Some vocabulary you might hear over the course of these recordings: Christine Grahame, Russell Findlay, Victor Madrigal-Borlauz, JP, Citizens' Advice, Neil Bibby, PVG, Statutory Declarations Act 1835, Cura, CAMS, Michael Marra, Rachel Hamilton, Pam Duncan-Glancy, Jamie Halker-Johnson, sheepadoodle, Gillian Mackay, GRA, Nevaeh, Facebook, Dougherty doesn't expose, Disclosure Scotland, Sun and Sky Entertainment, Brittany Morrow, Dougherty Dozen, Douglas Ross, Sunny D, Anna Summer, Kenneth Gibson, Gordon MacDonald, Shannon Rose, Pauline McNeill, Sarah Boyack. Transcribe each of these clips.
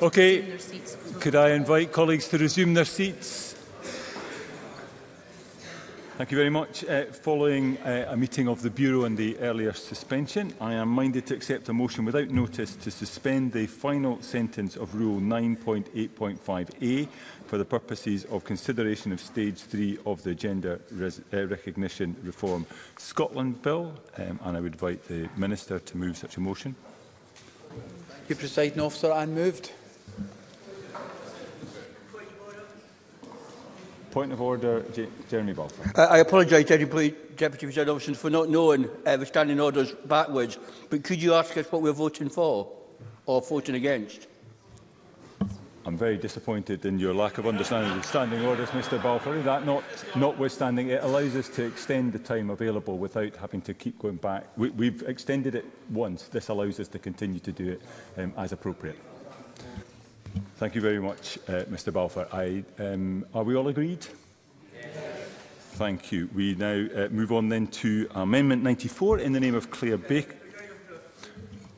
OK. Could I invite colleagues to resume their seats? Thank you very much. Following a meeting of the Bureau and the earlier suspension, I am minded to accept a motion without notice to suspend the final sentence of Rule 9.8.5a for the purposes of consideration of Stage 3 of the Gender Recognition Reform Scotland Bill. And I would invite the Minister to move such a motion. Thank you, Presiding Officer. I moved. Point of order, Jeremy Balfour. I apologise, Deputy President Robinson, for not knowing the standing orders backwards, but could you ask us what we're voting for or voting against? I'm very disappointed in your lack of understanding of standing orders, Mr Balfour. That notwithstanding, it allows us to extend the time available without having to keep going back. We've extended it once. This allows us to continue to do it as appropriate. Thank you very much, Mr Balfour. Are we all agreed? Yes. Thank you. We now move on then to Amendment 94 in the name of Claire Baker.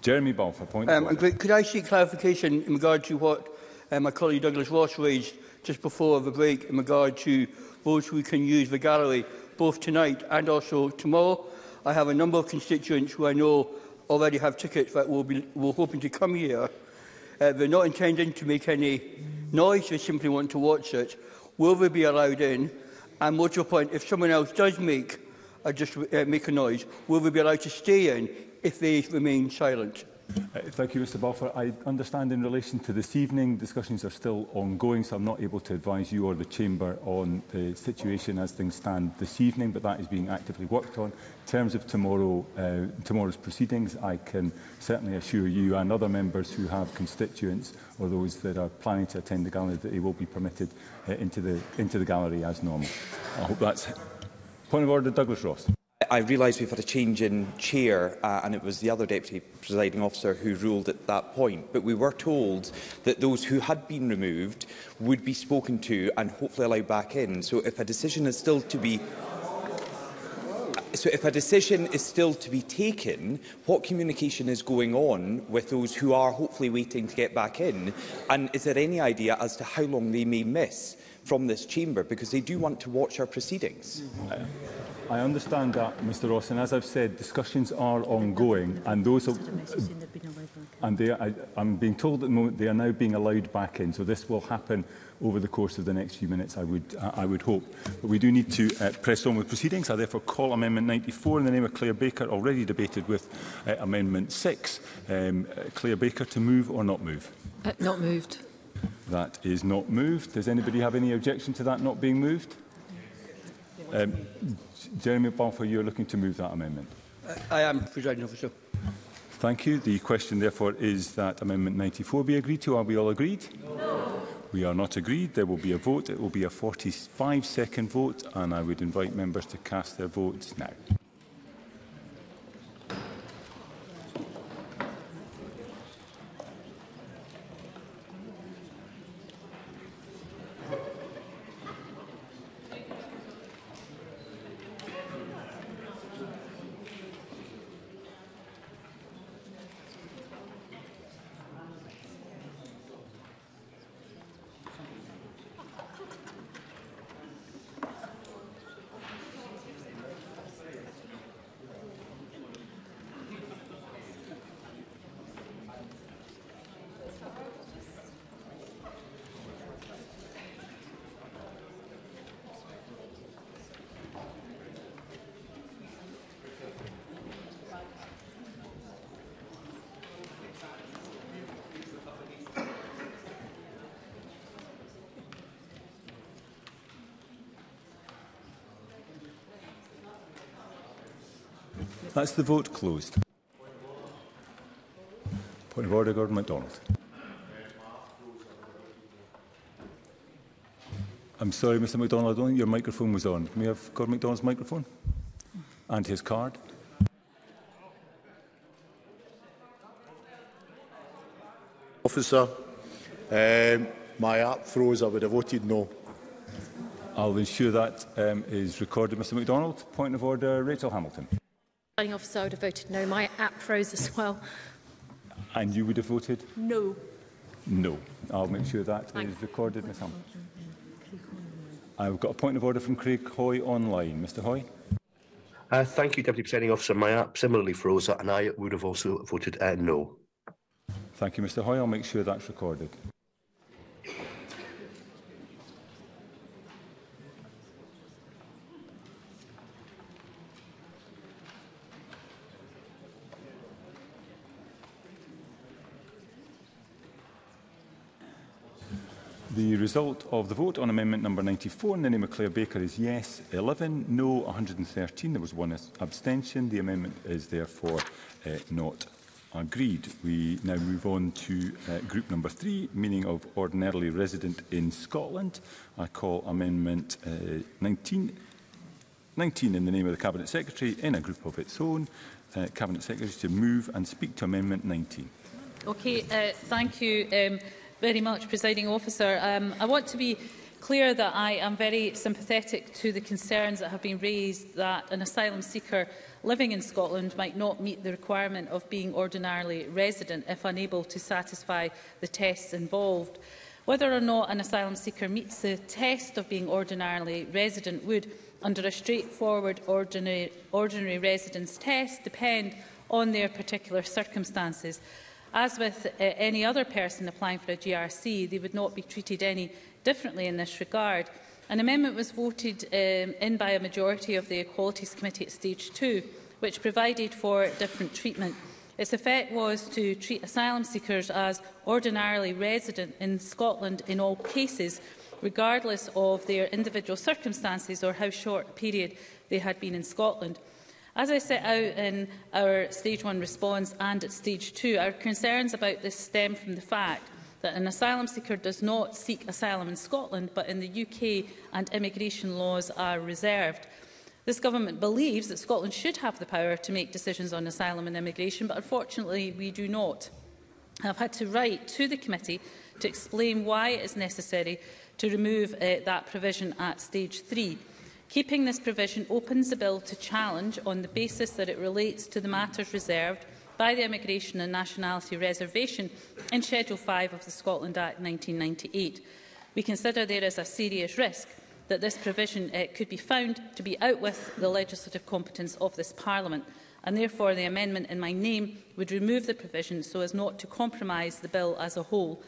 Jeremy Balfour, point of order. Could I seek clarification in regard to what my colleague Douglas Ross raised just before the break in regard to those who can use the gallery both tonight and also tomorrow? I have a number of constituents who I know already have tickets that were hoping to come here. They're not intending to make any noise, they simply want to watch it. Will they be allowed in? And more to the point, if someone else does make a noise, will they be allowed to stay in if they remain silent? Thank you, Mr Balfour. I understand in relation to this evening, discussions are still ongoing, so I'm not able to advise you or the Chamber on the situation as things stand this evening, but that is being actively worked on. In terms of tomorrow's proceedings, I can certainly assure you and other members who have constituents or those that are planning to attend the gallery that they will be permitted into the gallery as normal. I hope that's it. Point of order, Douglas Ross. I realise we've had a change in chair and it was the other Deputy Presiding Officer who ruled at that point. But we were told that those who had been removed would be spoken to and hopefully allowed back in. So if a decision is still to be... So if a decision is still to be taken, what communication is going on with those who are hopefully waiting to get back in? And is there any idea as to how long they may miss from this chamber? Because they do want to watch our proceedings. I understand that, Mr Ross, and as I've said, discussions are ongoing, and those are, and I'm being told at the moment they are now being allowed back in. So this will happen over the course of the next few minutes, I would hope. But we do need to press on with proceedings. I therefore call Amendment 94 in the name of Claire Baker, already debated with Amendment 6. Claire Baker, to move or not move? Not moved. That is not moved. Does anybody have any objection to that not being moved? Jeremy Balfour, you are looking to move that amendment. I am, Presiding Officer. Thank you. The question, therefore, is that Amendment 94 be agreed to. Are we all agreed? No. We are not agreed. There will be a vote. It will be a 45-second vote, and I would invite members to cast their votes now. That's the vote closed. Point of order, Gordon MacDonald. I'm sorry, Mr MacDonald, I don't think your microphone was on. Can we have Gordon MacDonald's microphone? And his card. Officer, my app froze. I would have voted no. I'll ensure that is recorded, Mr MacDonald. Point of order, Rachel Hamilton. Officer, I would have voted no. My app froze as well. And you would have voted? No. No. I'll make sure that is recorded, Ms Hamilton. I've got a point of order from Craig Hoy online. Mr Hoy. Thank you, Deputy Presiding Officer. My app similarly froze, and I would have also voted no. Thank you, Mr Hoy. I'll make sure that's recorded. The result of the vote on amendment number 94 in the name of Claire Baker is yes 11, no 113. There was one abstention. The amendment is therefore not agreed. We now move on to group number 3, meaning of ordinarily resident in Scotland. I call amendment 19 in the name of the Cabinet Secretary in a group of its own. Cabinet Secretary to move and speak to amendment 19. Okay, thank you very much, Presiding Officer. I want to be clear that I am very sympathetic to the concerns that have been raised that an asylum seeker living in Scotland might not meet the requirement of being ordinarily resident if unable to satisfy the tests involved. Whether or not an asylum seeker meets the test of being ordinarily resident would, under a straightforward ordinary residence test, depend on their particular circumstances. As with any other person applying for a GRC, they would not be treated any differently in this regard. An amendment was voted in by a majority of the Equalities Committee at Stage 2, which provided for different treatment. Its effect was to treat asylum seekers as ordinarily resident in Scotland in all cases, regardless of their individual circumstances or how short a period they had been in Scotland. As I set out in our Stage 1 response and at Stage 2, our concerns about this stem from the fact that an asylum seeker does not seek asylum in Scotland, but in the UK and immigration laws are reserved. This government believes that Scotland should have the power to make decisions on asylum and immigration, but unfortunately we do not. I have had to write to the committee to explain why it is necessary to remove that provision at Stage 3. Keeping this provision opens the bill to challenge on the basis that it relates to the matters reserved by the Immigration and Nationality Reservation in Schedule 5 of the Scotland Act 1998. We consider there is a serious risk that this provision could be found to be outwith the legislative competence of this Parliament, and therefore the amendment in my name would remove the provision so as not to compromise the bill as a whole.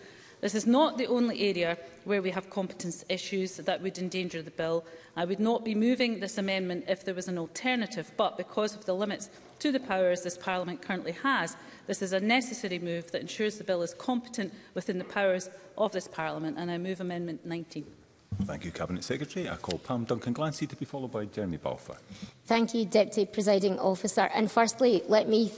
This is not the only area where we have competence issues that would endanger the bill. I would not be moving this amendment if there was an alternative, but because of the limits to the powers this Parliament currently has, this is a necessary move that ensures the bill is competent within the powers of this Parliament, and I move amendment 19. Thank you, Cabinet Secretary. I call Pam Duncan-Glancy to be followed by Jeremy Balfour. Thank you, Deputy Presiding Officer. And firstly, let me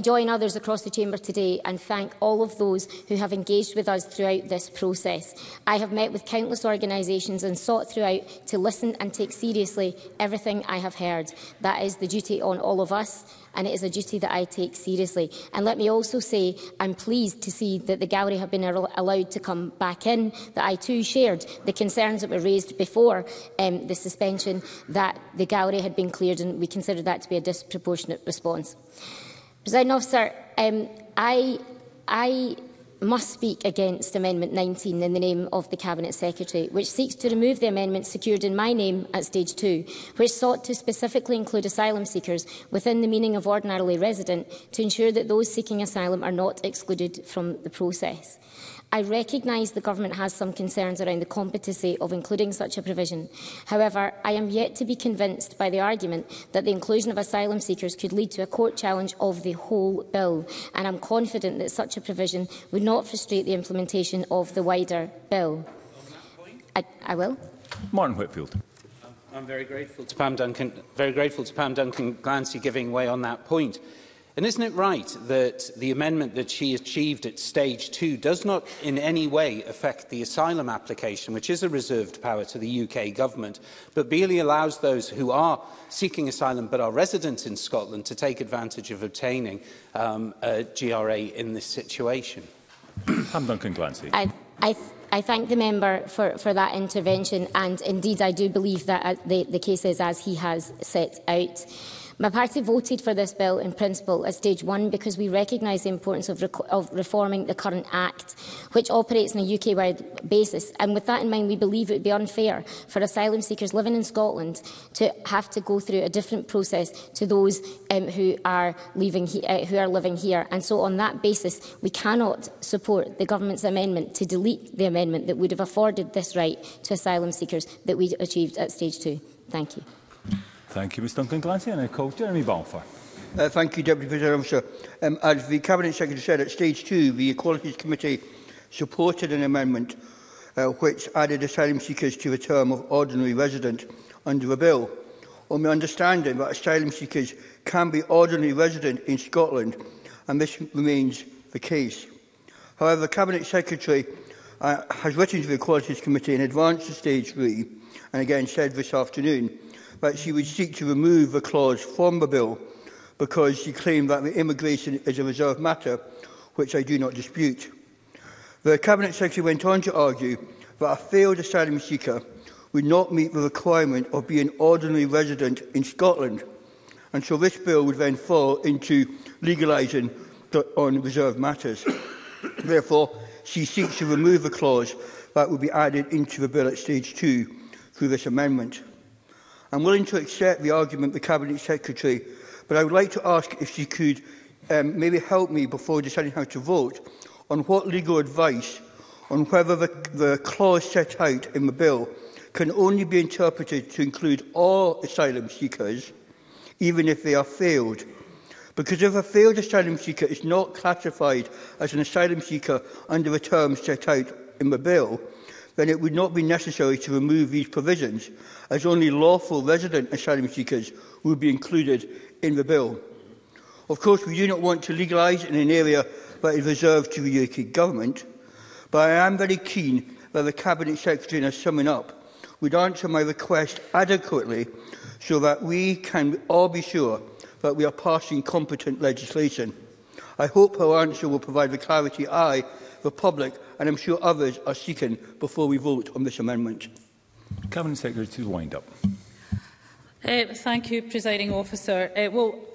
join others across the chamber today and thank all of those who have engaged with us throughout this process. I have met with countless organisations and sought throughout to listen and take seriously everything I have heard. That is the duty on all of us, and it is a duty that I take seriously. And let me also say I'm pleased to see that the gallery have been allowed to come back in, that I too shared the concerns that were raised before the suspension, that the gallery had been cleared, and we consider that to be a disproportionate response. Presiding Officer, I must speak against Amendment 19 in the name of the Cabinet Secretary, which seeks to remove the amendment secured in my name at Stage 2, which sought to specifically include asylum seekers within the meaning of ordinarily resident to ensure that those seeking asylum are not excluded from the process. I recognise the Government has some concerns around the competency of including such a provision. However, I am yet to be convinced by the argument that the inclusion of asylum seekers could lead to a court challenge of the whole bill, and I am confident that such a provision would not frustrate the implementation of the wider bill. I will. Martin Whitfield. I'm very grateful to Pam Duncan-Glancy giving way on that point. And isn't it right that the amendment that she achieved at Stage 2 does not in any way affect the asylum application, which is a reserved power to the UK Government, but merely allows those who are seeking asylum but are resident in Scotland to take advantage of obtaining a GRA in this situation? Pam Duncan-Glancy. I thank the member for that intervention, and indeed I do believe that the case is as he has set out. My party voted for this bill in principle as stage one because we recognise the importance of reforming the current Act, which operates on a UK-wide basis. And with that in mind, we believe it would be unfair for asylum seekers living in Scotland to have to go through a different process to those who are living here. And so on that basis, we cannot support the government's amendment to delete the amendment that would have afforded this right to asylum seekers that we achieved at stage two. Thank you. Thank you, Ms Duncan-Glancy. And I call Jeremy Balfour. Thank you, Deputy President Officer. As the Cabinet Secretary said, at Stage 2, the Equalities Committee supported an amendment which added asylum seekers to the term of ordinary resident under the bill, on the understanding that asylum seekers can be ordinary resident in Scotland, and this remains the case. However, the Cabinet Secretary has written to the Equalities Committee in advance of Stage 3, and again said this afternoon, that she would seek to remove the clause from the bill because she claimed that the immigration is a reserved matter, which I do not dispute. The Cabinet Secretary went on to argue that a failed asylum seeker would not meet the requirement of being ordinary resident in Scotland, and so this bill would then fall into legalising on reserved matters. Therefore, she seeks to remove the clause that will be added into the bill at Stage 2 through this amendment. I'm willing to accept the argument of the Cabinet Secretary, but I would like to ask if she could maybe help me before deciding how to vote on what legal advice on whether the clause set out in the bill can only be interpreted to include all asylum seekers, even if they are failed. Because if a failed asylum seeker is not classified as an asylum seeker under the terms set out in the bill, then it would not be necessary to remove these provisions, as only lawful resident asylum seekers would be included in the bill. Of course, we do not want to legalise in an area that is reserved to the UK Government, but I am very keen that the Cabinet Secretary, in her summing up, would answer my request adequately so that we can all be sure that we are passing competent legislation. I hope her answer will provide the clarity I, the public, and I'm sure others are seeking before we vote on this amendment. Cabinet Secretary to wind up. Thank you, Presiding Officer.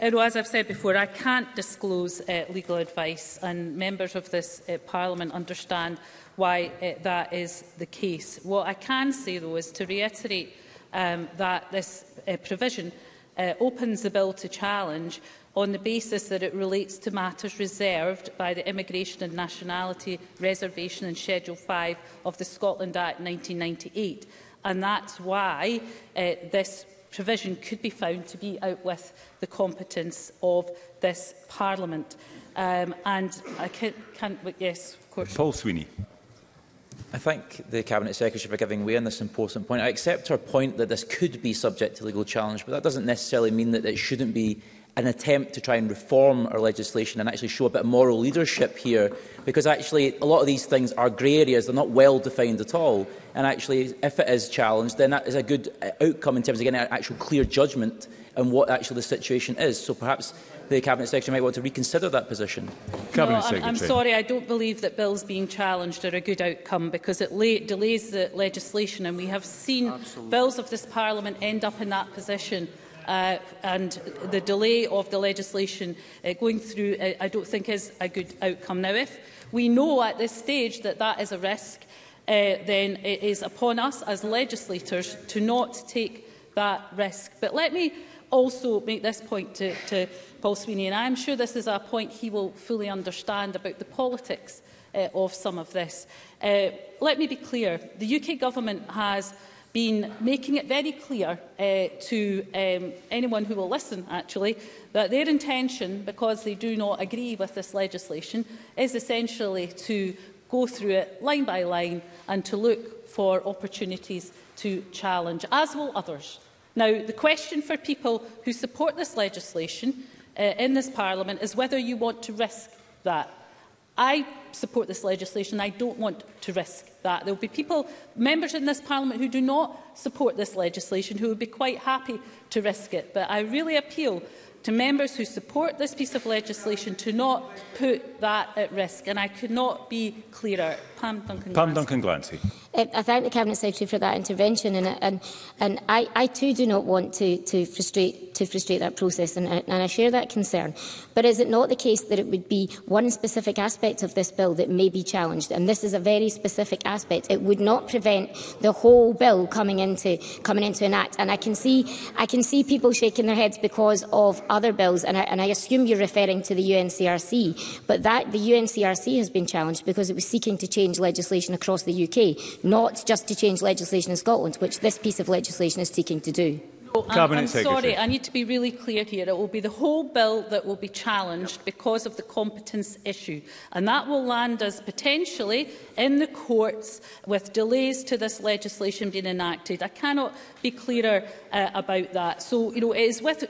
As I've said before, I can't disclose legal advice, and members of this Parliament understand why that is the case. What I can say, though, is to reiterate that this provision opens the bill to challenge on the basis that it relates to matters reserved by the Immigration and Nationality Reservation and Schedule 5 of the Scotland Act 1998. And that's why this provision could be found to be out with the competence of this Parliament. And I can't but yes, of course. Paul Sweeney. I thank the Cabinet Secretary for giving way on this important point. I accept her point that this could be subject to legal challenge, but that doesn't necessarily mean that it shouldn't be an attempt to try and reform our legislation and actually show a bit of moral leadership here, because actually a lot of these things are grey areas, they're not well defined at all, and actually if it is challenged then that is a good outcome in terms of getting an actual clear judgment on what actually the situation is. So perhaps the Cabinet Secretary might want to reconsider that position. I'm sorry, I don't believe that bills being challenged are a good outcome because it delays the legislation, and we have seen bills of this Parliament end up in that position. And the delay of the legislation going through, I don't think, is a good outcome. Now, if we know at this stage that that is a risk, then it is upon us as legislators to not take that risk. But let me also make this point to Paul Sweeney, and I am sure this is a point he will fully understand about the politics of some of this. Let me be clear. The UK Government has been making it very clear to anyone who will listen, actually, that their intention, because they do not agree with this legislation, is essentially to go through it line by line and to look for opportunities to challenge, as will others. Now, the question for people who support this legislation in this Parliament is whether you want to risk that. I support this legislation. I don't want to risk that. There will be people, members in this Parliament, who do not support this legislation who would be quite happy to risk it. But I really appeal to members who support this piece of legislation to not put that at risk. And I could not be clearer. Pam Duncan-Glancy. I thank the Cabinet Secretary for that intervention, and I too do not want to frustrate that process, and I share that concern. But is it not the case that it would be one specific aspect of this bill that may be challenged? And this is a very specific aspect. It would not prevent the whole bill coming into an act. And I can see people shaking their heads because of other bills, and I assume you're referring to the UNCRC. But that the UNCRC has been challenged because it was seeking to change legislation across the UK, not just to change legislation in Scotland, which this piece of legislation is seeking to do. Oh, I'm sorry, I need to be really clear here. It will be the whole bill that will be challenged because of the competence issue, and that will land us potentially in the courts with delays to this legislation being enacted. I cannot be clearer about that. So, you know, it is with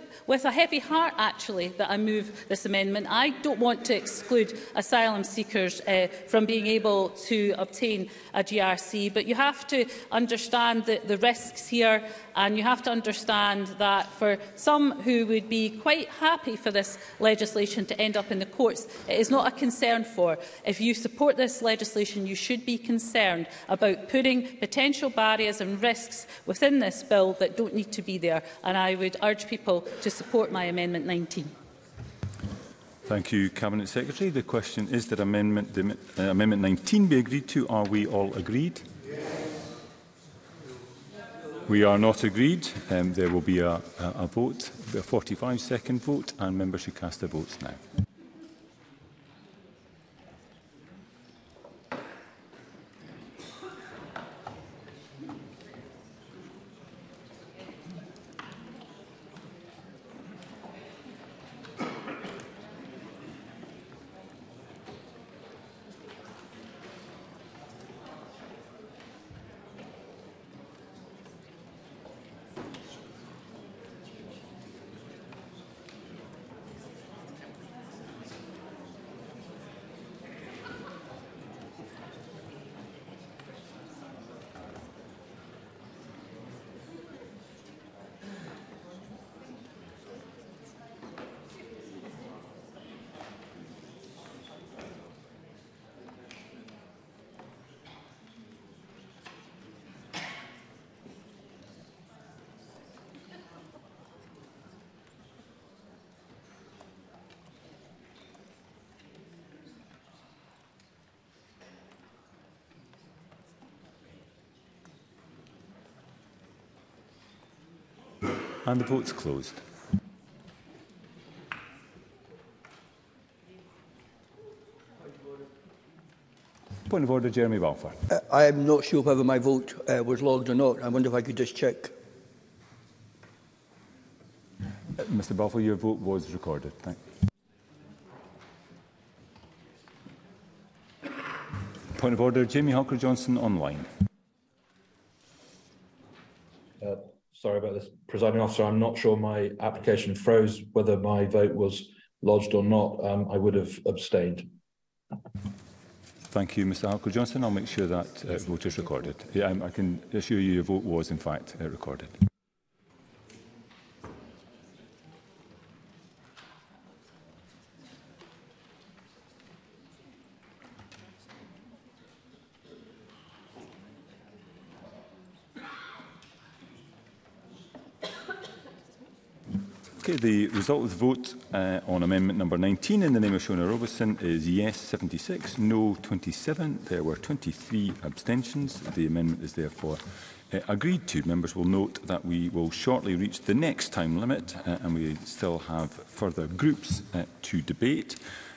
a heavy heart, actually, that I move this amendment. I don't want to exclude asylum seekers from being able to obtain a GRC, but you have to understand the risks here, and you have to understand that for some who would be quite happy for this legislation to end up in the courts, it is not a concern for. If you support this legislation, you should be concerned about putting potential barriers and risks within this bill that don't need to be there. And I would urge people to support my Amendment 19. Thank you, Cabinet Secretary. The question is that Amendment 19 be agreed to. Are we all agreed? Yes. We are not agreed. There will be a vote, a 45-second vote, and members should cast their votes now. And the vote's closed. Point of order, Jeremy Balfour. I am not sure whether my vote was logged or not. I wonder if I could just check. Mr Balfour, your vote was recorded. Thank you. Point of order, Jamie Halker-Johnson online. Sorry about this, Presiding Officer. I'm not sure my application froze whether my vote was lodged or not. I would have abstained. Thank you, Mr Halker-Johnson. I'll make sure that vote is recorded. Yeah, I can assure you your vote was, in fact, recorded. The result of the vote on amendment number 19 in the name of Shona Robison is yes 76, no 27. There were 23 abstentions. The amendment is therefore agreed to. Members will note that we will shortly reach the next time limit and we still have further groups to debate.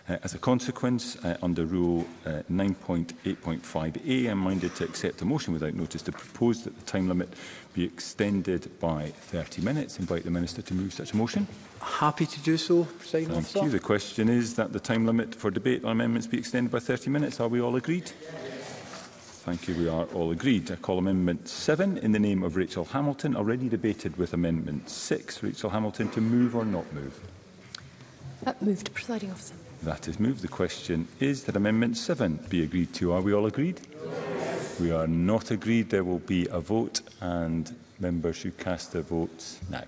As a consequence, under Rule 9.8.5a, I'm minded to accept a motion without notice to propose that the time limit be extended by 30 minutes. Invite the Minister to move such a motion. Happy to do so, Presiding Officer. Thank you. The question is that the time limit for debate on amendments be extended by 30 minutes. Are we all agreed? Yes. Thank you. We are all agreed. I call Amendment 7 in the name of Rachel Hamilton, already debated with Amendment 6. Rachel Hamilton, to move or not move? Moved, Presiding Officer. That is moved. The question is that Amendment 7 be agreed to. Are we all agreed? Yes. We are not agreed. There will be a vote and members should cast their votes now.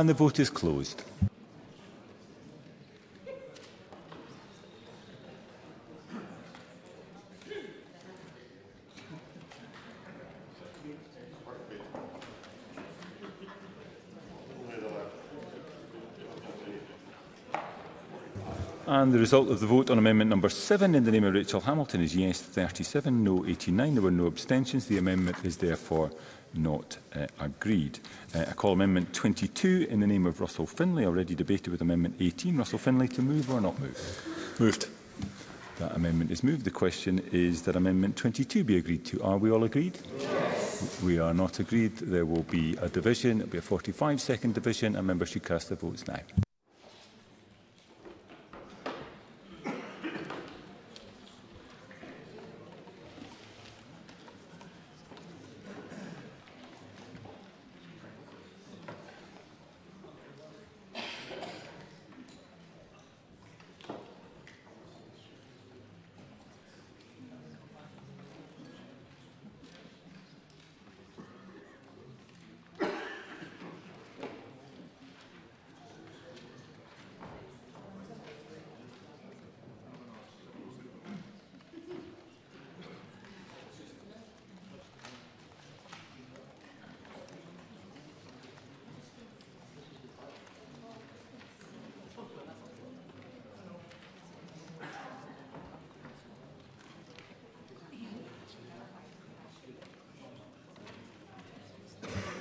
and the vote is closed. And the result of the vote on amendment number 7 in the name of Rachel Hamilton is yes 37, no 89. There were no abstentions. The amendment is therefore not agreed. I call amendment 22 in the name of Russell Findlay, already debated with amendment 18. Russell Findlay, to move or not move? Moved. That amendment is moved. The question is that amendment 22 be agreed to. Are we all agreed? Yes. We are not agreed. There will be a division. It will be a 45-second division, and members should cast their votes now.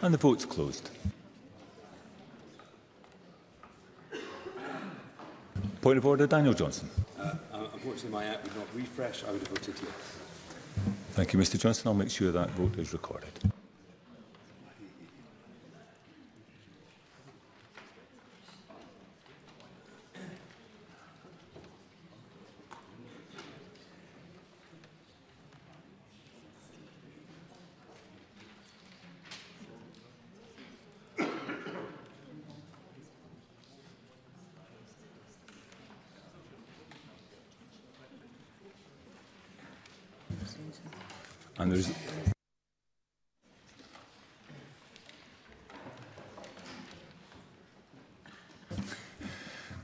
And the vote's closed. Point of order, Daniel Johnson. Unfortunately, my app would not refresh. I would have voted yes. Thank you, Mr. Johnson. I'll make sure that vote is recorded. And there is the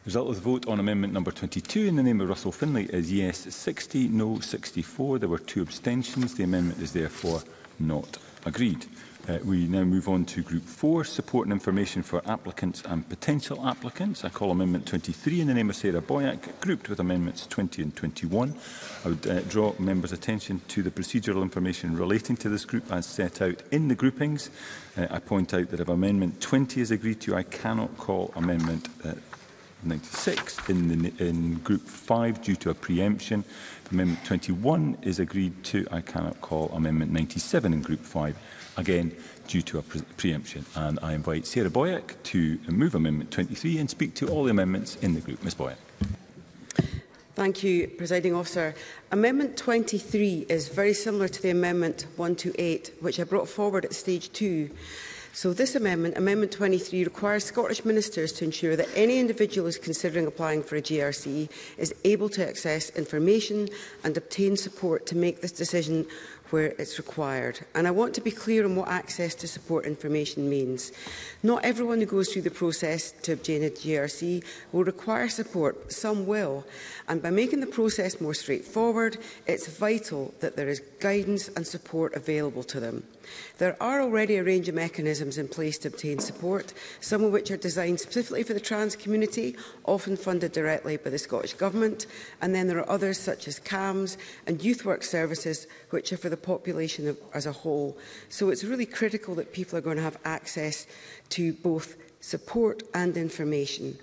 result of the vote on amendment number 22 in the name of Russell Findlay is yes 60, no 64. There were 2 abstentions. The amendment is therefore not agreed. We now move on to Group 4, Support and Information for Applicants and Potential Applicants. I call Amendment 23 in the name of Sarah Boyack, grouped with Amendments 20 and 21. I would draw members' attention to the procedural information relating to this group as set out in the groupings. I point out that if Amendment 20 is agreed to, I cannot call Amendment 96 in Group 5 due to a preemption. If Amendment 21 is agreed to, I cannot call Amendment 97 in Group 5. Again, due to a preemption. And I invite Sarah Boyack to move Amendment 23 and speak to all the amendments in the group. Ms Boyack. Thank you, Presiding Officer. Amendment 23 is very similar to the Amendment 128, which I brought forward at Stage 2. So this amendment, Amendment 23, requires Scottish ministers to ensure that any individual who is considering applying for a GRC is able to access information and obtain support to make this decision where it's required. And I want to be clear on what access to support information means. Not everyone who goes through the process to obtain a GRC will require support, but some will. And by making the process more straightforward, it's vital that there is guidance and support available to them. There are already a range of mechanisms in place to obtain support, some of which are designed specifically for the trans community, often funded directly by the Scottish Government, and then there are others such as CAMS and youth work services, which are for the population as a whole. So it's really critical that people are going to have access to both support and information.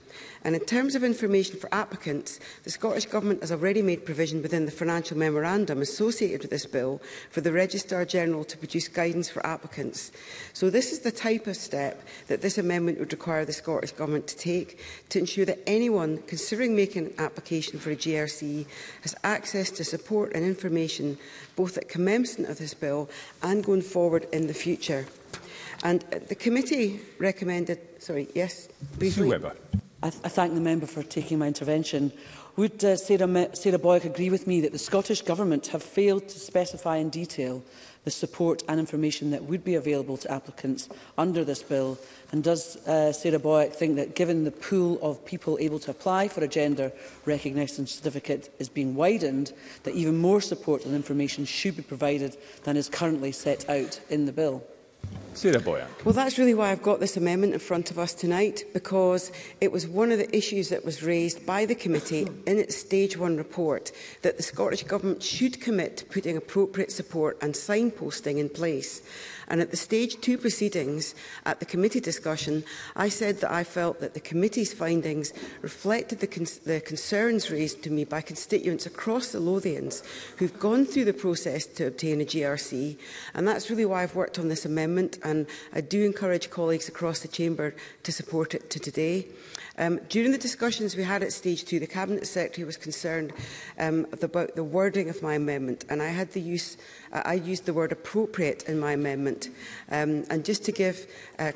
And in terms of information for applicants, the Scottish Government has already made provision within the financial memorandum associated with this bill for the Registrar General to produce guidance for applicants. So this is the type of step that this amendment would require the Scottish Government to take to ensure that anyone considering making an application for a GRC has access to support and information both at commencement of this bill and going forward in the future. And the committee recommended... Sorry, yes, briefly. Sue Webber. I thank the member for taking my intervention. Would Sarah Boyack agree with me that the Scottish Government have failed to specify in detail the support and information that would be available to applicants under this bill? And does Sarah Boyack think that, given the pool of people able to apply for a gender recognition certificate is being widened, that even more support and information should be provided than is currently set out in the bill? Sarah Boyack. Well, that's really why I've got this amendment in front of us tonight, because it was one of the issues that was raised by the committee in its Stage 1 report, that the Scottish Government should commit to putting appropriate support and signposting in place. And at the Stage 2 proceedings, at the committee discussion, I said that I felt that the committee's findings reflected the concerns raised to me by constituents across the Lothians who've gone through the process to obtain a GRC, and that's really why I've worked on this amendment, and I do encourage colleagues across the chamber to support it today. During the discussions we had at Stage 2, the Cabinet Secretary was concerned about the wording of my amendment, and I used the word appropriate in my amendment. And just to give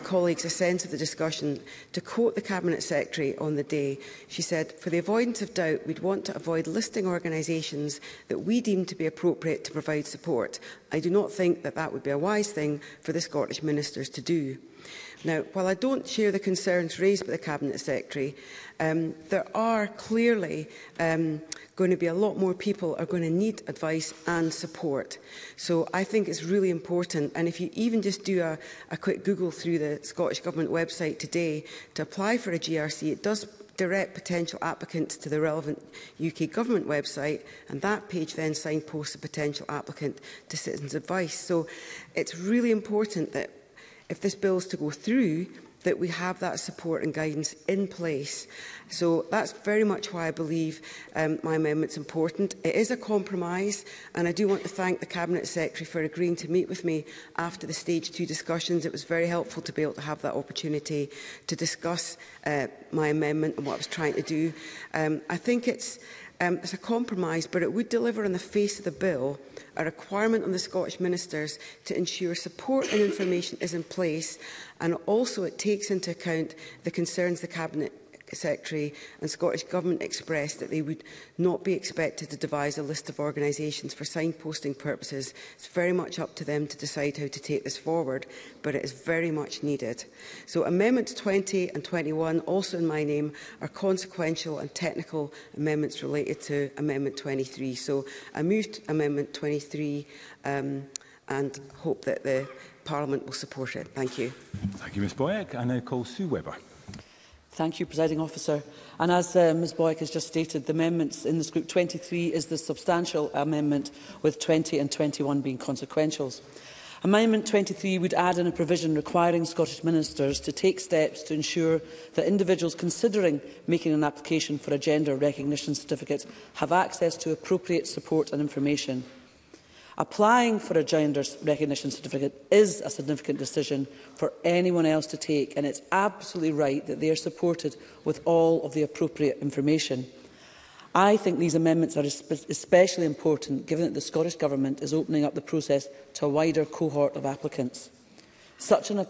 colleagues a sense of the discussion, to quote the Cabinet Secretary on the day, she said, "For the avoidance of doubt, we'd want to avoid listing organisations that we deem to be appropriate to provide support. I do not think that that would be a wise thing for the Scottish ministers to do." Now, while I don't share the concerns raised by the Cabinet Secretary, there are clearly going to be a lot more people are going to need advice and support. So I think it's really important, and if you even just do a quick Google through the Scottish Government website today, to apply for a GRC, it does direct potential applicants to the relevant UK Government website, and that page then signposts a potential applicant to Citizens' Advice. So it's really important that if this bill is to go through, that we have that support and guidance in place. So that's very much why I believe my amendment's important. It is a compromise, and I do want to thank the Cabinet Secretary for agreeing to meet with me after the Stage 2 discussions. It was very helpful to be able to have that opportunity to discuss my amendment and what I was trying to do. I think it's a compromise, but it would deliver on the face of the bill a requirement on the Scottish ministers to ensure support and information is in place, and also it takes into account the concerns the Cabinet Secretary and Scottish Government expressed, that they would not be expected to devise a list of organisations for signposting purposes. It's very much up to them to decide how to take this forward, but it is very much needed. So amendments 20 and 21, also in my name, are consequential and technical amendments related to amendment 23. So I moved amendment 23 and hope that the Parliament will support it. Thank you. Thank you, Ms Boyack. I now call Sue Webber. Thank you, Presiding Officer. And as Ms Boyack has just stated, the amendments in this group 23 is the substantial amendment, with 20 and 21 being consequentials. Amendment 23 would add in a provision requiring Scottish ministers to take steps to ensure that individuals considering making an application for a gender recognition certificate have access to appropriate support and information. Applying for a gender recognition certificate is a significant decision for anyone else to take, and it's absolutely right that they are supported with all of the appropriate information. I think these amendments are especially important, given that the Scottish Government is opening up the process to a wider cohort of applicants. Such an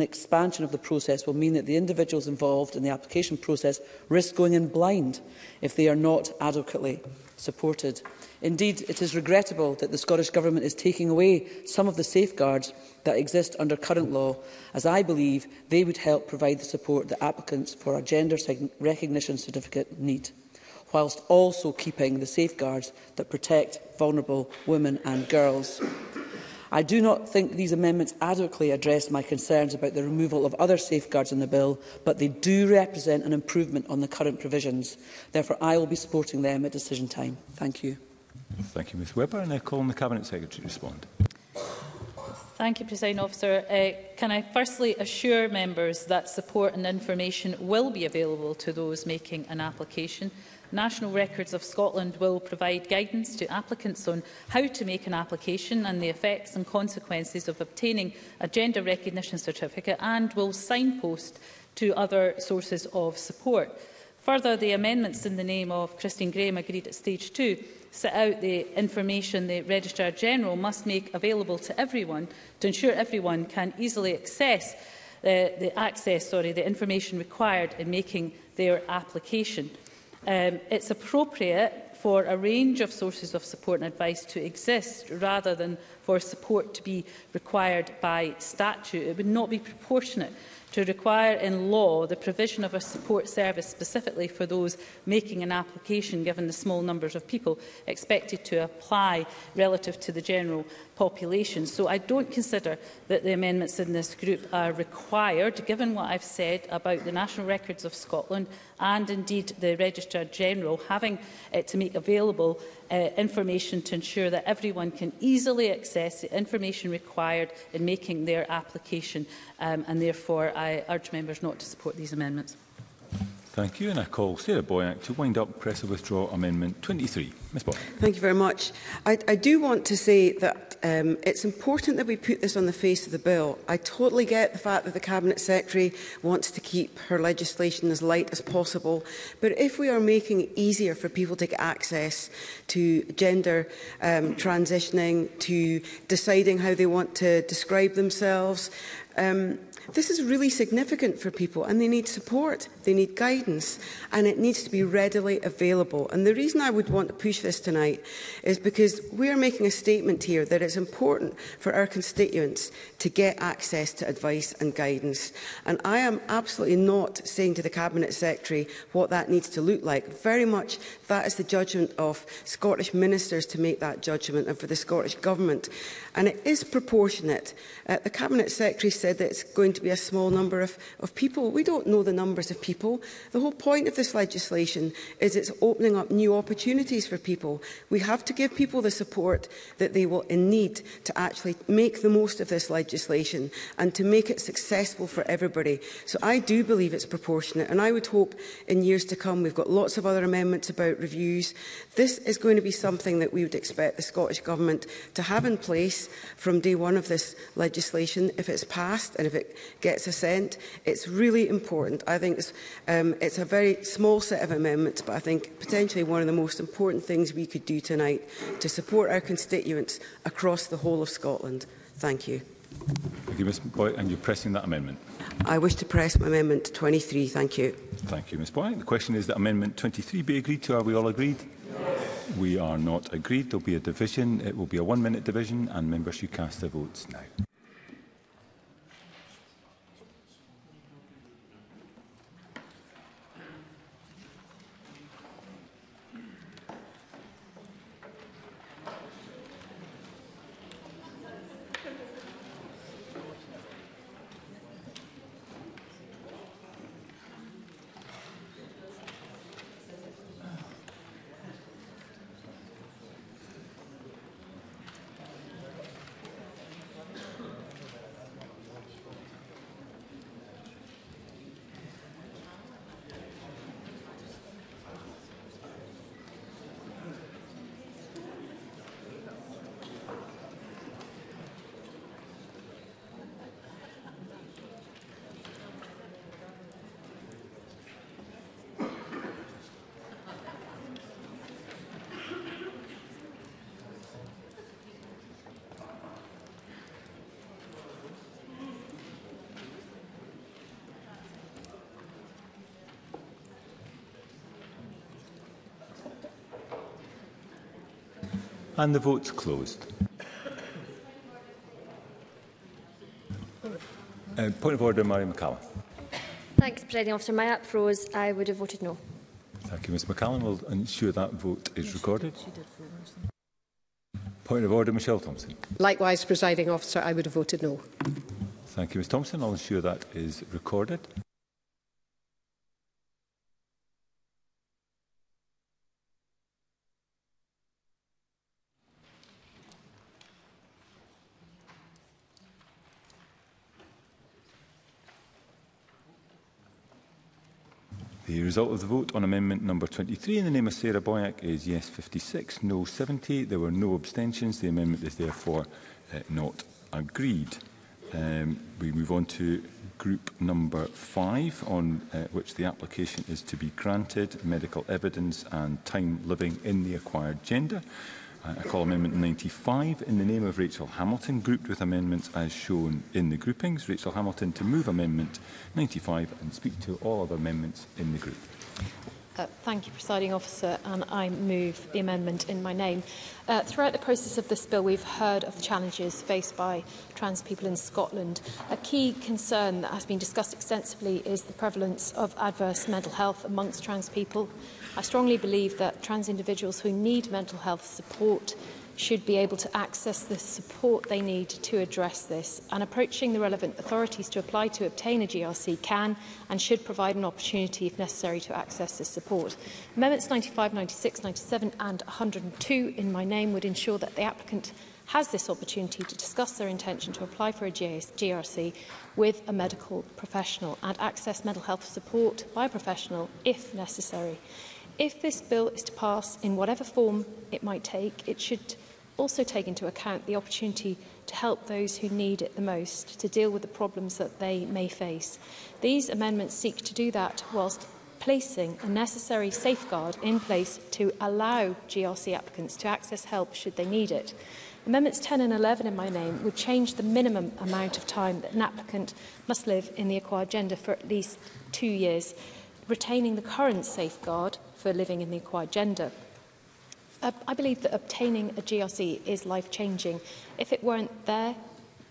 expansion of the process will mean that the individuals involved in the application process risk going in blind if they are not adequately supported. Indeed, it is regrettable that the Scottish Government is taking away some of the safeguards that exist under current law, as I believe they would help provide the support that applicants for a gender recognition certificate need, whilst also keeping the safeguards that protect vulnerable women and girls. I do not think these amendments adequately address my concerns about the removal of other safeguards in the bill, but they do represent an improvement on the current provisions. Therefore, I will be supporting them at decision time. Thank you. Thank you, Ms Webber. And I call on the Cabinet Secretary to respond. Thank you, Presiding Officer. Can I firstly assure members that support and information will be available to those making an application. National Records of Scotland will provide guidance to applicants on how to make an application and the effects and consequences of obtaining a gender recognition certificate, and will signpost to other sources of support. Further, the amendments in the name of Christine Grahame agreed at Stage 2 set out the information the Registrar-General must make available to everyone to ensure everyone can easily access the information required in making their application. It's appropriate for a range of sources of support and advice to exist, rather than for support to be required by statute. It would not be proportionate to require in law the provision of a support service specifically for those making an application, given the small numbers of people expected to apply relative to the general population. So I don't consider that the amendments in this group are required, given what I've said about the National Records of Scotland and indeed the Registrar General having to make available information to ensure that everyone can easily access the information required in making their application, and therefore I urge members not to support these amendments. Thank you, and I call Sarah Boyack to wind up, press or withdraw Amendment 23. Ms Boyack. Thank you very much. I do want to say that it's important that we put this on the face of the bill. I totally get the fact that the Cabinet Secretary wants to keep her legislation as light as possible, but if we are making it easier for people to get access to gender transitioning, to deciding how they want to describe themselves, this is really significant for people, and they need support, they need guidance, and it needs to be readily available. And the reason I would want to push this tonight is because we are making a statement here that it's important for our constituents to get access to advice and guidance. And I am absolutely not saying to the Cabinet Secretary what that needs to look like. Very much that is the judgment of Scottish ministers to make that judgment, and for the Scottish Government. And it is proportionate. The Cabinet Secretary said that it's going to be a small number of people. We don't know the numbers of people. The whole point of this legislation is it's opening up new opportunities for people. We have to give people the support that they will need to actually make the most of this legislation and to make it successful for everybody. So I do believe it's proportionate, and I would hope in years to come, we've got lots of other amendments about reviews. This is going to be something that we would expect the Scottish Government to have in place from day one of this legislation, if it's passed and if it gets assent. It's really important. I think it's a very small set of amendments, but I think potentially one of the most important things we could do tonight to support our constituents across the whole of Scotland. Thank you. Thank you, Ms Boyack. And you're pressing that amendment? I wish to press Amendment 23. Thank you. Thank you, Ms Boyack. The question is that Amendment 23 be agreed to. Are we all agreed? Yes. We are not agreed. There will be a division. It will be a one-minute division, and members should cast their votes now. And the vote's closed. Point of order, Mary McCallum. Thanks, Presiding Officer. My app froze. I would have voted no. Thank you, Ms McCallum. We'll ensure that vote is recorded. Point of order, Michelle Thompson. Likewise, Presiding Officer, I would have voted no. Thank you, Ms Thompson. I'll ensure that is recorded. The result of the vote on amendment number 23 in the name of Sarah Boyack is yes 56, no 70. There were no abstentions. The amendment is therefore not agreed. We move on to group number 5, on which the application is to be granted, medical evidence and time living in the acquired gender. I call amendment 95 in the name of Rachel Hamilton, grouped with amendments as shown in the groupings. Rachel Hamilton to move amendment 95 and speak to all other amendments in the group. Thank you, Presiding Officer, and I move the amendment in my name. Throughout the process of this bill, we've heard of the challenges faced by trans people in Scotland. A key concern that has been discussed extensively is the prevalence of adverse mental health amongst trans people. I strongly believe that trans individuals who need mental health support should be able to access the support they need to address this, and approaching the relevant authorities to apply to obtain a GRC can and should provide an opportunity, if necessary, to access this support. Amendments 95, 96, 97 and 102 in my name would ensure that the applicant has this opportunity to discuss their intention to apply for a GRC with a medical professional and access mental health support by a professional, if necessary. If this bill is to pass in whatever form it might take, it should also take into account the opportunity to help those who need it the most to deal with the problems that they may face. These amendments seek to do that whilst placing a necessary safeguard in place to allow GRC applicants to access help should they need it. Amendments 10 and 11 in my name would change the minimum amount of time that an applicant must live in the acquired gender for at least 2 years, retaining the current safeguard for living in the acquired gender. I believe that obtaining a GRC is life-changing. If it weren't there,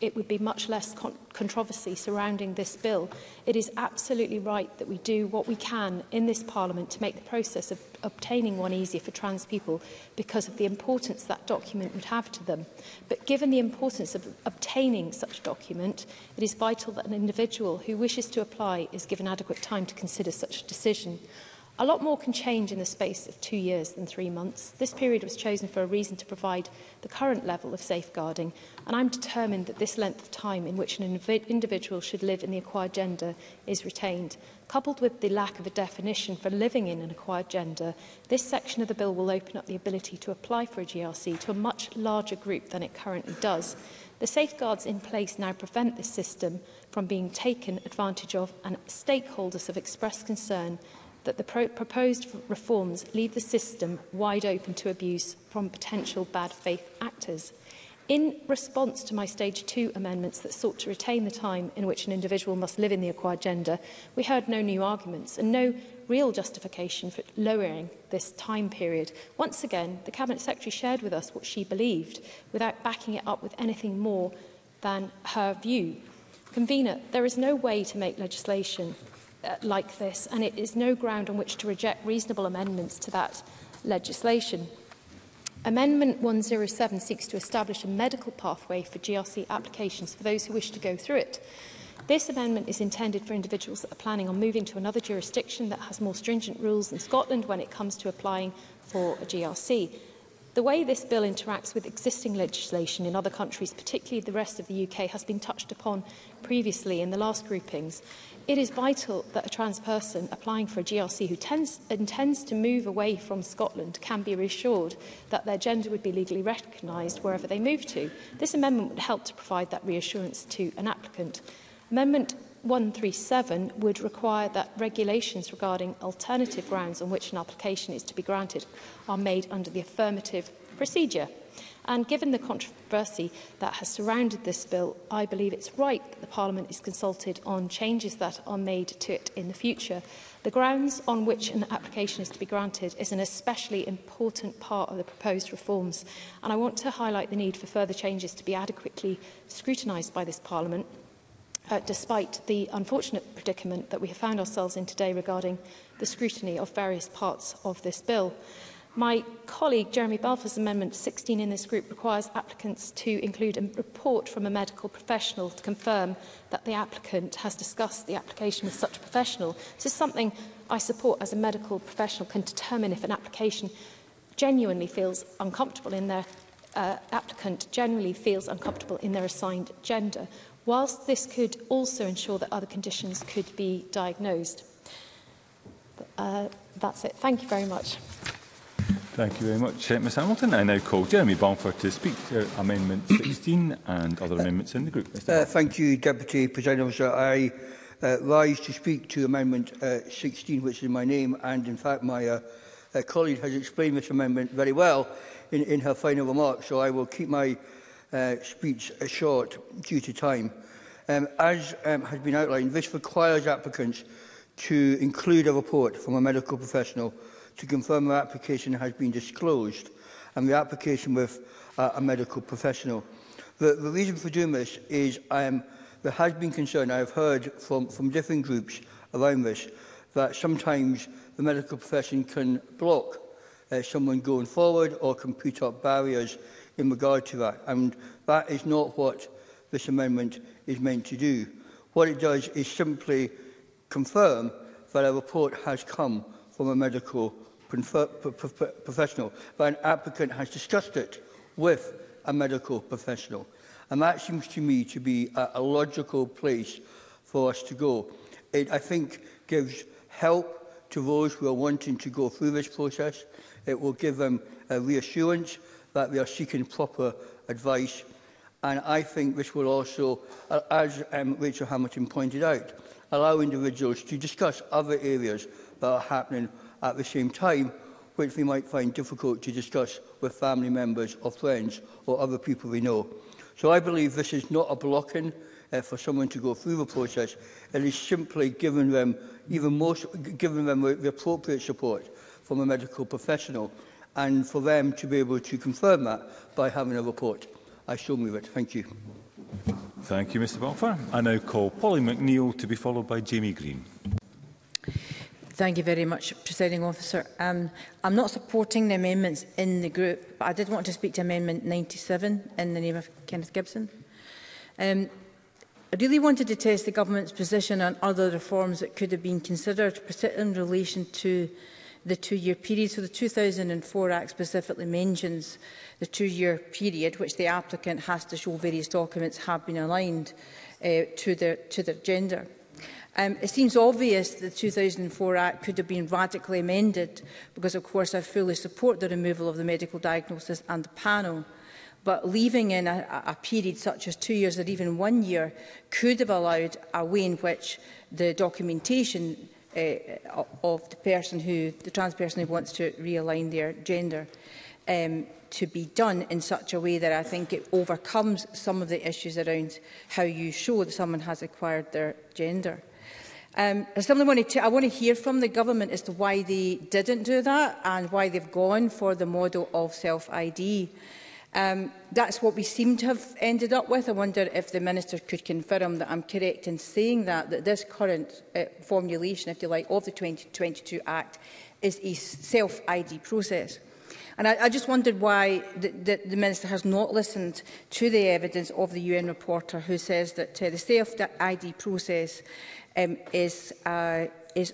it would be much less controversy surrounding this bill. It is absolutely right that we do what we can in this Parliament to make the process of obtaining one easier for trans people because of the importance that document would have to them. But given the importance of obtaining such a document, it is vital that an individual who wishes to apply is given adequate time to consider such a decision. A lot more can change in the space of 2 years than 3 months. This period was chosen for a reason to provide the current level of safeguarding, and I'm determined that this length of time in which an individual should live in the acquired gender is retained. Coupled with the lack of a definition for living in an acquired gender, this section of the bill will open up the ability to apply for a GRC to a much larger group than it currently does. The safeguards in place now prevent this system from being taken advantage of, and stakeholders have expressed concern that the proposed reforms leave the system wide open to abuse from potential bad faith actors. In response to my Stage 2 amendments that sought to retain the time in which an individual must live in the acquired gender, we heard no new arguments and no real justification for lowering this time period. Once again, the Cabinet Secretary shared with us what she believed without backing it up with anything more than her view. Convener, there is no way to make legislation like this, and it is no ground on which to reject reasonable amendments to that legislation. Amendment 107 seeks to establish a medical pathway for GRC applications for those who wish to go through it. This amendment is intended for individuals that are planning on moving to another jurisdiction that has more stringent rules than Scotland when it comes to applying for a GRC. The way this bill interacts with existing legislation in other countries, particularly the rest of the UK, has been touched upon previously in the last groupings. It is vital that a trans person applying for a GRC who intends to move away from Scotland can be reassured that their gender would be legally recognised wherever they move to. This amendment would help to provide that reassurance to an applicant. Amendment 137 would require that regulations regarding alternative grounds on which an application is to be granted are made under the affirmative procedure. And given the controversy that has surrounded this bill, I believe it's right that the Parliament is consulted on changes that are made to it in the future. The grounds on which an application is to be granted is an especially important part of the proposed reforms, and I want to highlight the need for further changes to be adequately scrutinised by this Parliament, despite the unfortunate predicament that we have found ourselves in today regarding the scrutiny of various parts of this bill. My colleague Jeremy Balfour's amendment 16 in this group requires applicants to include a report from a medical professional to confirm that the applicant has discussed the application with such a professional. This is something I support, as a medical professional can determine if an application genuinely feels uncomfortable in their assigned gender. Whilst this could also ensure that other conditions could be diagnosed. That's it. Thank you very much. Thank you very much, Ms Hamilton. I now call Jeremy Balfour to speak to Amendment 16 and other amendments in the group. Thank you, Deputy Presiding Officer. I rise to speak to Amendment 16, which is in my name, and in fact my colleague has explained this amendment very well in her final remarks, so I will keep my speech short due to time. As has been outlined, this requires applicants to include a report from a medical professional to confirm her application has been disclosed and the application with a medical professional. The reason for doing this is there has been concern, I have heard from different groups around this, that sometimes the medical profession can block someone going forward or can put up barriers in regard to that. And that is not what this amendment is meant to do. What it does is simply confirm that a report has come from a medical professional, that an applicant has discussed it with a medical professional. And that seems to me to be a logical place for us to go. It, I think, gives help to those who are wanting to go through this process. It will give them a reassurance that they are seeking proper advice. And I think this will also, as Rachel Hamilton pointed out, allow individuals to discuss other areas that are happening at the same time, which they might find difficult to discuss with family members or friends or other people they know. So I believe this is not a blocking for someone to go through the process. It is simply giving them the appropriate support from a medical professional, and for them to be able to confirm that by having a report. I shall move it. Thank you. Thank you, Mr. Balfour. I now call Pauline McNeill to be followed by Jamie Green. Thank you very much, Presiding Officer. I'm not supporting the amendments in the group, but I did want to speak to Amendment 97 in the name of Kenneth Gibson. I really wanted to test the government's position on other reforms that could have been considered, particularly in relation to the two-year period. So the 2004 Act specifically mentions the two-year period, which the applicant has to show various documents have been aligned to their gender. It seems obvious that the 2004 Act could have been radically amended, because of course I fully support the removal of the medical diagnosis and the panel. But leaving in a period such as 2 years or even 1 year could have allowed a way in which the documentation of the person who, the trans person who wants to realign their gender, to be done in such a way that I think it overcomes some of the issues around how you show that someone has acquired their gender. I want to hear from the government as to why they didn't do that and why they've gone for the model of self-ID. That's what we seem to have ended up with. I wonder if the Minister could confirm that I'm correct in saying that this current formulation, if you like, of the 2022 Act is a self-ID process. And I just wondered why the Minister has not listened to the evidence of the UN reporter, who says that the self-ID process is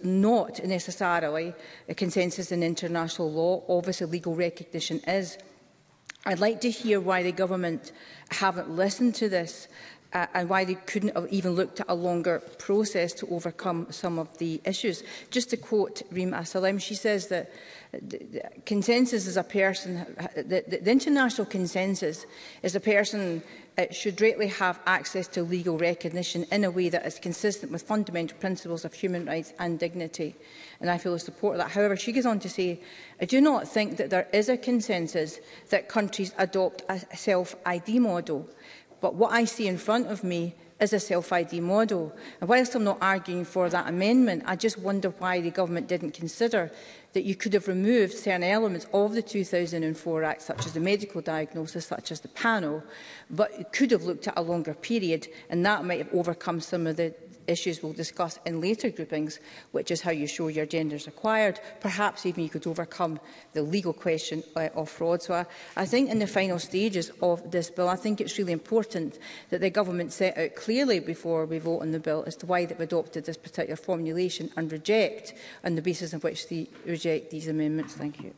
not necessarily a consensus in international law. Obviously, legal recognition is. I'd like to hear why the government haven't listened to this and why they couldn't have even looked at a longer process to overcome some of the issues. Just to quote Reem Assalem, she says that the consensus is a person, the international consensus is a person should rightly have access to legal recognition in a way that is consistent with fundamental principles of human rights and dignity. And I fully support that. However, she goes on to say, I do not think that there is a consensus that countries adopt a self-ID model. But what I see in front of me is a self-ID model. And whilst I'm not arguing for that amendment, I just wonder why the government didn't consider that you could have removed certain elements of the 2004 Act, such as the medical diagnosis, such as the panel, but you could have looked at a longer period, and that might have overcome some of the issues we'll discuss in later groupings, which is how you show your gender is acquired. Perhaps even you could overcome the legal question of fraud. So I think in the final stages of this bill, I think it's really important that the government set out clearly before we vote on the bill as to why they've adopted this particular formulation and reject, on the basis of which they reject these amendments. Thank you.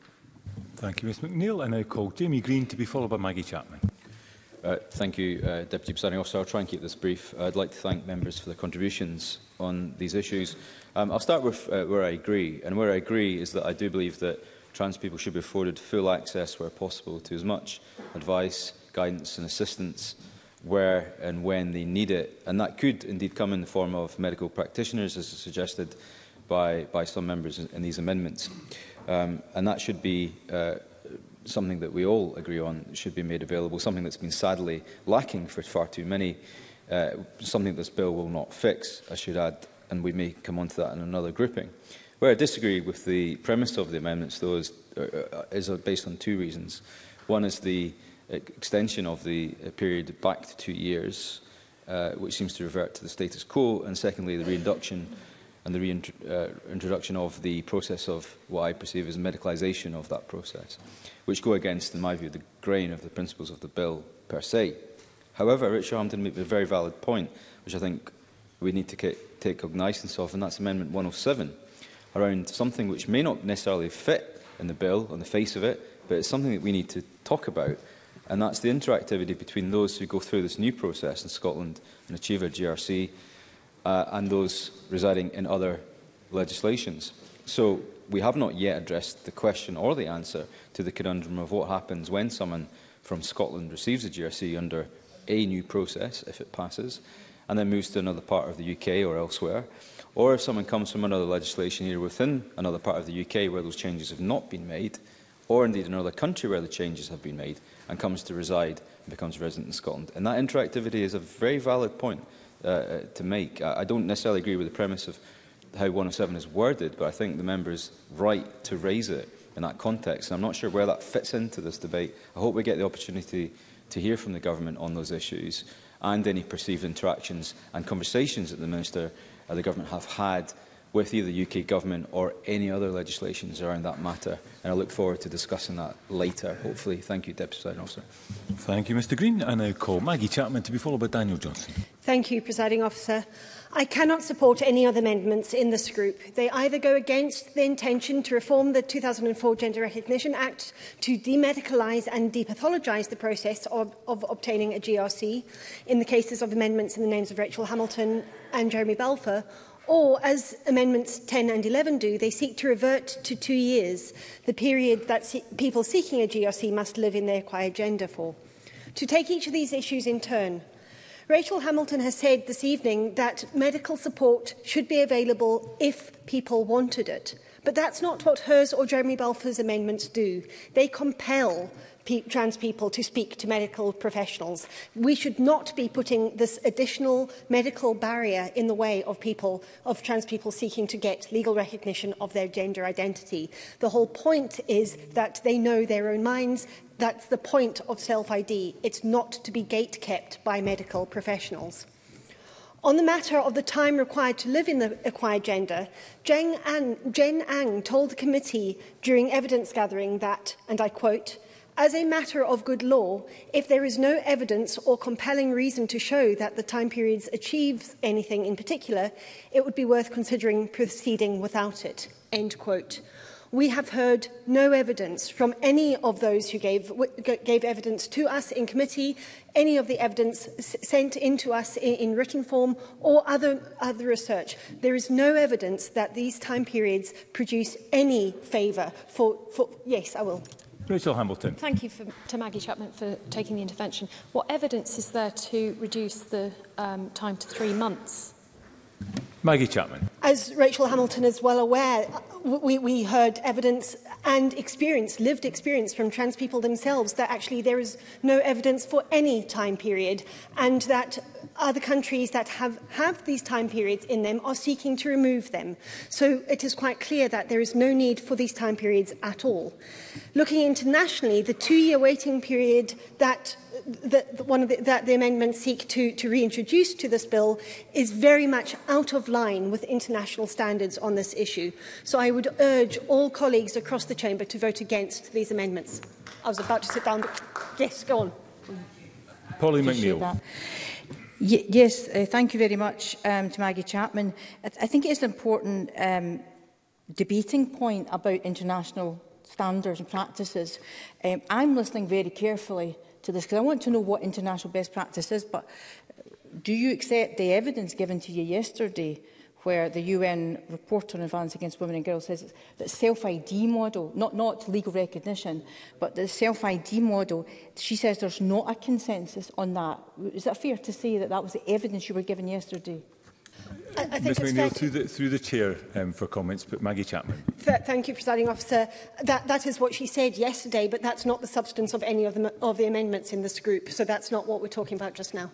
Thank you, Ms McNeill. I now call Jamie Green to be followed by Maggie Chapman. Thank you, Deputy Presiding Officer. I'll try and keep this brief. I'd like to thank members for their contributions on these issues. I'll start with where I agree, and where I agree is that I do believe that trans people should be afforded full access where possible to as much advice, guidance and assistance where and when they need it, and that could indeed come in the form of medical practitioners, as suggested by some members in these amendments, and that should be something that we all agree on should be made available, something that's been sadly lacking for far too many, something this bill will not fix, I should add, and we may come on to that in another grouping. Where I disagree with the premise of the amendments, though, is based on two reasons. One is the extension of the period back to 2 years, which seems to revert to the status quo, and secondly, the reintroduction and the reintroduction of the process of what I perceive as medicalisation of that process, which go against, in my view, the grain of the principles of the bill per se. However, Rachel Hamilton made a very valid point, which I think we need to take cognizance of, and that's Amendment 107, around something which may not necessarily fit in the bill on the face of it, but it's something that we need to talk about, and that's the interactivity between those who go through this new process in Scotland and achieve a GRC and those residing in other legislations. So we have not yet addressed the question or the answer to the conundrum of what happens when someone from Scotland receives a GRC under a new process, if it passes, and then moves to another part of the UK or elsewhere, or if someone comes from another legislation here within another part of the UK where those changes have not been made, or indeed another country where the changes have been made, and comes to reside and becomes resident in Scotland. And that interactivity is a very valid point to make. I don't necessarily agree with the premise of how 107 is worded, but I think the member is right to raise it in that context. And I'm not sure where that fits into this debate. I hope we get the opportunity to hear from the government on those issues and any perceived interactions and conversations that the Minister and the government have had with either the UK government or any other legislations around that matter. And I look forward to discussing that later, hopefully. Thank you, Deputy Presiding Officer. Thank you, Mr Green. I now call Maggie Chapman to be followed by Daniel Johnson. Thank you, Presiding Officer. I cannot support any other amendments in this group. They either go against the intention to reform the 2004 Gender Recognition Act to demedicalise and depathologise the process of obtaining a GRC, in the cases of amendments in the names of Rachel Hamilton and Jeremy Balfour, or, as Amendments 10 and 11 do, they seek to revert to 2 years, the period that people seeking a GRC must live in their acquired gender for. To take each of these issues in turn, Rachel Hamilton has said this evening that medical support should be available if people wanted it. But that's not what hers or Jeremy Balfour's amendments do. They compel trans people to speak to medical professionals. We should not be putting this additional medical barrier in the way of trans people seeking to get legal recognition of their gender identity. The whole point is that they know their own minds. That's the point of self-ID. It's not to be gatekept by medical professionals. On the matter of the time required to live in the acquired gender, Jen Ang told the committee during evidence gathering that, and I quote, "As a matter of good law, if there is no evidence or compelling reason to show that the time periods achieves anything in particular, it would be worth considering proceeding without it." End quote. We have heard no evidence from any of those who gave evidence to us in committee, any of the evidence sent in to us in written form or other research. There is no evidence that these time periods produce any favour for yes, I will. Rachel Hamilton. Thank you to Maggie Chapman for taking the intervention. What evidence is there to reduce the time to 3 months? Maggie Chapman. As Rachel Hamilton is well aware, we heard evidence and experience, lived experience from trans people themselves, that actually there is no evidence for any time period, and that other countries that have these time periods in them are seeking to remove them. So it is quite clear that there is no need for these time periods at all. Looking internationally, the 2 year waiting period that the amendments seek to reintroduce to this bill is very much out of line with international standards on this issue. So I would urge all colleagues across the chamber to vote against these amendments. I was about to sit down, but yes, go on. Pauline McNeill. Yes, thank you very much to Maggie Chapman. I think it is an important debating point about international standards and practices. I'm listening very carefully to this because I want to know what international best practice is, but do you accept the evidence given to you yesterday where the UN report on violence against women and girls says that self-ID model, not legal recognition, but the self-ID model, she says there's not a consensus on that. Is that fair to say that that was the evidence you were given yesterday? I think Ms McNeill, through the chair for comments, but Maggie Chapman. Thank you, Presiding Officer. That is what she said yesterday, but that's not the substance of any of the amendments in this group, so that's not what we're talking about just now.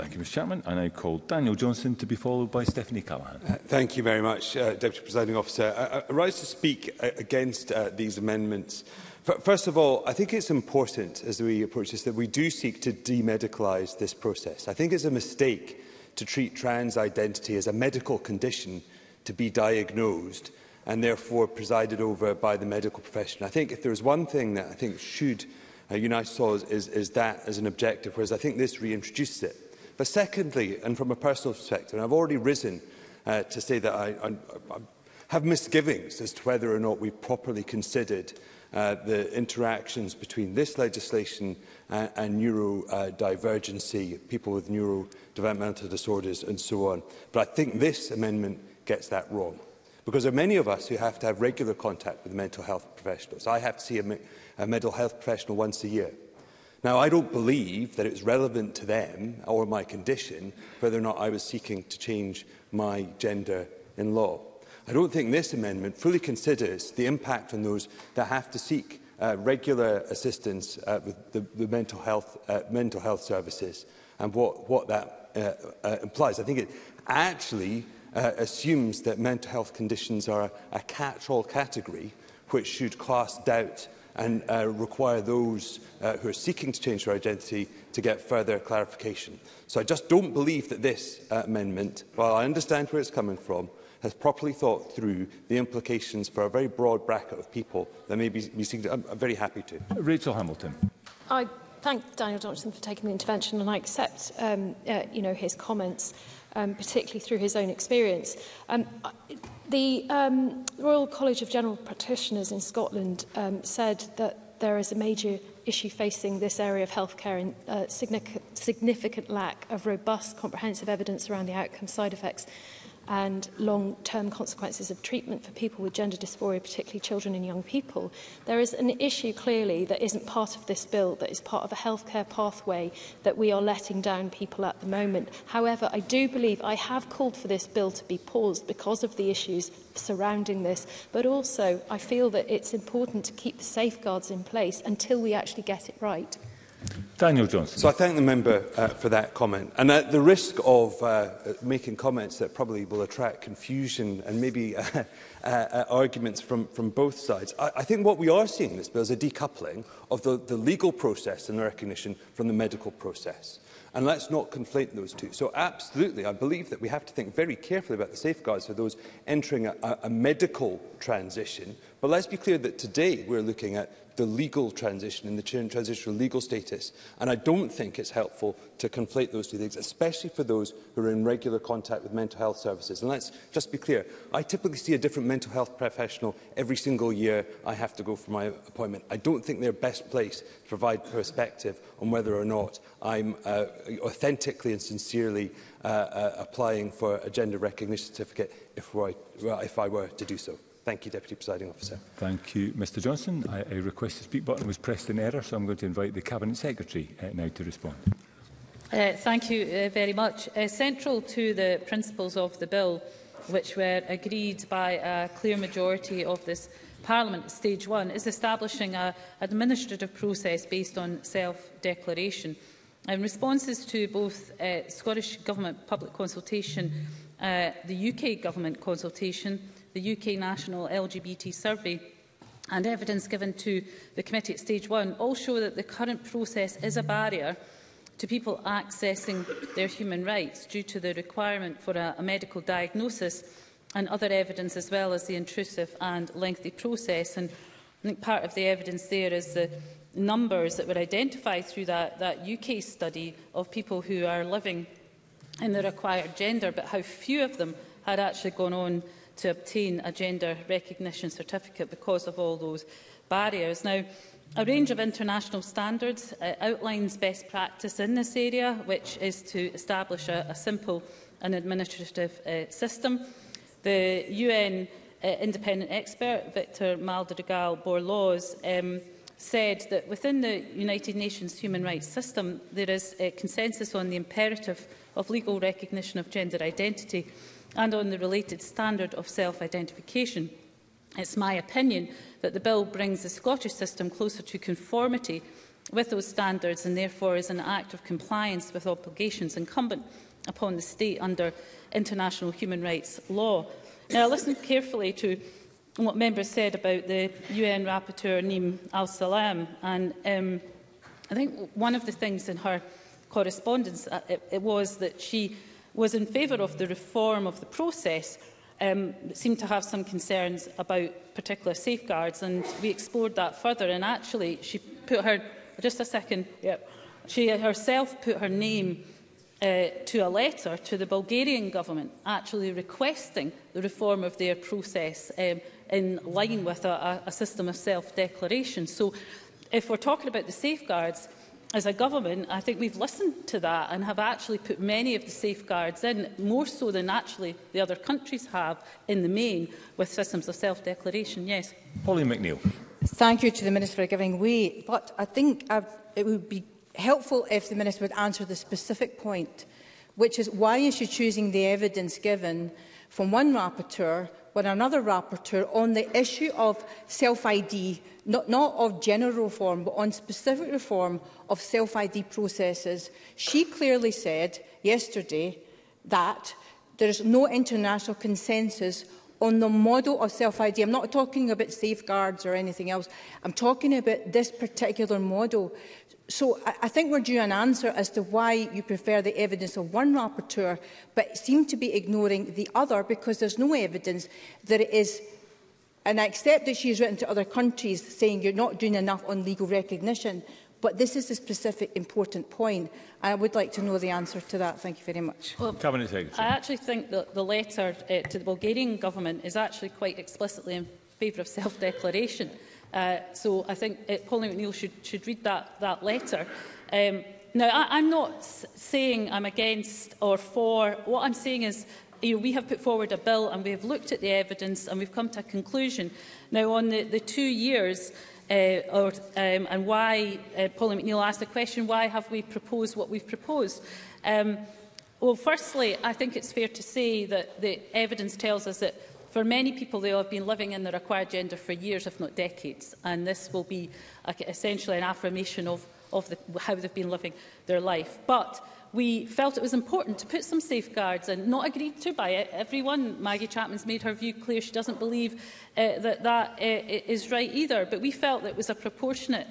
Thank you, Ms Chapman. I now call Daniel Johnson to be followed by Stephanie Callaghan. Thank you very much, Deputy Presiding Officer. I rise to speak against these amendments. First of all, I think it's important, as we approach this, that we do seek to demedicalise this process. I think it's a mistake to treat trans identity as a medical condition to be diagnosed and therefore presided over by the medical profession. I think if there is one thing that I think should unite us all is that as an objective, whereas I think this reintroduces it. But secondly, and from a personal perspective, and I've already risen to say that I have misgivings as to whether or not we've properly considered the interactions between this legislation and neurodivergency, people with neurodevelopmental disorders and so on. But I think this amendment gets that wrong, because there are many of us who have to have regular contact with mental health professionals. I have to see a mental health professional once a year. Now, I don't believe that it was relevant to them or my condition whether or not I was seeking to change my gender in law. I don't think this amendment fully considers the impact on those that have to seek regular assistance with the mental health services and what that implies. I think it actually assumes that mental health conditions are a catch-all category which should cast doubt and require those who are seeking to change their identity to get further clarification. So I just don't believe that this amendment, while I understand where it's coming from, has properly thought through the implications for a very broad bracket of people that may be seeking to. I'm very happy to. Rachel Hamilton. I thank Daniel Johnson for taking the intervention, and I accept his comments, particularly through his own experience. The Royal College of General Practitioners in Scotland said that there is a major issue facing this area of healthcare and significant lack of robust, comprehensive evidence around the outcome, side effects and long-term consequences of treatment for people with gender dysphoria, particularly children and young people. There is an issue, clearly, that isn't part of this bill, that is part of a healthcare pathway that we are letting down people at the moment. However, I do believe I have called for this bill to be paused because of the issues surrounding this, but also I feel that it's important to keep the safeguards in place until we actually get it right. Daniel Johnson. So I thank the member for that comment. And at the risk of making comments that probably will attract confusion and maybe arguments from both sides, I think what we are seeing in this bill is a decoupling of the legal process and the recognition from the medical process. And let's not conflate those two. So absolutely, I believe that we have to think very carefully about the safeguards for those entering a medical transition. But let's be clear that today we're looking at the legal transition and the transitional legal status. And I don't think it's helpful to conflate those two things, especially for those who are in regular contact with mental health services. And let's just be clear, I typically see a different mental health professional every single year I have to go for my appointment. I don't think they're best placed to provide perspective on whether or not I'm authentically and sincerely applying for a gender recognition certificate if I were to do so. Thank you, Deputy Presiding Officer. Thank you, Mr Johnson. I request the speak button was pressed in error, so I'm going to invite the Cabinet Secretary now to respond. Thank you very much. Central to the principles of the bill, which were agreed by a clear majority of this Parliament at Stage 1, is establishing an administrative process based on self-declaration. In responses to both Scottish Government public consultation, the UK Government consultation, the UK National LGBT Survey and evidence given to the committee at Stage 1 all show that the current process is a barrier to people accessing their human rights due to the requirement for a medical diagnosis and other evidence, as well as the intrusive and lengthy process. And I think part of the evidence there is the numbers that were identified through that UK study of people who are living in the required gender, but how few of them had actually gone on to obtain a gender recognition certificate because of all those barriers. Now, a range of international standards outlines best practice in this area, which is to establish a simple and administrative system. The UN independent expert, Victor Madrigal-Borlauz, said that within the United Nations human rights system, there is a consensus on the imperative of legal recognition of gender identity and on the related standard of self-identification. It's my opinion that the bill brings the Scottish system closer to conformity with those standards and therefore is an act of compliance with obligations incumbent upon the state under international human rights law. Now, I listened carefully to what members said about the UN Rapporteur Neem Al-Salam, and I think one of the things in her correspondence it was that she was in favour of the reform of the process, but seemed to have some concerns about particular safeguards, and we explored that further. And actually, she put her she herself put her name to a letter to the Bulgarian government, actually requesting the reform of their process in line with a system of self-declaration. So, if we're talking about the safeguards, as a government, I think we've listened to that and have actually put many of the safeguards in, more so than actually the other countries have in the main, with systems of self-declaration. Yes. Pauline McNeill. Thank you to the Minister for giving way, but I think it would be helpful if the Minister would answer the specific point, which is why is she choosing the evidence given from one rapporteur with another rapporteur on the issue of self-ID, not of general reform, but on specific reform of self-ID processes. She clearly said yesterday that there is no international consensus on the model of self-ID. I'm not talking about safeguards or anything else. I'm talking about this particular model. So I think we're due an answer as to why you prefer the evidence of one rapporteur, but seem to be ignoring the other, because there's no evidence that it is. And I accept that she has written to other countries saying you're not doing enough on legal recognition, but this is a specific important point. I would like to know the answer to that. Thank you very much. Well, I actually think that the letter to the Bulgarian government is actually quite explicitly in favour of self-declaration. So I think Pauline McNeill should read that letter. Now, I'm not saying I'm against or for. What I'm saying is, you know, we have put forward a bill and we have looked at the evidence and we've come to a conclusion. Now, on the 2 years and why, Pauline McNeill asked the question, why have we proposed what we've proposed? Well, firstly, I think it's fair to say that the evidence tells us that for many people, they will have been living in the required gender for years, if not decades, and this will be essentially an affirmation of how they've been living their life. But we felt it was important to put some safeguards in, not agreed to by everyone. Maggie Chapman's made her view clear. She doesn't believe that is right either. But we felt that it was a proportionate,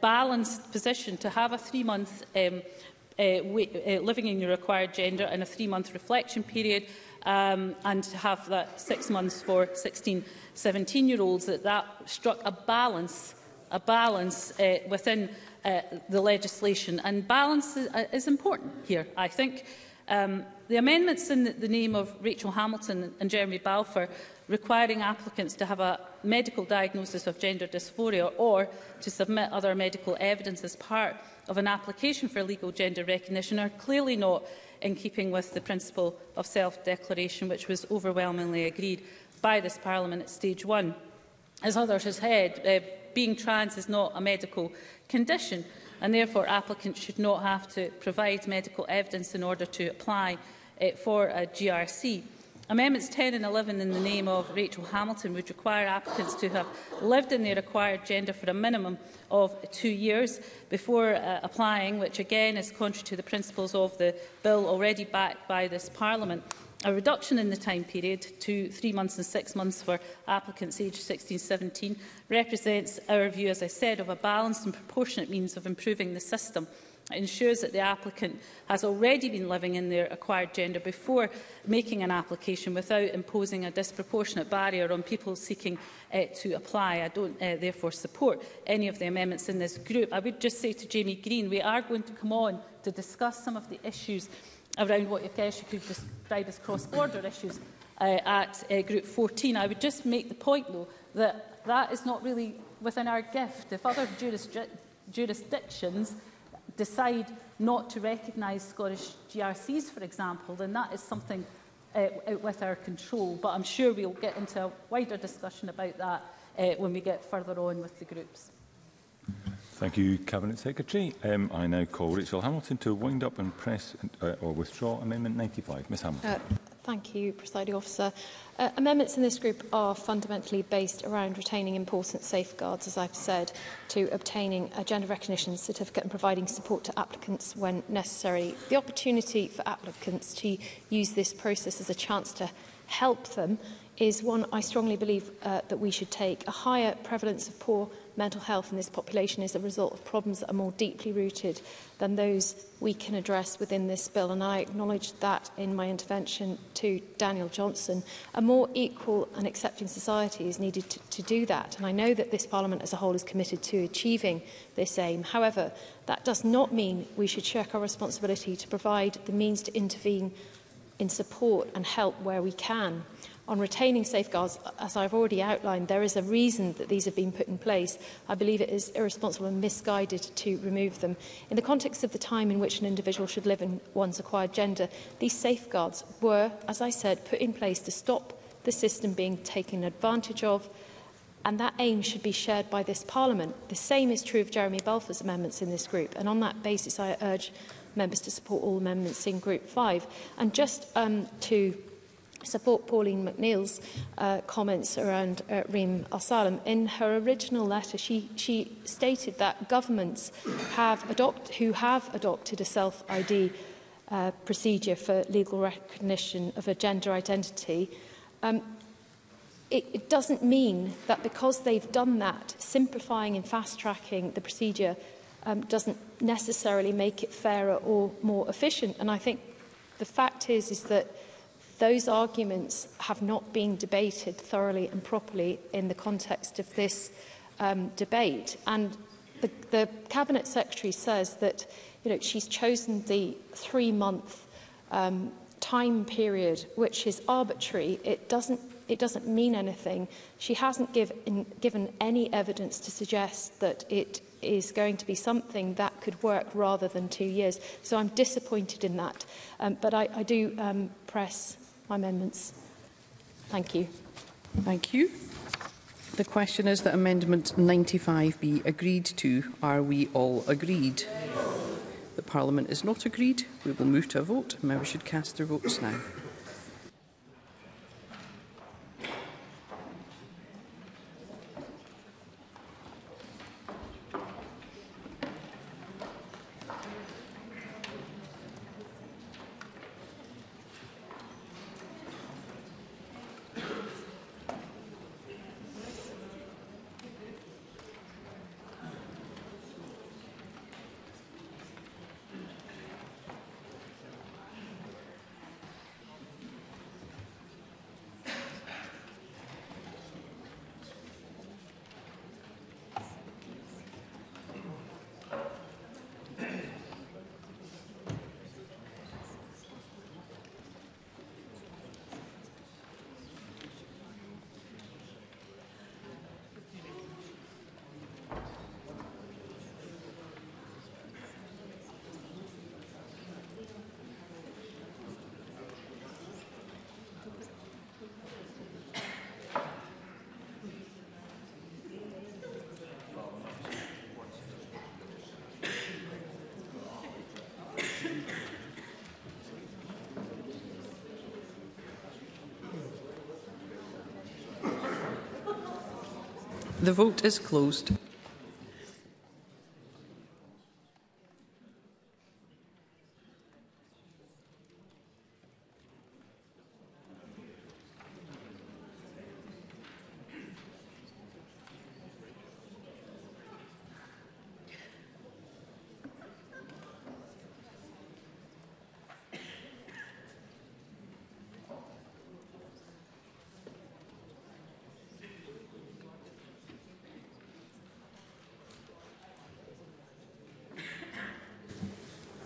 balanced position to have a 3-month living in your required gender and a 3-month reflection period, and to have that 6 months for 16, 17-year-olds, that struck a balance within the legislation. And balance is important here, I think. The amendments in the name of Rachel Hamilton and Jeremy Balfour requiring applicants to have a medical diagnosis of gender dysphoria or to submit other medical evidence as part of an application for legal gender recognition are clearly not in keeping with the principle of self-declaration, which was overwhelmingly agreed by this Parliament at stage one. As others have said, being trans is not a medical condition, and therefore applicants should not have to provide medical evidence in order to apply for a GRC. Amendments 10 and 11 in the name of Rachel Hamilton would require applicants to have lived in their required gender for a minimum of 2 years before applying, which again is contrary to the principles of the bill already backed by this Parliament. A reduction in the time period to 3 months and 6 months for applicants aged 16-17 represents our view, as I said, of a balanced and proportionate means of improving the system. It ensures that the applicant has already been living in their acquired gender before making an application, without imposing a disproportionate barrier on people seeking to apply. I don't therefore support any of the amendments in this group. I would just say to Jamie Green, we are going to come on to discuss some of the issues around what I guess you could describe as cross-border issues at Group 14. I would just make the point, though, that that is not really within our gift. If other jurisdictions decide not to recognise Scottish GRCs, for example, then that is something out with our control. But I'm sure we'll get into a wider discussion about that when we get further on with the groups. Thank you, Cabinet Secretary. I now call Rachel Hamilton to wind up and press or withdraw Amendment 95. Ms Hamilton. Thank you, Presiding Officer. Amendments in this group are fundamentally based around retaining important safeguards, as I've said, to obtaining a gender recognition certificate and providing support to applicants when necessary. The opportunity for applicants to use this process as a chance to help them is one I strongly believe that we should take. A higher prevalence of poor mental health in this population is a result of problems that are more deeply rooted than those we can address within this bill, and I acknowledged that in my intervention to Daniel Johnson. A more equal and accepting society is needed to do that, and I know that this Parliament as a whole is committed to achieving this aim. However, that does not mean we should shirk our responsibility to provide the means to intervene in support and help where we can. On retaining safeguards, as I've already outlined, there is a reason that these have been put in place. I believe it is irresponsible and misguided to remove them. In the context of the time in which an individual should live in one's acquired gender, these safeguards were, as I said, put in place to stop the system being taken advantage of, and that aim should be shared by this Parliament. The same is true of Jeremy Balfour's amendments in this group, and on that basis I urge members to support all amendments in Group 5. And just to support Pauline McNeill's comments around Reem Al-Salem. In her original letter, she stated that governments who have adopted a self-ID procedure for legal recognition of a gender identity, it doesn't mean that because they've done that, simplifying and fast-tracking the procedure doesn't necessarily make it fairer or more efficient. And I think the fact is that those arguments have not been debated thoroughly and properly in the context of this debate. And the Cabinet Secretary says that she's chosen the 3-month time period, which is arbitrary. It doesn't mean anything. She hasn't given any evidence to suggest that it is going to be something that could work rather than 2 years. So I'm disappointed in that. But I do press my amendments. Thank you. Thank you. The question is that Amendment 95 be agreed to. Are we all agreed? The Parliament is not agreed. We will move to a vote. Members should cast their votes now. The vote is closed.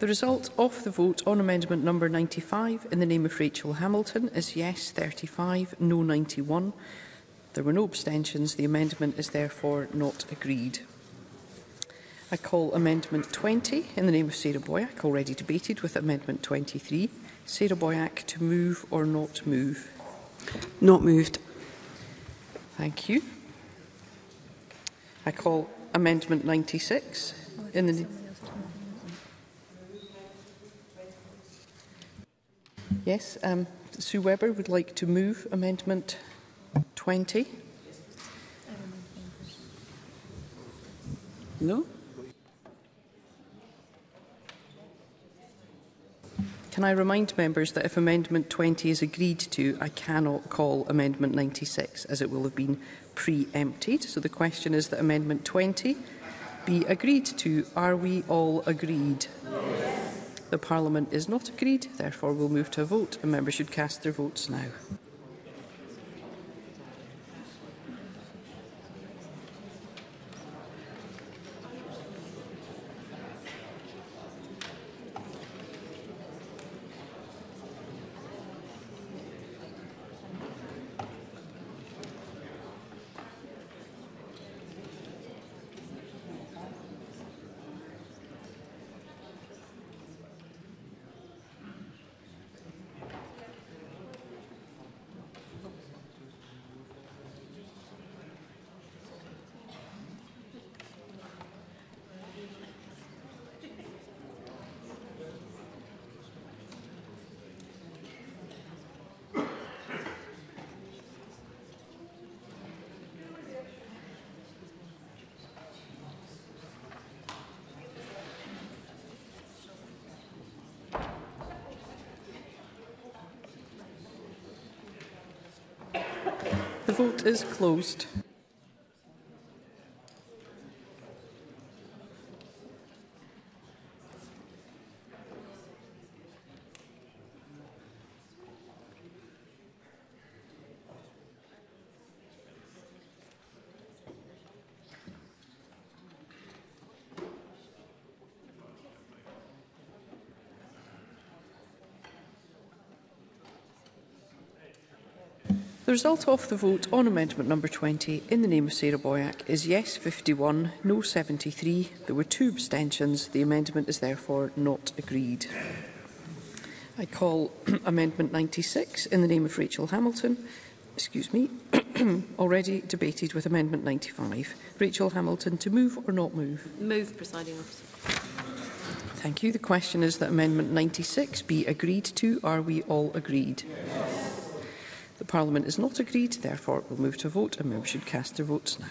The result of the vote on amendment number 95 in the name of Rachel Hamilton is yes 35, no 91. There were no abstentions. The amendment is therefore not agreed. I call amendment 20 in the name of Sarah Boyack, already debated with amendment 23. Sarah Boyack, to move or not move? Not moved. Thank you. I call amendment 96 in the name... Yes, Sue Webber would like to move Amendment 20. No? Can I remind members that if Amendment 20 is agreed to, I cannot call Amendment 96, as it will have been pre-empted. So the question is that Amendment 20 be agreed to. Are we all agreed? Yes. The Parliament is not agreed, therefore we'll move to a vote, and members should cast their votes now. The vote is closed. The result of the vote on amendment number 20 in the name of Sarah Boyack is yes 51, no 73. There were 2 abstentions. The amendment is therefore not agreed. I call amendment 96 in the name of Rachel Hamilton, already debated with amendment 95. Rachel Hamilton to move or not move? Move, presiding officer. Thank you. The question is that amendment 96 be agreed to. Are we all agreed? Yes. The Parliament is not agreed, therefore it will move to a vote, and members should cast their votes now.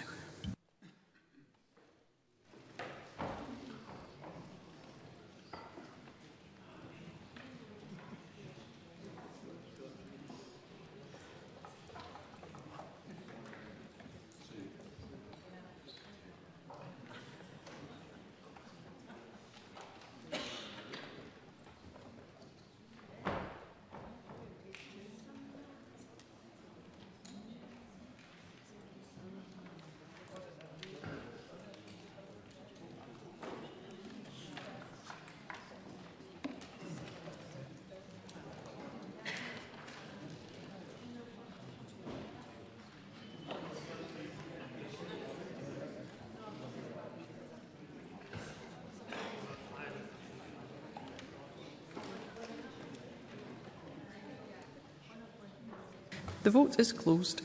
The vote is closed.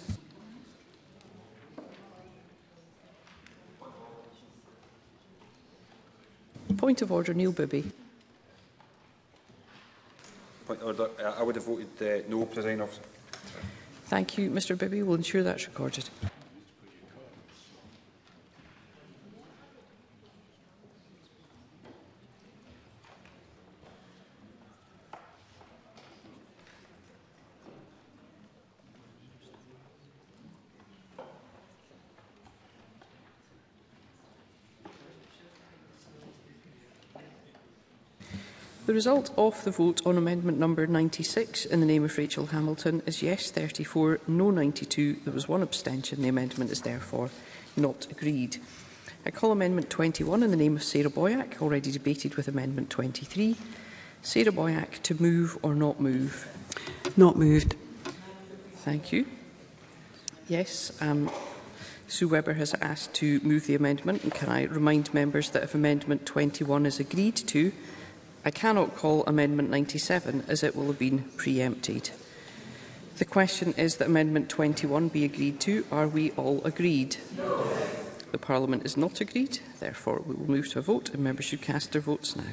Point of order, Neil Bibby. Point of order. I would have voted no, presiding officer. Thank you, Mr. Bibby. We'll ensure that's recorded. The result of the vote on amendment number 96 in the name of Rachel Hamilton is yes 34, no 92. There was 1 abstention. The amendment is therefore not agreed. I call amendment 21 in the name of Sarah Boyack, already debated with amendment 23. Sarah Boyack to move or not move? Not moved. Thank you. Yes. Sue Webber has asked to move the amendment, and can I remind members that if amendment 21 is agreed to, I cannot call Amendment 97 as it will have been pre-empted. The question is that Amendment 21 be agreed to. Are we all agreed? No. The Parliament is not agreed. Therefore, we will move to a vote, and members should cast their votes now.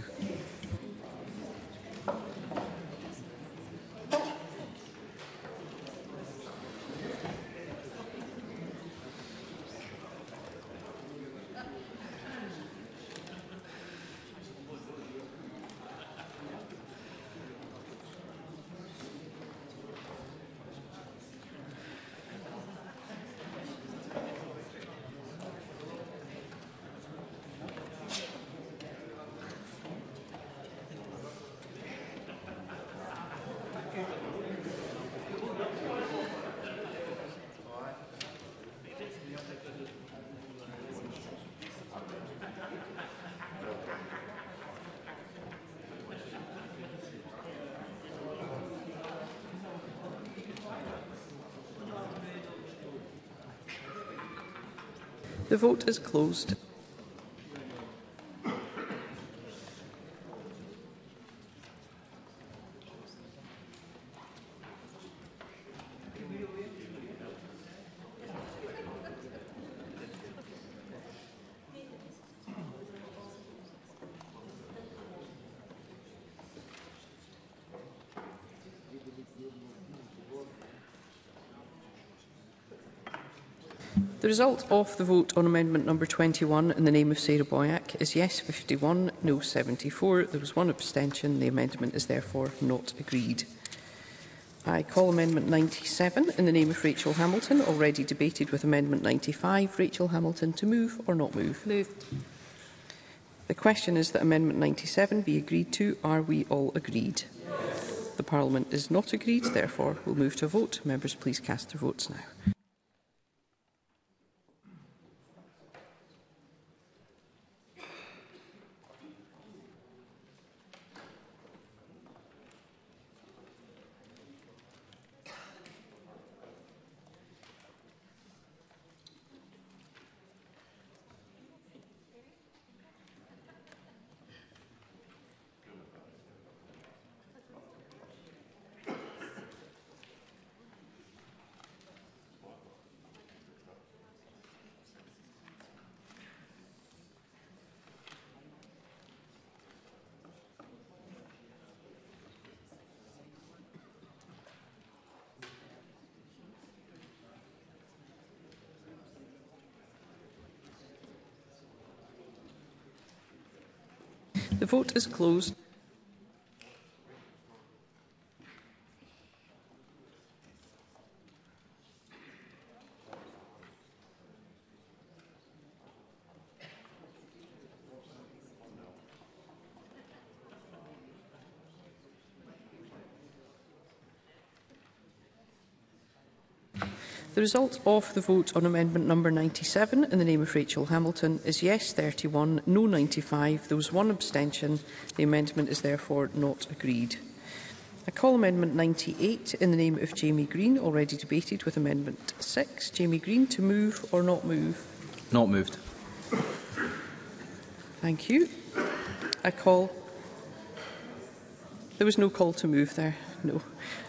The vote is closed. The result of the vote on amendment number 21 in the name of Sarah Boyack is yes 51, no 74. There was one abstention. The amendment is therefore not agreed. I call amendment 97 in the name of Rachel Hamilton, already debated with amendment 95. Rachel Hamilton to move or not move? Moved. The question is that amendment 97 be agreed to. Are we all agreed? Yes. The Parliament is not agreed. Therefore, we'll move to a vote. Members, please cast their votes now. The vote is closed. The result of the vote on amendment number 97 in the name of Rachel Hamilton is yes 31, no 95. There was one abstention. The amendment is therefore not agreed. I call amendment 98 in the name of Jamie Green, already debated with amendment 6. Jamie Green to move or not move? Not moved. Thank you. I call. There was no call to move there. No.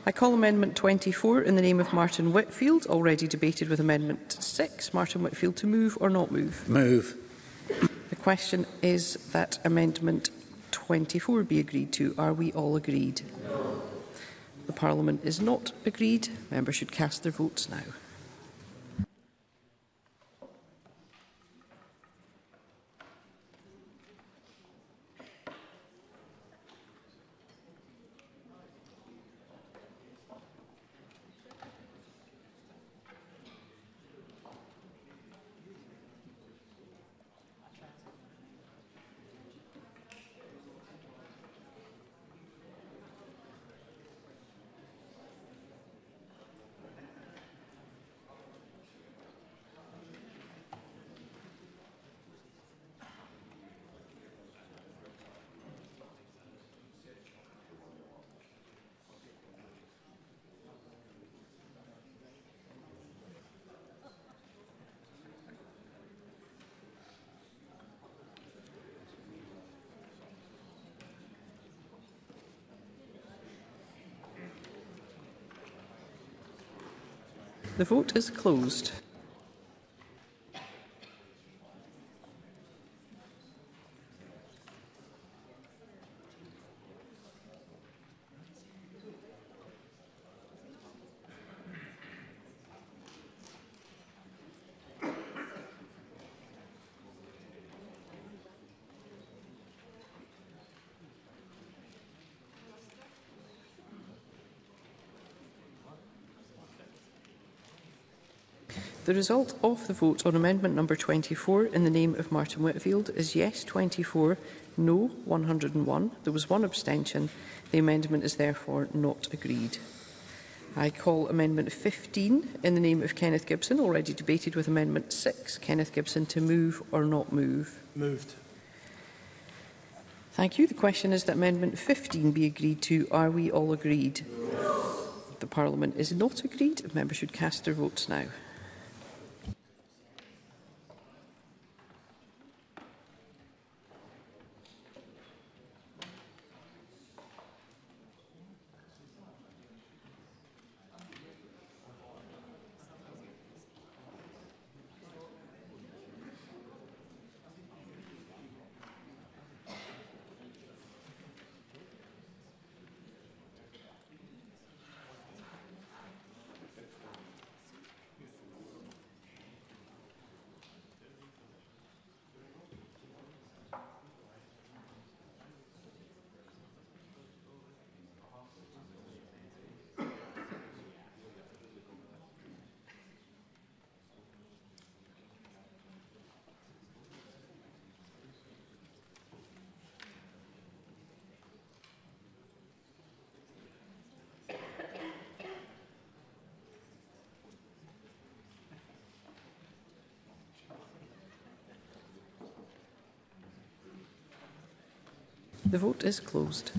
I call amendment 24 in the name of Martin Whitfield, already debated with amendment 6. Martin Whitfield to move or not move? Move. The question is that amendment 24 be agreed to. Are we all agreed? No. The Parliament is not agreed. Members should cast their votes now. The vote is closed. The result of the vote on amendment number 24 in the name of Martin Whitfield is yes 24, no 101. There was one abstention. The amendment is therefore not agreed. I call amendment 15 in the name of Kenneth Gibson, already debated with amendment 6. Kenneth Gibson to move or not move? Moved. Thank you. The question is that amendment 15 be agreed to. Are we all agreed? No. The Parliament is not agreed. Members should cast their votes now. The vote is closed.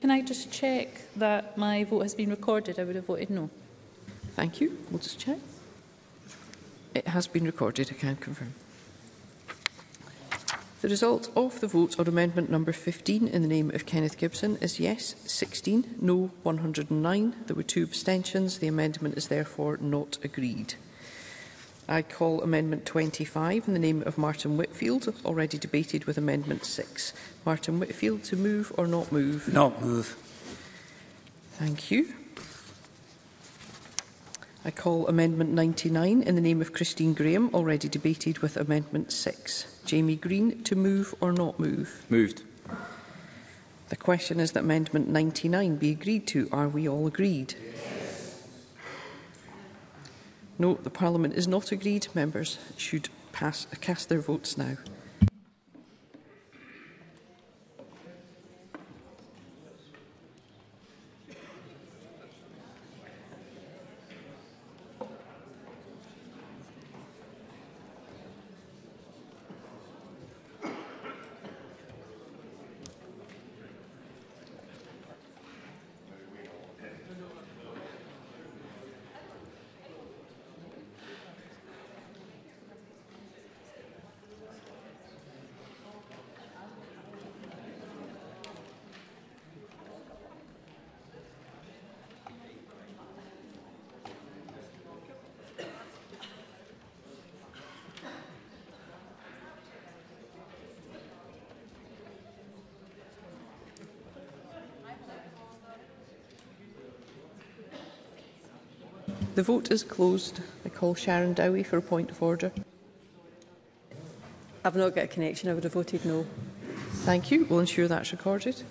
Can I just check that my vote has been recorded? I would have voted no. Thank you. We'll just check. It has been recorded, I can confirm. The result of the vote on amendment number 15 in the name of Kenneth Gibson is yes 16, no 109. There were 2 abstentions. The amendment is therefore not agreed. I call amendment 25 in the name of Martin Whitfield, already debated with amendment 6. Martin Whitfield, to move or not move? Not move. Thank you. I call amendment 99 in the name of Christine Grahame, already debated with amendment 6. Jamie Green, to move or not move? Moved. The question is that amendment 99 be agreed to. Are we all agreed? Yes. No, the Parliament is not agreed. Members should cast their votes now. The vote is closed. I call Sharon Dowie for a point of order. I've not got a connection. I would have voted no. Thank you. We'll ensure that's recorded.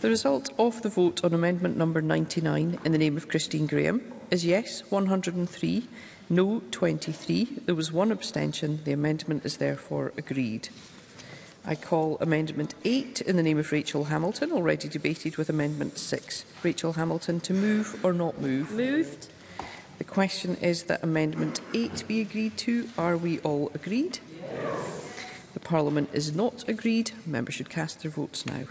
The result of the vote on amendment number 99 in the name of Christine Grahame is yes 103, no 23. There was 1 abstention. The amendment is therefore agreed. I call amendment 8 in the name of Rachel Hamilton, already debated with amendment 6. Rachel Hamilton, to move or not move? Moved. The question is that amendment 8 be agreed to. Are we all agreed? Yes. The Parliament is not agreed. Members should cast their votes now.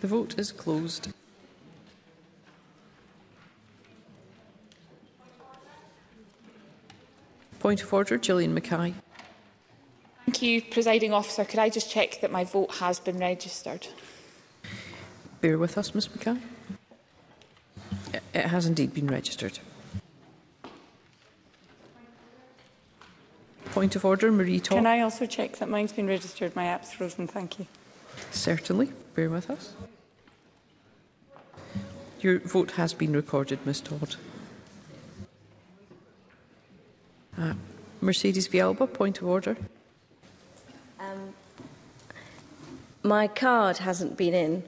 The vote is closed. Point of order, Gillian Mackay. Thank you, Presiding Officer. Could I just check that my vote has been registered? Bear with us, Ms Mackay. It has indeed been registered. Point of order, Marie Todd. Can I also check that mine's been registered? My app's frozen, thank you. Certainly. Bear with us. Your vote has been recorded, Ms Todd. Mercedes Vialba, point of order. My card hasn't been in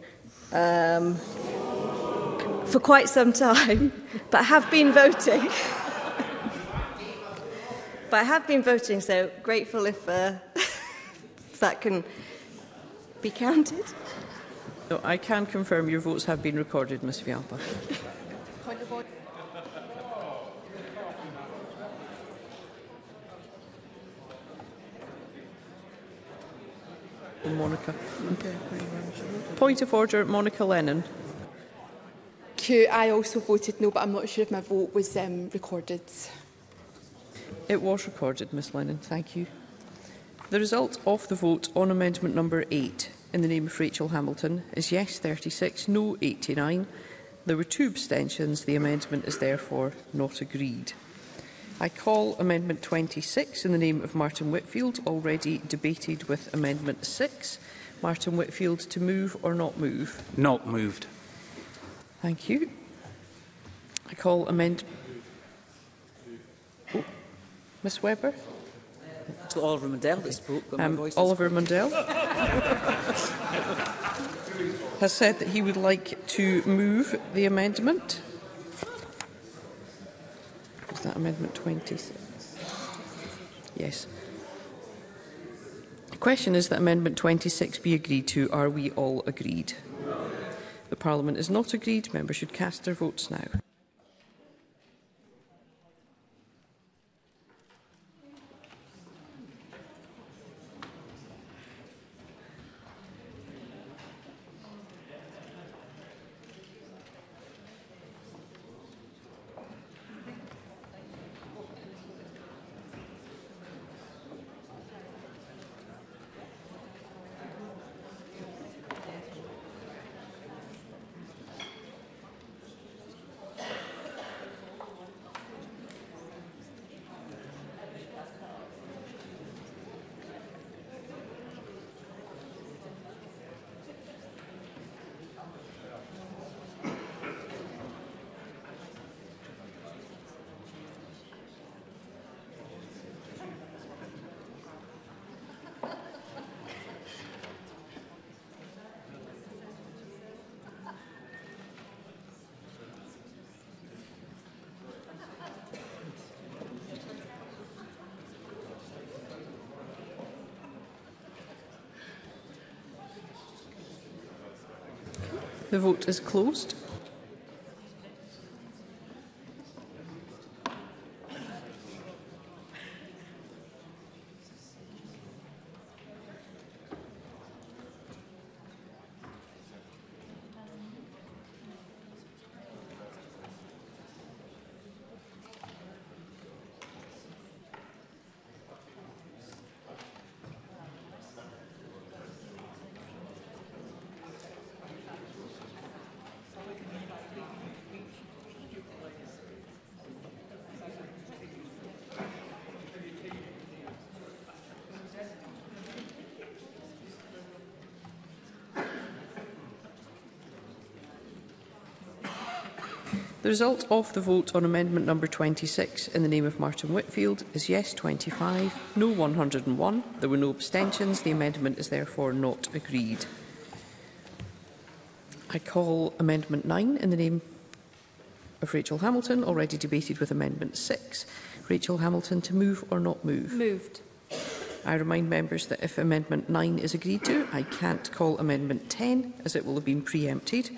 for quite some time, but I have been voting. But I have been voting, so grateful if, if that can be counted. No, I can confirm your votes have been recorded, Ms Vialpa. Monica. Okay. Point of order, Monica Lennon. I also voted no, but I'm not sure if my vote was recorded. It was recorded, Ms Lennon. Thank you. The result of the vote on amendment number 8 in the name of Rachel Hamilton is yes 36, no 89. There were 2 abstentions. The amendment is therefore not agreed. I call amendment 26 in the name of Martin Whitfield, already debated with amendment 6. Martin Whitfield, to move or not move? Not moved. Thank you. I call amendment... Oh. Ms Webber? It's Oliver Mundell that spoke, but my voice Oliver Mundell has said that he would like to move the amendment. Is that amendment 26? Yes. The question is that amendment 26 be agreed to. Are we all agreed? No. The Parliament is not agreed. Members should cast their votes now. The vote is closed. The result of the vote on amendment number 26 in the name of Martin Whitfield is yes 25, no 101. There were no abstentions. The amendment is therefore not agreed. I call amendment 9 in the name of Rachel Hamilton, already debated with amendment 6. Rachel Hamilton, to move or not move? Moved. I remind members that if amendment 9 is agreed to, I can't call amendment 10 as it will have been preempted.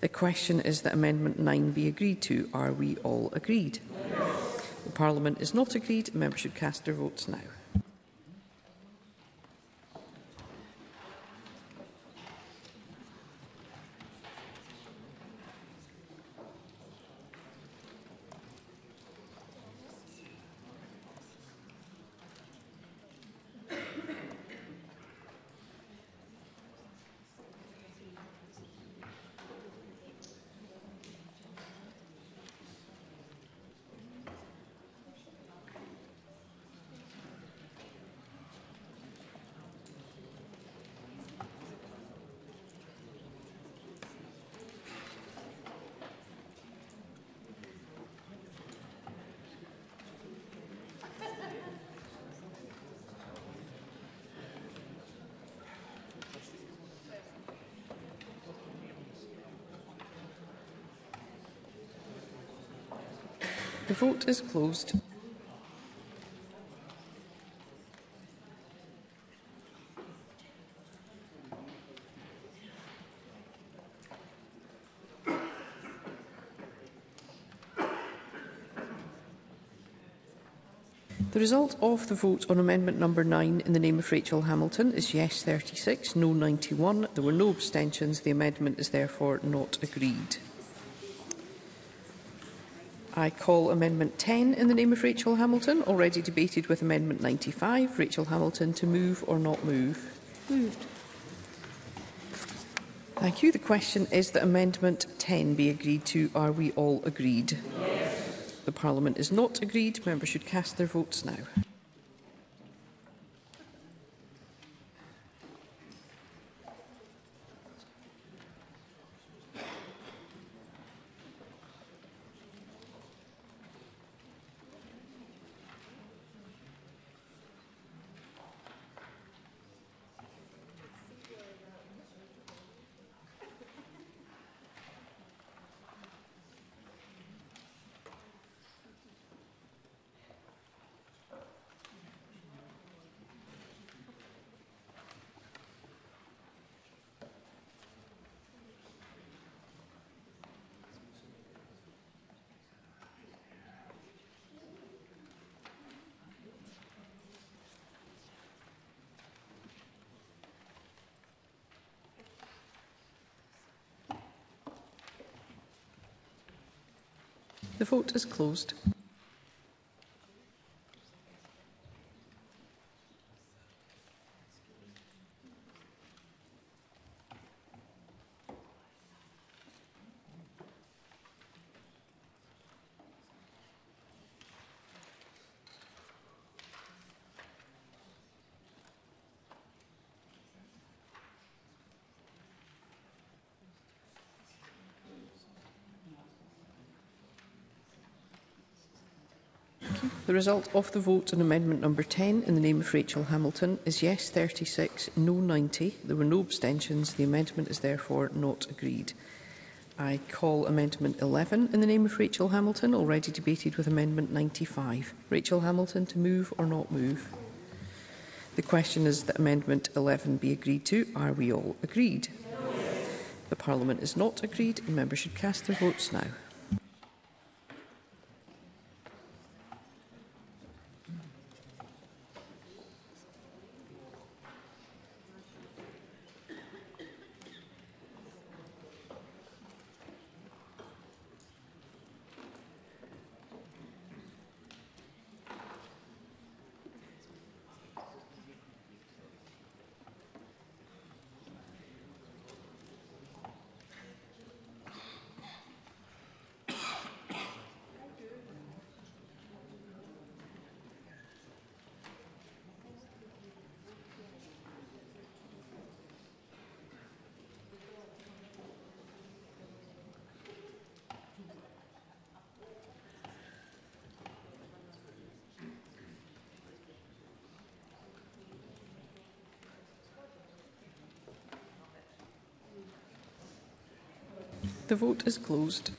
The question is that Amendment 9 be agreed to. Are we all agreed? Yes. The Parliament is not agreed. Members should cast their votes now. The vote is closed. The result of the vote on amendment number 9 in the name of Rachel Hamilton is yes 36, no 91. There were no abstentions. The amendment is therefore not agreed. I call amendment 10 in the name of Rachel Hamilton, already debated with amendment 95. Rachel Hamilton to move or not move? Moved. Thank you. The question is that amendment 10 be agreed to. Are we all agreed? Yes. The Parliament is not agreed. Members should cast their votes now. The vote is closed. The result of the vote on amendment number 10 in the name of Rachel Hamilton is yes 36, no 90. There were no abstentions. The amendment is therefore not agreed. I call amendment 11 in the name of Rachel Hamilton, already debated with amendment 95. Rachel Hamilton to move or not move? The question is that amendment 11 be agreed to. Are we all agreed? No. The Parliament is not agreed. Members should cast their votes now. The vote is closed.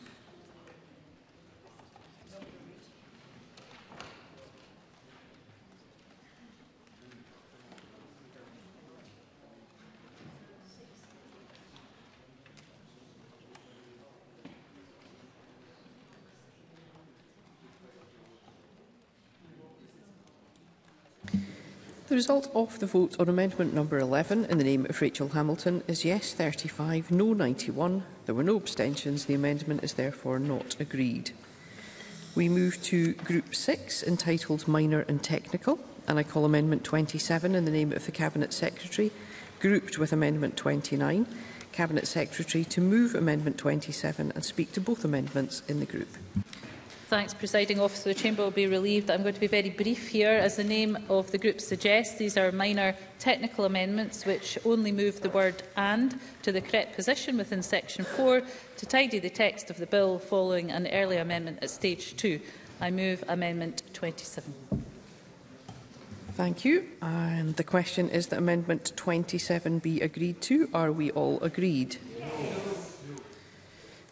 The result of the vote on amendment number 11 in the name of Rachel Hamilton is yes 35, no 91. There were no abstentions. The amendment is therefore not agreed. We move to Group 6, entitled Minor and Technical, and I call Amendment 27 in the name of the Cabinet Secretary, grouped with Amendment 29. Cabinet Secretary to move Amendment 27 and speak to both amendments in the group. Thanks, Presiding Officer. The Chamber will be relieved that I'm going to be very brief here. As the name of the group suggests, these are minor technical amendments which only move the word "and" to the correct position within Section 4 to tidy the text of the bill following an early amendment at Stage 2. I move Amendment 27. Thank you. And the question is that Amendment 27 be agreed to. Are we all agreed? Yes.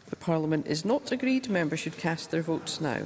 The Parliament is not agreed. Members should cast their votes now.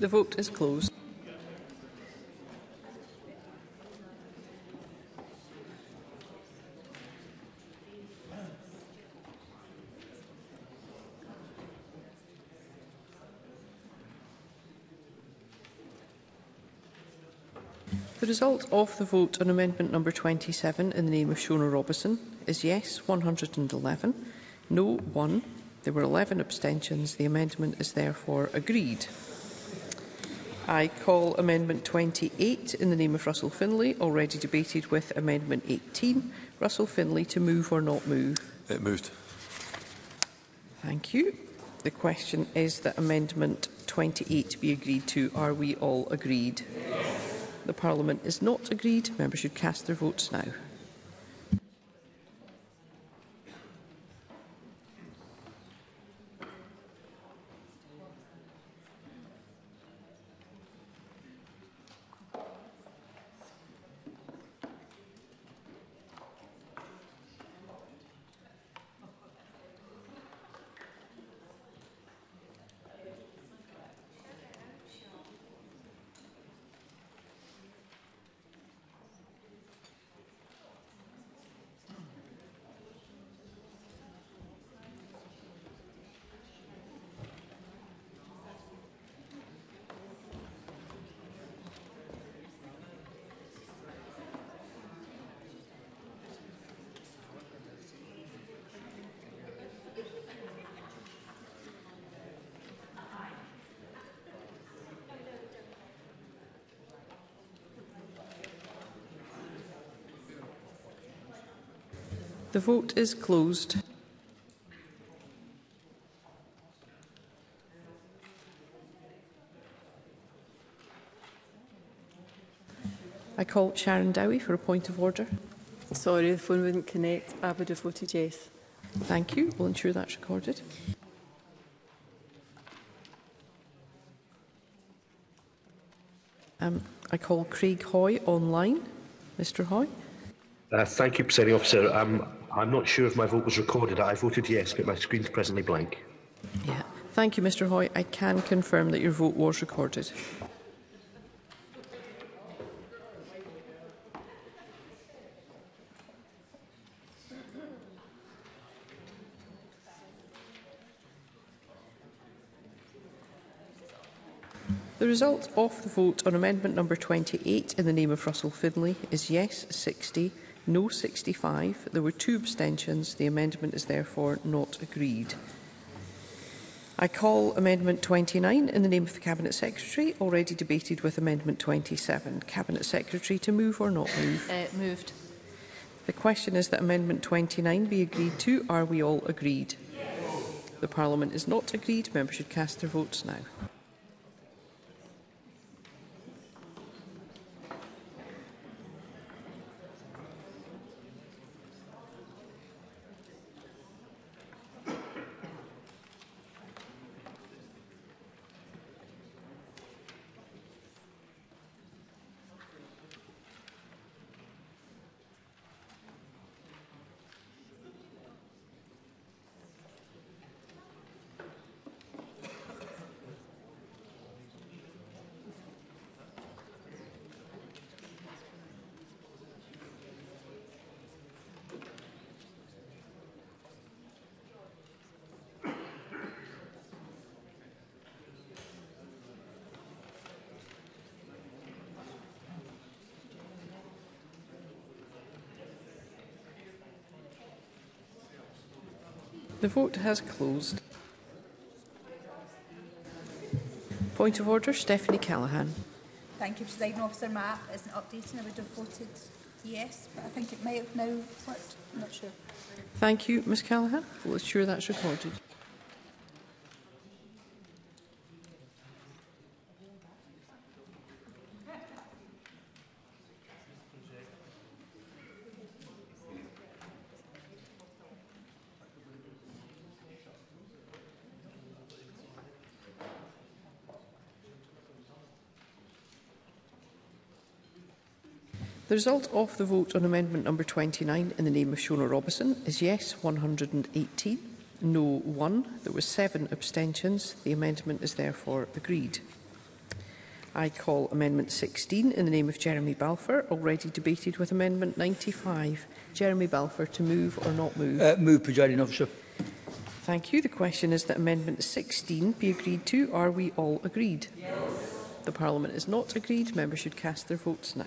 The vote is closed. The result of the vote on amendment number 27 in the name of Shona Robison is yes 111, no 1. There were 11 abstentions. The amendment is therefore agreed. I call amendment 28 in the name of Russell Findlay, already debated with amendment 18. Russell Findlay to move or not move? It moved. Thank you. The question is that amendment 28 be agreed to. Are we all agreed? Yes. The Parliament is not agreed. Members should cast their votes now. The vote is closed. I call Sharon Dowie for a point of order. Sorry, the phone wouldn't connect. I would have voted yes. Thank you. We'll ensure that's recorded. I call Craig Hoy online. Mr Hoy. Thank you, Presiding Officer. I'm not sure if my vote was recorded. I voted yes, but my screen's presently blank. Yeah. Thank you, Mr Hoy. I can confirm that your vote was recorded. The result of the vote on amendment number 28 in the name of Russell Findlay is yes 60. No 65. There were 2 abstentions. The amendment is therefore not agreed. I call amendment 29 in the name of the Cabinet Secretary, already debated with amendment 27. Cabinet Secretary to move or not move? Moved. The question is that amendment 29 be agreed to. Are we all agreed? Yes. The Parliament is not agreed. Members should cast their votes now. The vote has closed. Point of order, Stephanie Callaghan. Thank you, Presiding Officer. My app isn't updating. I would have voted yes, but I think it may have now flipped. I'm not sure. Thank you, Ms Callaghan. We'll ensure that's recorded. The result of the vote on amendment number 29 in the name of Shona Robison is yes 118, no 1. There were 7 abstentions. The amendment is therefore agreed. I call Amendment 16 in the name of Jeremy Balfour, already debated with Amendment 95. Jeremy Balfour, to move or not move? Move, Presiding Officer. Thank you. The question is that Amendment 16 be agreed to. Are we all agreed? Yes. The Parliament is not agreed. Members should cast their votes now.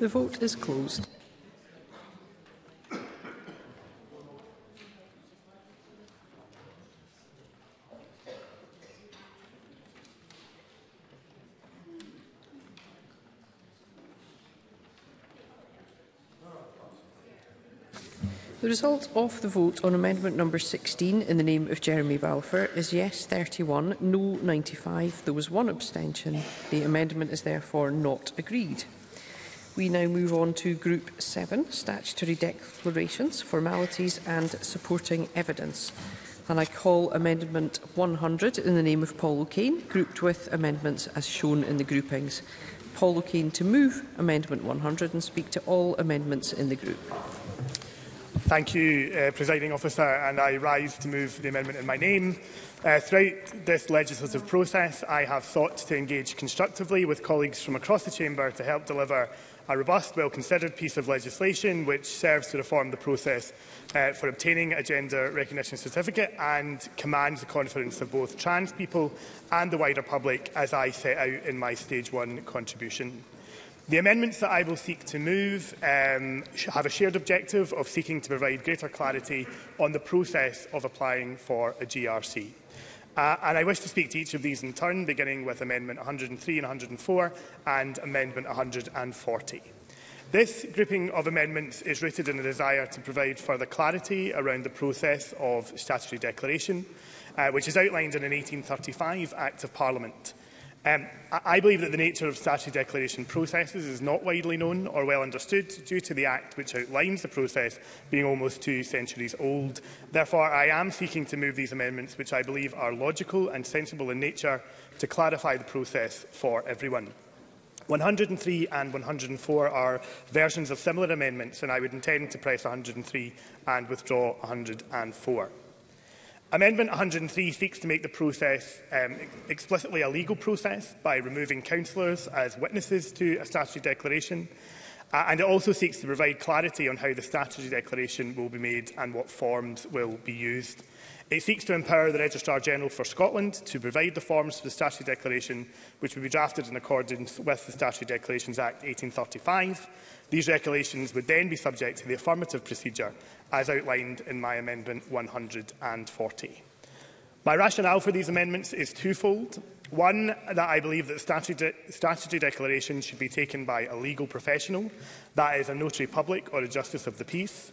The vote is closed. The result of the vote on amendment number 16 in the name of Jeremy Balfour is yes 31, no 95. There was one abstention. The amendment is therefore not agreed. We now move on to Group 7, Statutory Declarations, Formalities and Supporting Evidence. And I call Amendment 100 in the name of Paul O'Kane, grouped with amendments as shown in the groupings. Paul O'Kane to move Amendment 100 and speak to all amendments in the group. Thank you, Presiding Officer, and I rise to move the amendment in my name. Throughout this legislative process, I have sought to engage constructively with colleagues from across the chamber to help deliver a robust, well-considered piece of legislation which serves to reform the process for obtaining a gender recognition certificate and commands the confidence of both trans people and the wider public, as I set out in my Stage 1 contribution. The amendments that I will seek to move have a shared objective of seeking to provide greater clarity on the process of applying for a GRC. And I wish to speak to each of these in turn, beginning with Amendment 103 and 104 and Amendment 140. This grouping of amendments is rooted in the desire to provide further clarity around the process of statutory declaration, which is outlined in an 1835 Act of Parliament. I believe that the nature of statutory declaration processes is not widely known or well understood due to the Act which outlines the process being almost 2 centuries old. Therefore, I am seeking to move these amendments, which I believe are logical and sensible in nature, to clarify the process for everyone. 103 and 104 are versions of similar amendments, and I would intend to press 103 and withdraw 104. Amendment 103 seeks to make the process explicitly a legal process by removing councillors as witnesses to a statutory declaration, and it also seeks to provide clarity on how the statutory declaration will be made and what forms will be used. It seeks to empower the Registrar-General for Scotland to provide the forms for the statutory declaration, which will be drafted in accordance with the Statutory Declarations Act 1835. These regulations would then be subject to the affirmative procedure, as outlined in my Amendment 140. My rationale for these amendments is twofold. One, that I believe that statutory declaration should be taken by a legal professional, that is, a notary public or a justice of the peace.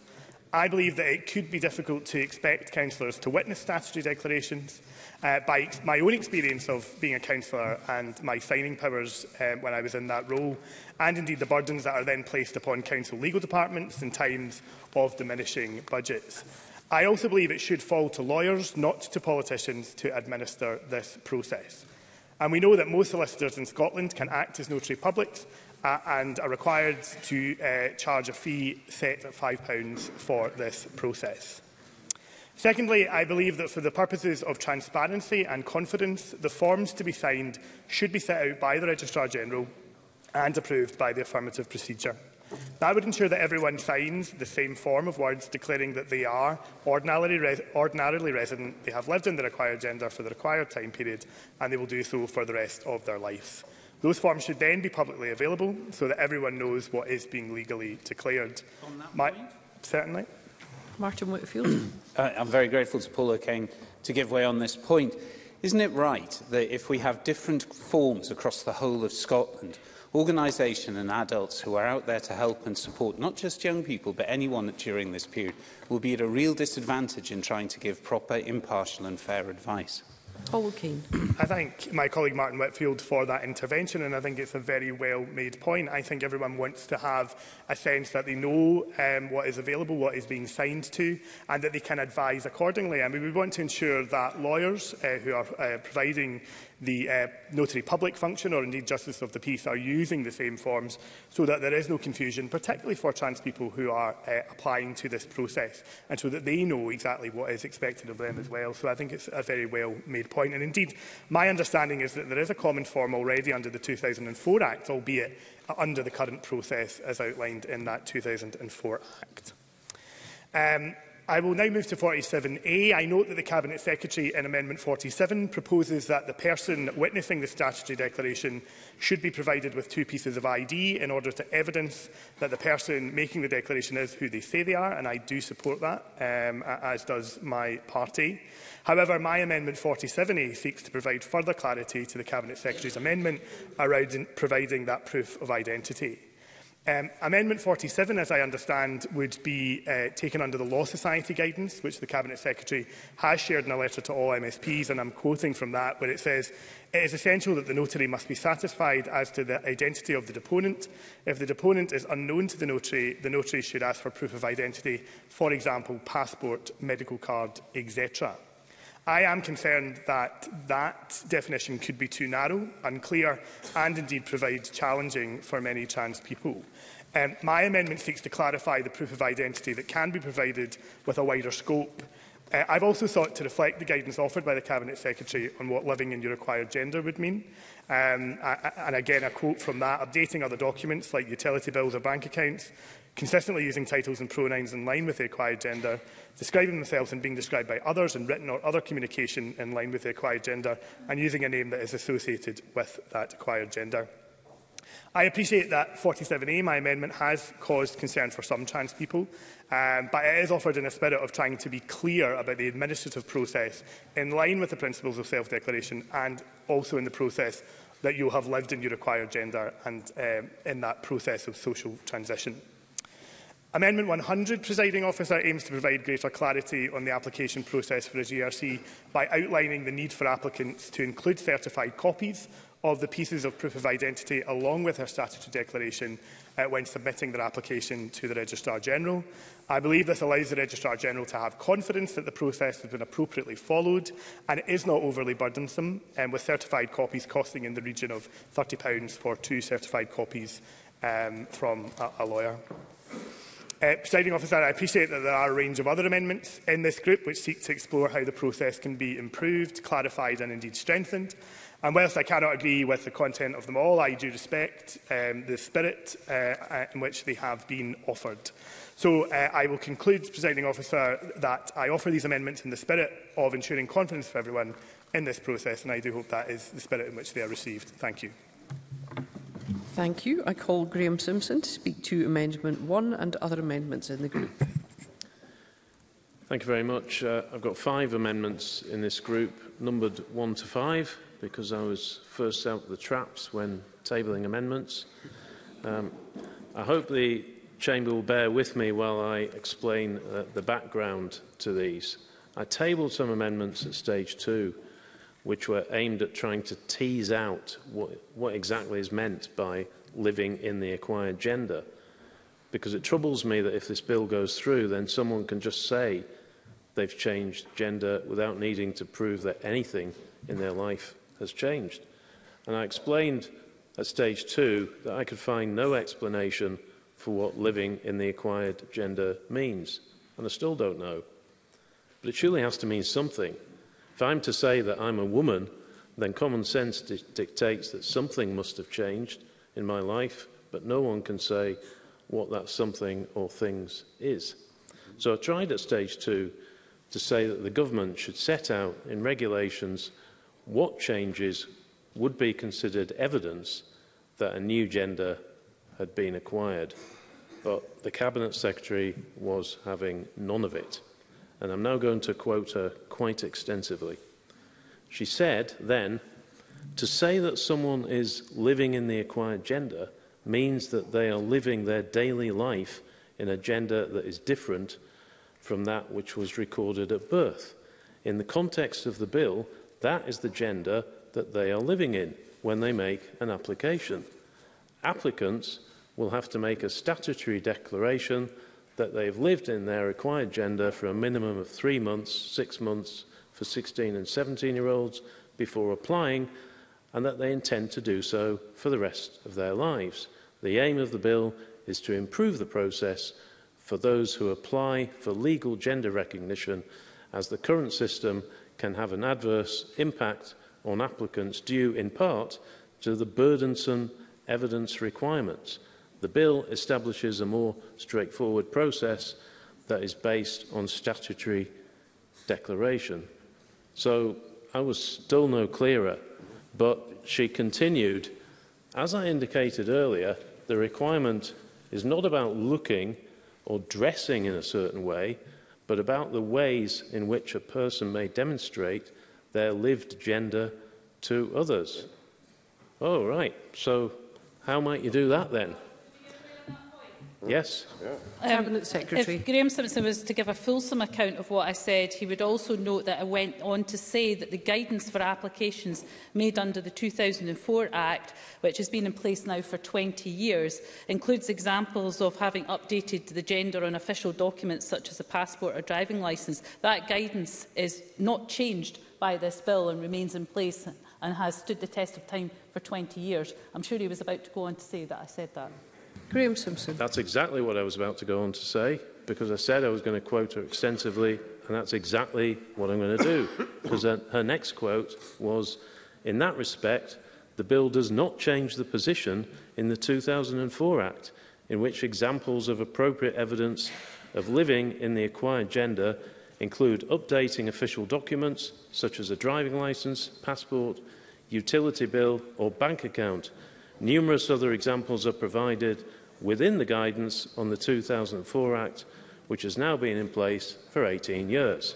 I believe that it could be difficult to expect councillors to witness statutory declarations. By my own experience of being a councillor and my signing powers when I was in that role, and indeed the burdens that are then placed upon council legal departments in times of diminishing budgets. I also believe it should fall to lawyers, not to politicians, to administer this process. And we know that most solicitors in Scotland can act as notary publics and are required to charge a fee set at £5 for this process. Secondly, I believe that for the purposes of transparency and confidence, the forms to be signed should be set out by the Registrar-General and approved by the affirmative procedure. That would ensure that everyone signs the same form of words declaring that they are ordinarily resident, they have lived in the required gender for the required time period, and they will do so for the rest of their lives. Those forms should then be publicly available so that everyone knows what is being legally declared. On that point? Certainly. Martin Whitfield. I'm very grateful to Paul O'Kane to give way on this point. Isn't it right that if we have different forms across the whole of Scotland, organisations and adults who are out there to help and support not just young people but anyone during this period will be at a real disadvantage in trying to give proper, impartial and fair advice? Paul O'Kane. I thank my colleague Martin Whitfield for that intervention, and I think it's a very well-made point. I think everyone wants to have a sense that they know what is available, what is being signed to, and that they can advise accordingly. I mean, we want to ensure that lawyers who are providing the notary public function or indeed justice of the peace are using the same forms so that there is no confusion, particularly for trans people who are applying to this process, and so that they know exactly what is expected of them as well. So I think it's a very well-made point. And indeed, my understanding is that there is a common form already under the 2004 Act, albeit under the current process as outlined in that 2004 Act. I will now move to 47A. I note that the Cabinet Secretary in Amendment 47 proposes that the person witnessing the statutory declaration should be provided with two pieces of ID in order to evidence that the person making the declaration is who they say they are, and I do support that, as does my party. However, my Amendment 47A seeks to provide further clarity to the Cabinet Secretary's amendment around providing that proof of identity. Amendment 47, as I understand, would be taken under the Law Society guidance, which the Cabinet Secretary has shared in a letter to all MSPs, and I'm quoting from that, where it says, "It is essential that the notary must be satisfied as to the identity of the deponent. If the deponent is unknown to the notary should ask for proof of identity, for example, passport, medical card, etc." I am concerned that that definition could be too narrow, unclear and indeed provide challenging for many trans people. My amendment seeks to clarify the proof of identity that can be provided with a wider scope. I've also sought to reflect the guidance offered by the Cabinet Secretary on what living in your required gender would mean. And again, a quote from that, updating other documents like utility bills or bank accounts, consistently using titles and pronouns in line with the acquired gender, describing themselves and being described by others in written or other communication in line with the acquired gender, and using a name that is associated with that acquired gender. I appreciate that 47A, my amendment, has caused concern for some trans people, but it is offered in a spirit of trying to be clear about the administrative process in line with the principles of self-declaration, and also in the process that you'll have lived in your acquired gender and in that process of social transition. Amendment 100, Presiding Officer, aims to provide greater clarity on the application process for a GRC by outlining the need for applicants to include certified copies of the pieces of proof of identity along with their statutory declaration when submitting their application to the Registrar General. I believe this allows the Registrar General to have confidence that the process has been appropriately followed and is not overly burdensome, with certified copies costing in the region of £30 for two certified copies from a lawyer. Presiding Officer, I appreciate that there are a range of other amendments in this group which seek to explore how the process can be improved, clarified and indeed strengthened. And whilst I cannot agree with the content of them all, I do respect the spirit in which they have been offered. So I will conclude, Presiding Officer, that I offer these amendments in the spirit of ensuring confidence for everyone in this process, and I do hope that is the spirit in which they are received. Thank you. Thank you. I call Graeme Simpson to speak to Amendment 1 and other amendments in the group. Thank you very much. I've got 5 amendments in this group, numbered 1 to 5, because I was first out of the traps when tabling amendments. I hope the Chamber will bear with me while I explain the background to these. I tabled some amendments at Stage 2 which were aimed at trying to tease out what exactly is meant by living in the acquired gender. Because it troubles me that if this bill goes through, then someone can just say they've changed gender without needing to prove that anything in their life has changed. And I explained at Stage 2 that I could find no explanation for what living in the acquired gender means. And I still don't know. But it surely has to mean something. If I'm to say that I'm a woman, then common sense dictates that something must have changed in my life, but no one can say, what that something or things is. So I tried at stage two to say that the government should set out in regulations what changes would be considered evidence that a new gender had been acquired. But the Cabinet Secretary was having none of it. And I'm now going to quote her quite extensively. She said then, to say that someone is living in the acquired gender means that they are living their daily life in a gender that is different from that which was recorded at birth. In the context of the bill, that is the gender that they are living in when they make an application. Applicants will have to make a statutory declaration that they've lived in their acquired gender for a minimum of 3 months, 6 months for 16 and 17-year-olds before applying, and that they intend to do so for the rest of their lives. The aim of the bill is to improve the process for those who apply for legal gender recognition, as the current system can have an adverse impact on applicants due in part to the burdensome evidence requirements. The bill establishes a more straightforward process that is based on statutory declaration. So I was still no clearer, but she continued, as I indicated earlier, the requirement is not about looking or dressing in a certain way, but about the ways in which a person may demonstrate their lived gender to others. Oh, right. So how might you do that then? Yes. Cabinet Secretary. If Graeme Simpson was to give a fulsome account of what I said, he would also note that I went on to say that the guidance for applications made under the 2004 Act, which has been in place now for 20 years, includes examples of having updated the gender on official documents such as a passport or driving licence. That guidance is not changed by this bill and remains in place and has stood the test of time for 20 years. I'm sure he was about to go on to say that I said that. Graeme Simpson. That's exactly what I was about to go on to say, because I said I was going to quote her extensively, and that's exactly what I'm going to do, because her next quote was, in that respect, the bill does not change the position in the 2004 Act, in which examples of appropriate evidence of living in the acquired gender include updating official documents, such as a driving licence, passport, utility bill or bank account. Numerous other examples are provided within the guidance on the 2004 Act, which has now been in place for 18 years.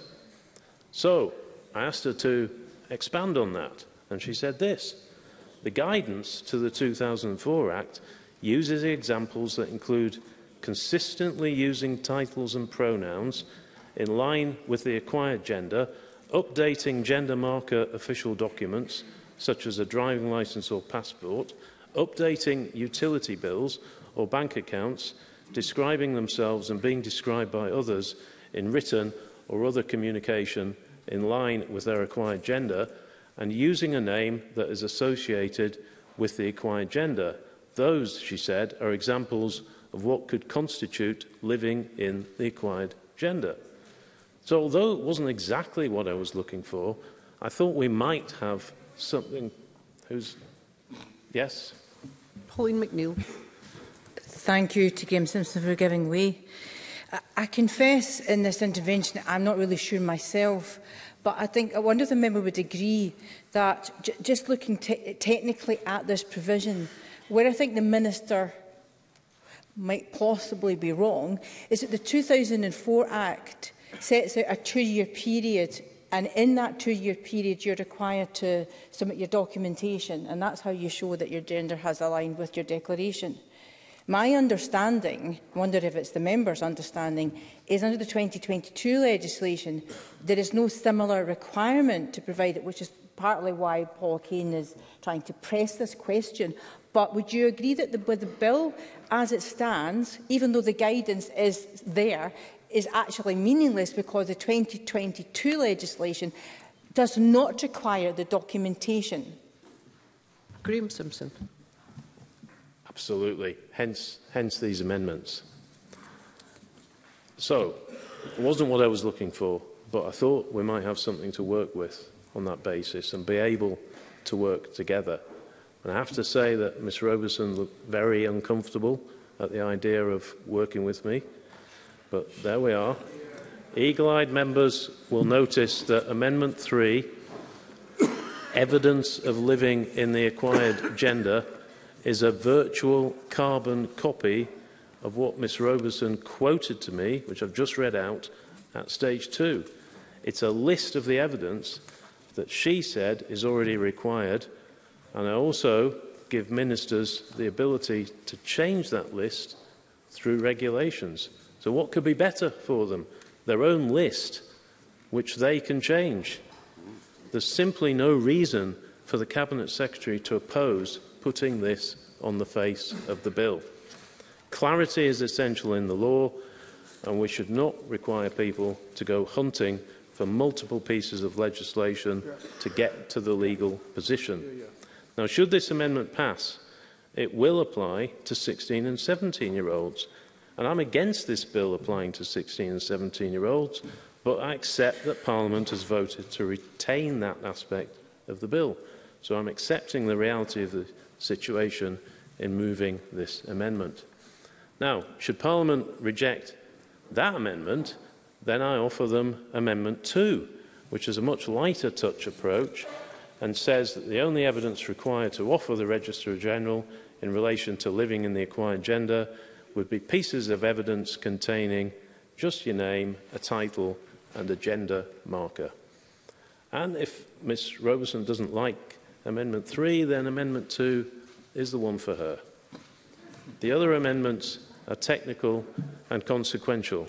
So I asked her to expand on that, and she said this. The guidance to the 2004 Act uses examples that include consistently using titles and pronouns in line with the acquired gender, updating gender marker official documents, such as a driving licence or passport, updating utility bills or bank accounts, describing themselves and being described by others in written or other communication in line with their acquired gender, and using a name that is associated with the acquired gender. Those, she said, are examples of what could constitute living in the acquired gender. So although it wasn't exactly what I was looking for, I thought we might have something who's... Yes. Pauline McNeill. Thank you to Graeme Simpson for giving way. I confess in this intervention I'm not really sure myself, but I think I wonder if the member would agree that just looking technically at this provision, where I think the Minister might possibly be wrong, is that the 2004 Act sets out a two-year period, and in that two-year period, you're required to submit your documentation, and that's how you show that your gender has aligned with your declaration. My understanding, I wonder if it's the member's understanding, is under the 2022 legislation, there is no similar requirement to provide it, which is partly why Paul O'Kane is trying to press this question. But would you agree that with the bill as it stands, even though the guidance is there, is actually meaningless because the 2022 legislation does not require the documentation? Graeme Simpson. Absolutely. Hence these amendments. So, it wasn't what I was looking for, but I thought we might have something to work with on that basis and be able to work together. And I have to say that Ms. Robison looked very uncomfortable at the idea of working with me, but there we are. Eagle-eyed members will notice that Amendment 3, evidence of living in the acquired gender, is a virtual carbon copy of what Ms Robison quoted to me, which I've just read out, at stage 2. It's a list of the evidence that she said is already required, and I also give ministers the ability to change that list through regulations. So what could be better for them? Their own list, which they can change. There's simply no reason for the Cabinet Secretary to oppose putting this on the face of the bill. Clarity is essential in the law, and we should not require people to go hunting for multiple pieces of legislation to get to the legal position. Now, should this amendment pass, it will apply to 16- and 17-year-olds. And I'm against this bill applying to 16- and 17-year-olds, but I accept that Parliament has voted to retain that aspect of the bill. So I'm accepting the reality of the situation in moving this amendment. Now, should Parliament reject that amendment, then I offer them Amendment 2, which is a much lighter touch approach and says that the only evidence required to offer the Registrar-General in relation to living in the acquired gender would be pieces of evidence containing just your name, a title and a gender marker. And if Ms Robison doesn't like Amendment 3, then Amendment 2 is the one for her. The other amendments are technical and consequential.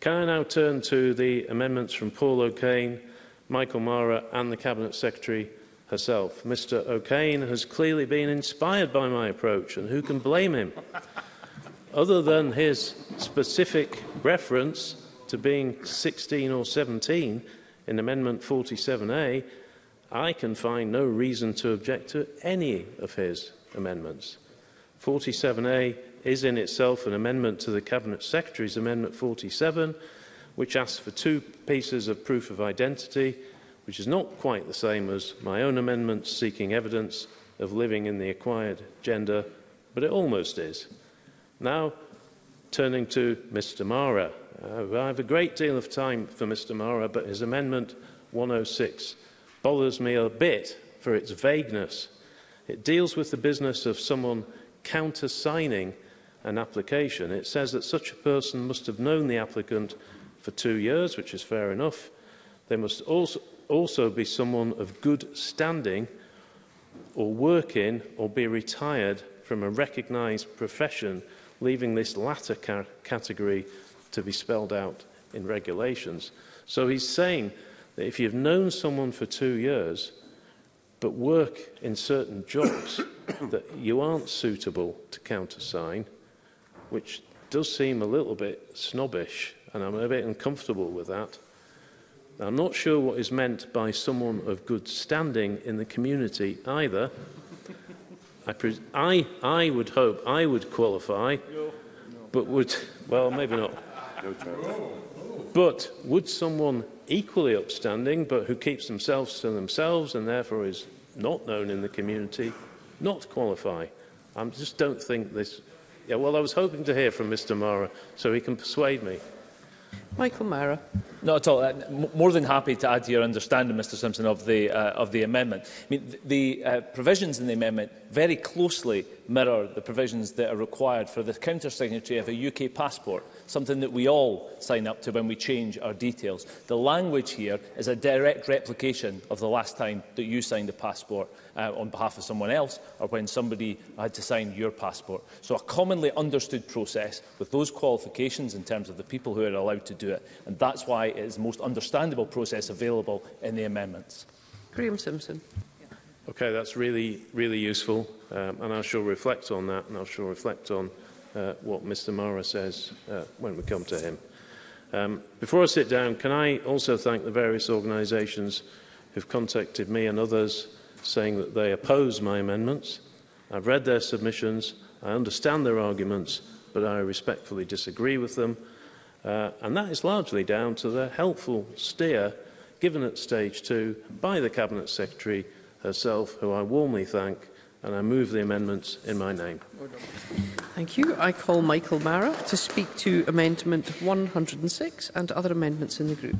Can I now turn to the amendments from Paul O'Kane, Michael Marra and the Cabinet Secretary herself? Mr O'Kane has clearly been inspired by my approach, and who can blame him? Other than his specific reference to being 16 or 17 in Amendment 47A, I can find no reason to object to any of his amendments. 47A is in itself an amendment to the Cabinet Secretary's Amendment 47, which asks for two pieces of proof of identity, which is not quite the same as my own amendment seeking evidence of living in the acquired gender, but it almost is. Now, turning to Mr Marra. I have a great deal of time for Mr Marra, but his Amendment 106 bothers me a bit for its vagueness. It deals with the business of someone countersigning an application. It says that such a person must have known the applicant for 2 years, which is fair enough. They must also be someone of good standing or work in or be retired from a recognised profession, leaving this latter category to be spelled out in regulations. So he's saying that if you've known someone for 2 years but work in certain jobs, that you aren't suitable to countersign, which does seem a little bit snobbish, and I'm a bit uncomfortable with that. Now, I'm not sure what is meant by someone of good standing in the community either. I would hope I would qualify, but would, well, maybe not. But would someone equally upstanding, but who keeps themselves to themselves and therefore is not known in the community, not qualify? I just don't think this... Yeah, well, I was hoping to hear from Mr Marra, so he can persuade me. Michael Marra. Not at all. I'm more than happy to add to your understanding, Mr Simpson, of the amendment. I mean, the provisions in the amendment very closely mirror the provisions that are required for the counter-signatory of a UK passport, something that we all sign up to when we change our details. The language here is a direct replication of the last time that you signed a passport on behalf of someone else, or when somebody had to sign your passport. So a commonly understood process with those qualifications in terms of the people who are allowed to do it. And that's why it is the most understandable process available in the amendments. Graeme Simpson. Okay, that's really, really useful, and I shall reflect on that, and I shall reflect on what Mr Marra says when we come to him. Before I sit down, can I also thank the various organisations who've contacted me and others saying that they oppose my amendments. I've read their submissions, I understand their arguments, but I respectfully disagree with them, and that is largely down to the helpful steer given at stage 2 by the Cabinet Secretary herself, who I warmly thank, and I move the amendments in my name. Thank you. I call Michael Marra to speak to Amendment 106 and other amendments in the group.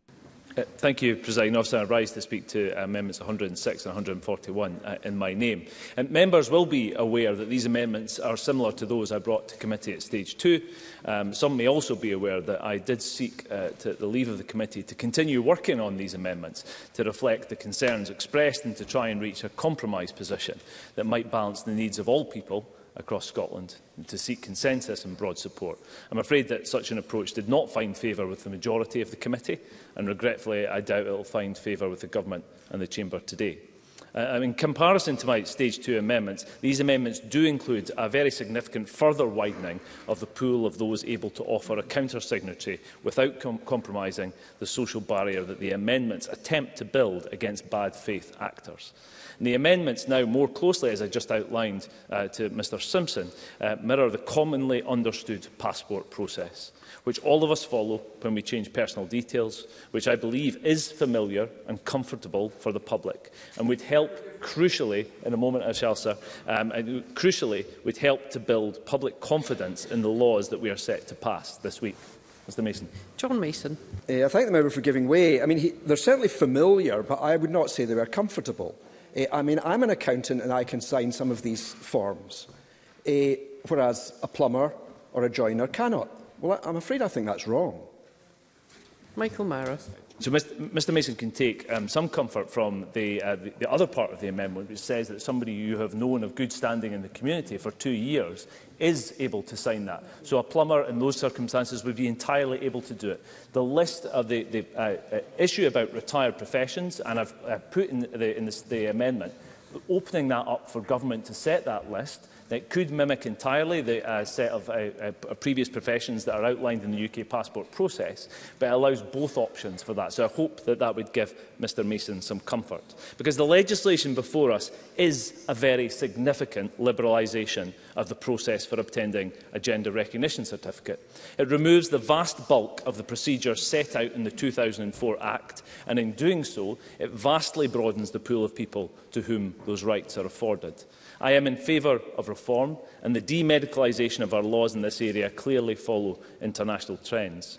Thank you, Presiding Officer. I rise to speak to Amendments 106 and 141 in my name. Members will be aware that these amendments are similar to those I brought to committee at Stage 2. Some may also be aware that I did seek the leave of the committee to continue working on these amendments to reflect the concerns expressed and to try and reach a compromise position that might balance the needs of all people across Scotland and to seek consensus and broad support. I'm afraid that such an approach did not find favour with the majority of the committee, and regretfully I doubt it will find favour with the Government and the Chamber today. In comparison to my Stage 2 amendments, these amendments do include a very significant further widening of the pool of those able to offer a counter-signatory without compromising the social barrier that the amendments attempt to build against bad faith actors. And the amendments now, more closely, as I just outlined to Mr Simpson, mirror the commonly understood passport process, which all of us follow when we change personal details, which I believe is familiar and comfortable for the public, and would help crucially, in a moment I shall, sir, crucially would help to build public confidence in the laws that we are set to pass this week. Mr Mason. John Mason. I thank the member for giving way. I mean, they're certainly familiar, but I would not say they were comfortable. I mean, I'm an accountant and I can sign some of these forms, whereas a plumber or a joiner cannot. Well, I'm afraid I think that's wrong. Michael Marra. So Mr Mason can take some comfort from the other part of the amendment, which says that somebody you have known of good standing in the community for 2 years is able to sign that. So a plumber in those circumstances would be entirely able to do it. The list of the issue about retired professions, and I've put in the amendment, opening that up for government to set that list, that could mimic entirely the set of previous professions that are outlined in the UK passport process, but it allows both options for that. So I hope that that would give Mr Mason some comfort, because the legislation before us is a very significant liberalisation of the process for obtaining a gender recognition certificate. It removes the vast bulk of the procedure set out in the 2004 Act, and in doing so, it vastly broadens the pool of people to whom those rights are afforded. I am in favour of reform, and the demedicalisation of our laws in this area clearly follow international trends.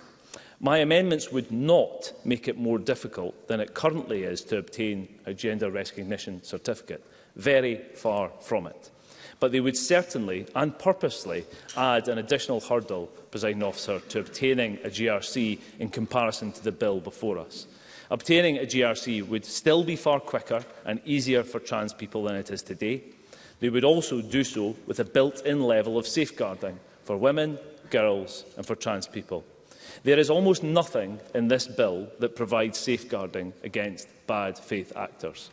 My amendments would not make it more difficult than it currently is to obtain a gender recognition certificate. Very far from it. But they would certainly and purposely add an additional hurdle, Presiding Officer, to obtaining a GRC in comparison to the bill before us. Obtaining a GRC would still be far quicker and easier for trans people than it is today. They would also do so with a built-in level of safeguarding for women, girls and for trans people. There is almost nothing in this bill that provides safeguarding against bad faith actors.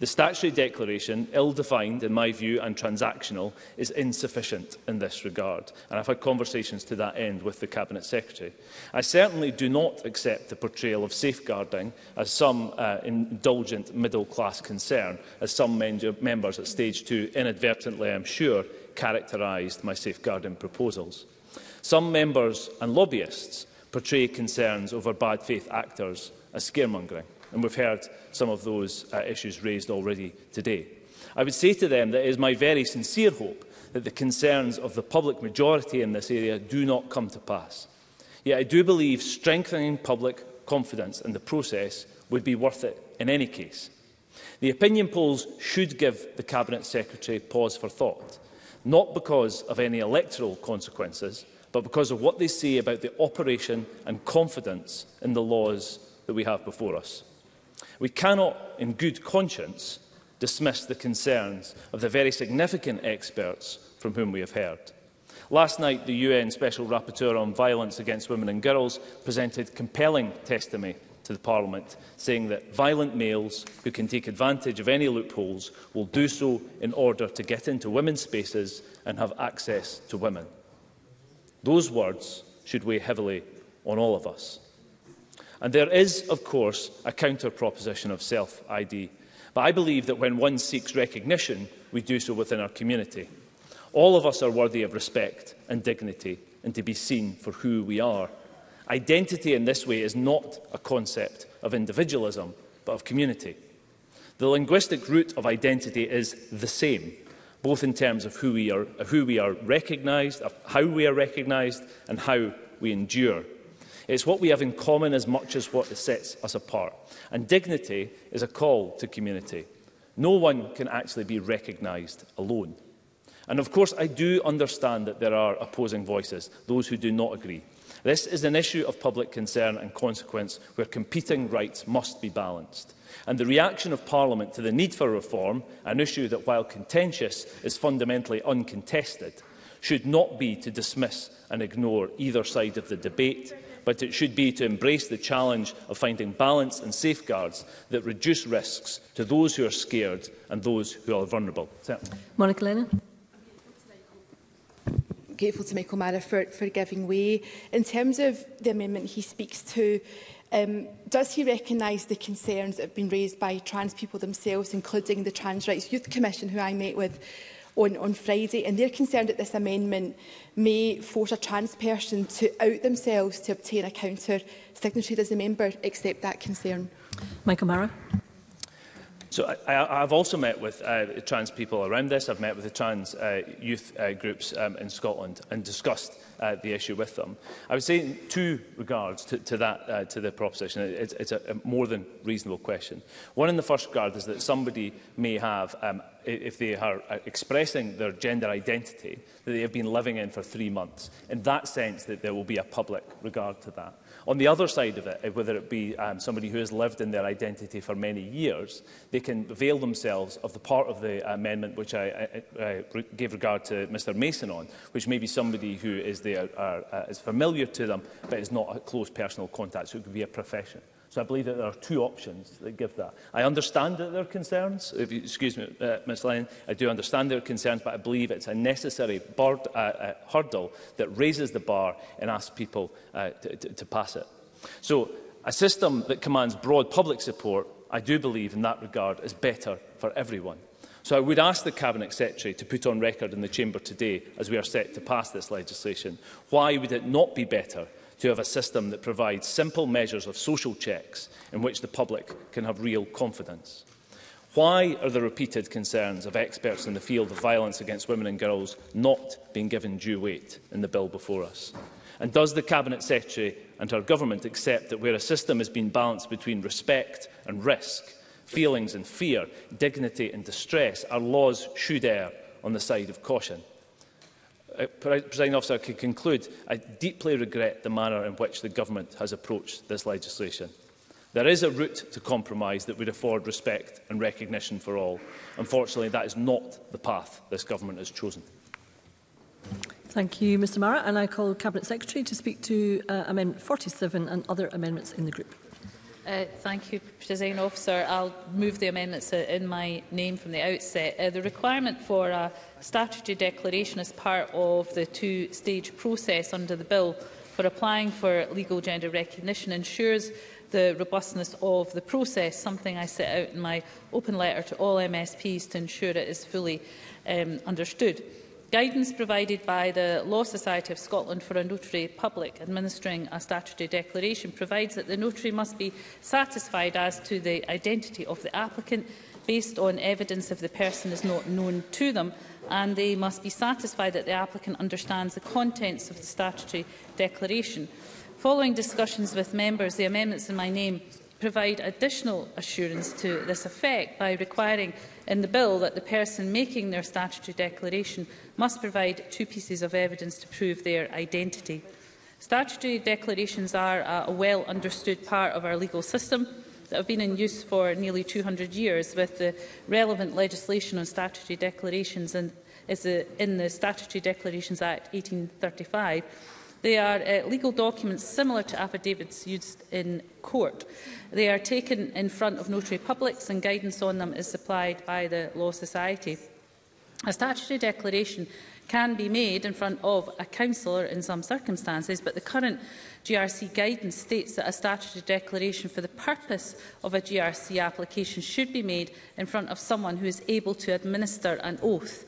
The statutory declaration, ill-defined in my view and transactional, is insufficient in this regard, and I've had conversations to that end with the Cabinet Secretary. I certainly do not accept the portrayal of safeguarding as some indulgent middle-class concern, as some members at Stage 2 inadvertently, I'm sure, characterised my safeguarding proposals. Some members and lobbyists portray concerns over bad faith actors as scaremongering, and we've heard some of those issues raised already today. I would say to them that it is my very sincere hope that the concerns of the public majority in this area do not come to pass. Yet I do believe strengthening public confidence in the process would be worth it in any case. The opinion polls should give the Cabinet Secretary pause for thought, not because of any electoral consequences, but because of what they say about the operation and confidence in the laws that we have before us. We cannot, in good conscience, dismiss the concerns of the very significant experts from whom we have heard. Last night, the UN Special Rapporteur on Violence Against Women and Girls presented compelling testimony to the Parliament, saying that violent males who can take advantage of any loopholes will do so in order to get into women's spaces and have access to women. Those words should weigh heavily on all of us. And there is, of course, a counter-proposition of self-ID, but I believe that when one seeks recognition, we do so within our community. All of us are worthy of respect and dignity and to be seen for who we are. Identity in this way is not a concept of individualism, but of community. The linguistic root of identity is the same, both in terms of who we are recognised, of how we are recognised and how we endure. It's what we have in common as much as what sets us apart. And dignity is a call to community. No one can actually be recognised alone. And of course, I do understand that there are opposing voices, those who do not agree. This is an issue of public concern and consequence where competing rights must be balanced. And the reaction of Parliament to the need for reform, an issue that, while contentious, is fundamentally uncontested, should not be to dismiss and ignore either side of the debate, but it should be to embrace the challenge of finding balance and safeguards that reduce risks to those who are scared and those who are vulnerable. Monica Lennon. Grateful to Michael Marra for giving way. In terms of the amendment he speaks to, does he recognise the concerns that have been raised by trans people themselves, including the Trans Rights Youth Commission, who I met with on Friday, and they're concerned that this amendment may force a trans person to out themselves to obtain a counter signatory? Does the member accept that concern? Michael Marra. So I've also met with trans people around this. I've met with the trans youth groups in Scotland and discussed the issue with them. I would say in two regards to the proposition. It's a more than reasonable question. One, in the first regard, is that somebody may have, if they are expressing their gender identity, that they have been living in for 3 months. In that sense, that there will be a public regard to that. On the other side of it, whether it be somebody who has lived in their identity for many years, they can avail themselves of the part of the amendment which I gave regard to Mr Mason on, which may be somebody who is familiar to them but is not a close personal contact, so it could be a profession. So I believe that there are two options that give that. I understand that there are concerns. If you, excuse me, Ms Lennon, I do understand there are concerns, but I believe it's a necessary hurdle that raises the bar and asks people to pass it. So a system that commands broad public support, I do believe in that regard, is better for everyone. So I would ask the Cabinet Secretary to put on record in the Chamber today, as we are set to pass this legislation, why would it not be better to have a system that provides simple measures of social checks in which the public can have real confidence? Why are the repeated concerns of experts in the field of violence against women and girls not being given due weight in the bill before us? And does the Cabinet Secretary and her government accept that where a system has been balanced between respect and risk, feelings and fear, dignity and distress, our laws should err on the side of caution? Presiding Officer, I could conclude, I deeply regret the manner in which the Government has approached this legislation. There is a route to compromise that would afford respect and recognition for all. Unfortunately, that is not the path this Government has chosen. Thank you, Mr Marra. And I call Cabinet Secretary to speak to Amendment 47 and other amendments in the group. Thank you, Presiding Officer. I'll move the amendments in my name from the outset. The requirement for a statutory declaration as part of the two-stage process under the bill for applying for legal gender recognition ensures the robustness of the process, something I set out in my open letter to all MSPs to ensure it is fully understood. Guidance provided by the Law Society of Scotland for a notary public administering a statutory declaration provides that the notary must be satisfied as to the identity of the applicant based on evidence if the person is not known to them, and they must be satisfied that the applicant understands the contents of the statutory declaration. Following discussions with members, the amendments in my name provide additional assurance to this effect by requiring in the bill that the person making their statutory declaration must provide two pieces of evidence to prove their identity. Statutory declarations are a well-understood part of our legal system that have been in use for nearly 200 years, with the relevant legislation on statutory declarations in the Statutory Declarations Act 1835. They are legal documents similar to affidavits used in court. They are taken in front of notary publics, and guidance on them is supplied by the Law Society. A statutory declaration can be made in front of a counsellor in some circumstances, but the current GRC guidance states that a statutory declaration for the purpose of a GRC application should be made in front of someone who is able to administer an oath.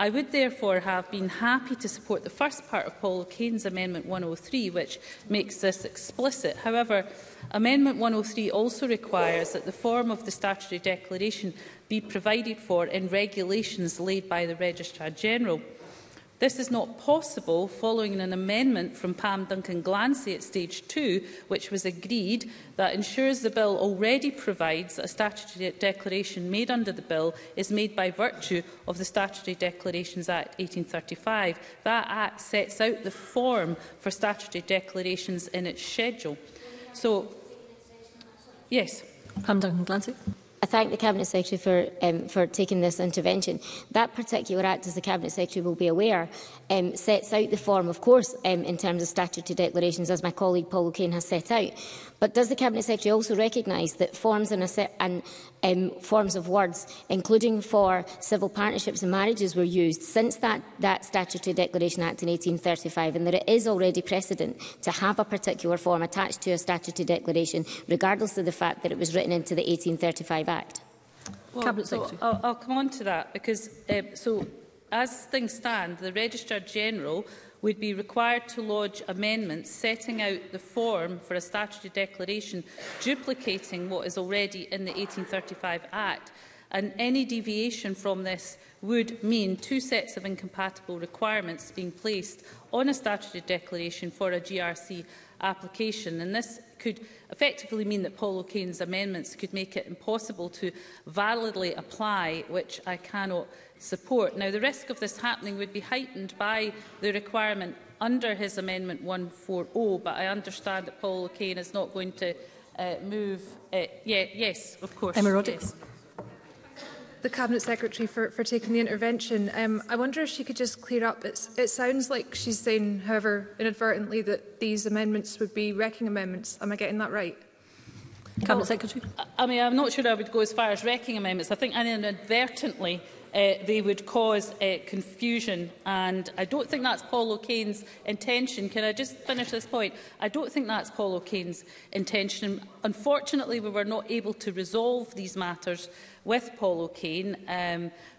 I would therefore have been happy to support the first part of Paul O'Kane's Amendment 103, which makes this explicit. However, Amendment 103 also requires that the form of the statutory declaration be provided for in regulations laid by the Registrar-General. This is not possible following an amendment from Pam Duncan-Glancy at Stage 2, which was agreed, that ensures the Bill already provides that a statutory declaration made under the Bill is made by virtue of the Statutory Declarations Act 1835. That Act sets out the form for statutory declarations in its schedule. So, yes. Pam Duncan-Glancy. I thank the Cabinet Secretary for taking this intervention. That particular Act, as the Cabinet Secretary will be aware, sets out the form, of course, in terms of statutory declarations, as my colleague Paul O'Kane has set out. But does the Cabinet Secretary also recognise that forms and forms of words, including for civil partnerships and marriages, were used since that Statutory Declaration Act in 1835, and that it is already precedent to have a particular form attached to a statutory declaration, regardless of the fact that it was written into the 1835 Act? Well, Cabinet Secretary. So I'll come on to that, because as things stand, the Registrar-General would be required to lodge amendments setting out the form for a statutory declaration duplicating what is already in the 1835 Act, and any deviation from this would mean two sets of incompatible requirements being placed on a statutory declaration for a GRC application, and this could effectively mean that Paul O'Kane's amendments could make it impossible to validly apply, which I cannot support. Now, the risk of this happening would be heightened by the requirement under his Amendment 140, but I understand that Paul O'Kane is not going to move it. Yeah, yes, of course. Yes. The Cabinet Secretary for taking the intervention. I wonder if she could just clear up. It sounds like she's saying, however inadvertently, that these amendments would be wrecking amendments. Am I getting that right? Cabinet Secretary. I mean, I'm not sure I would go as far as wrecking amendments. I think inadvertently they would cause confusion, and I don't think that's Paul O'Kane's intention. Can I just finish this point? I don't think that's Paul O'Kane's intention. Unfortunately, we were not able to resolve these matters with Paul O'Kane.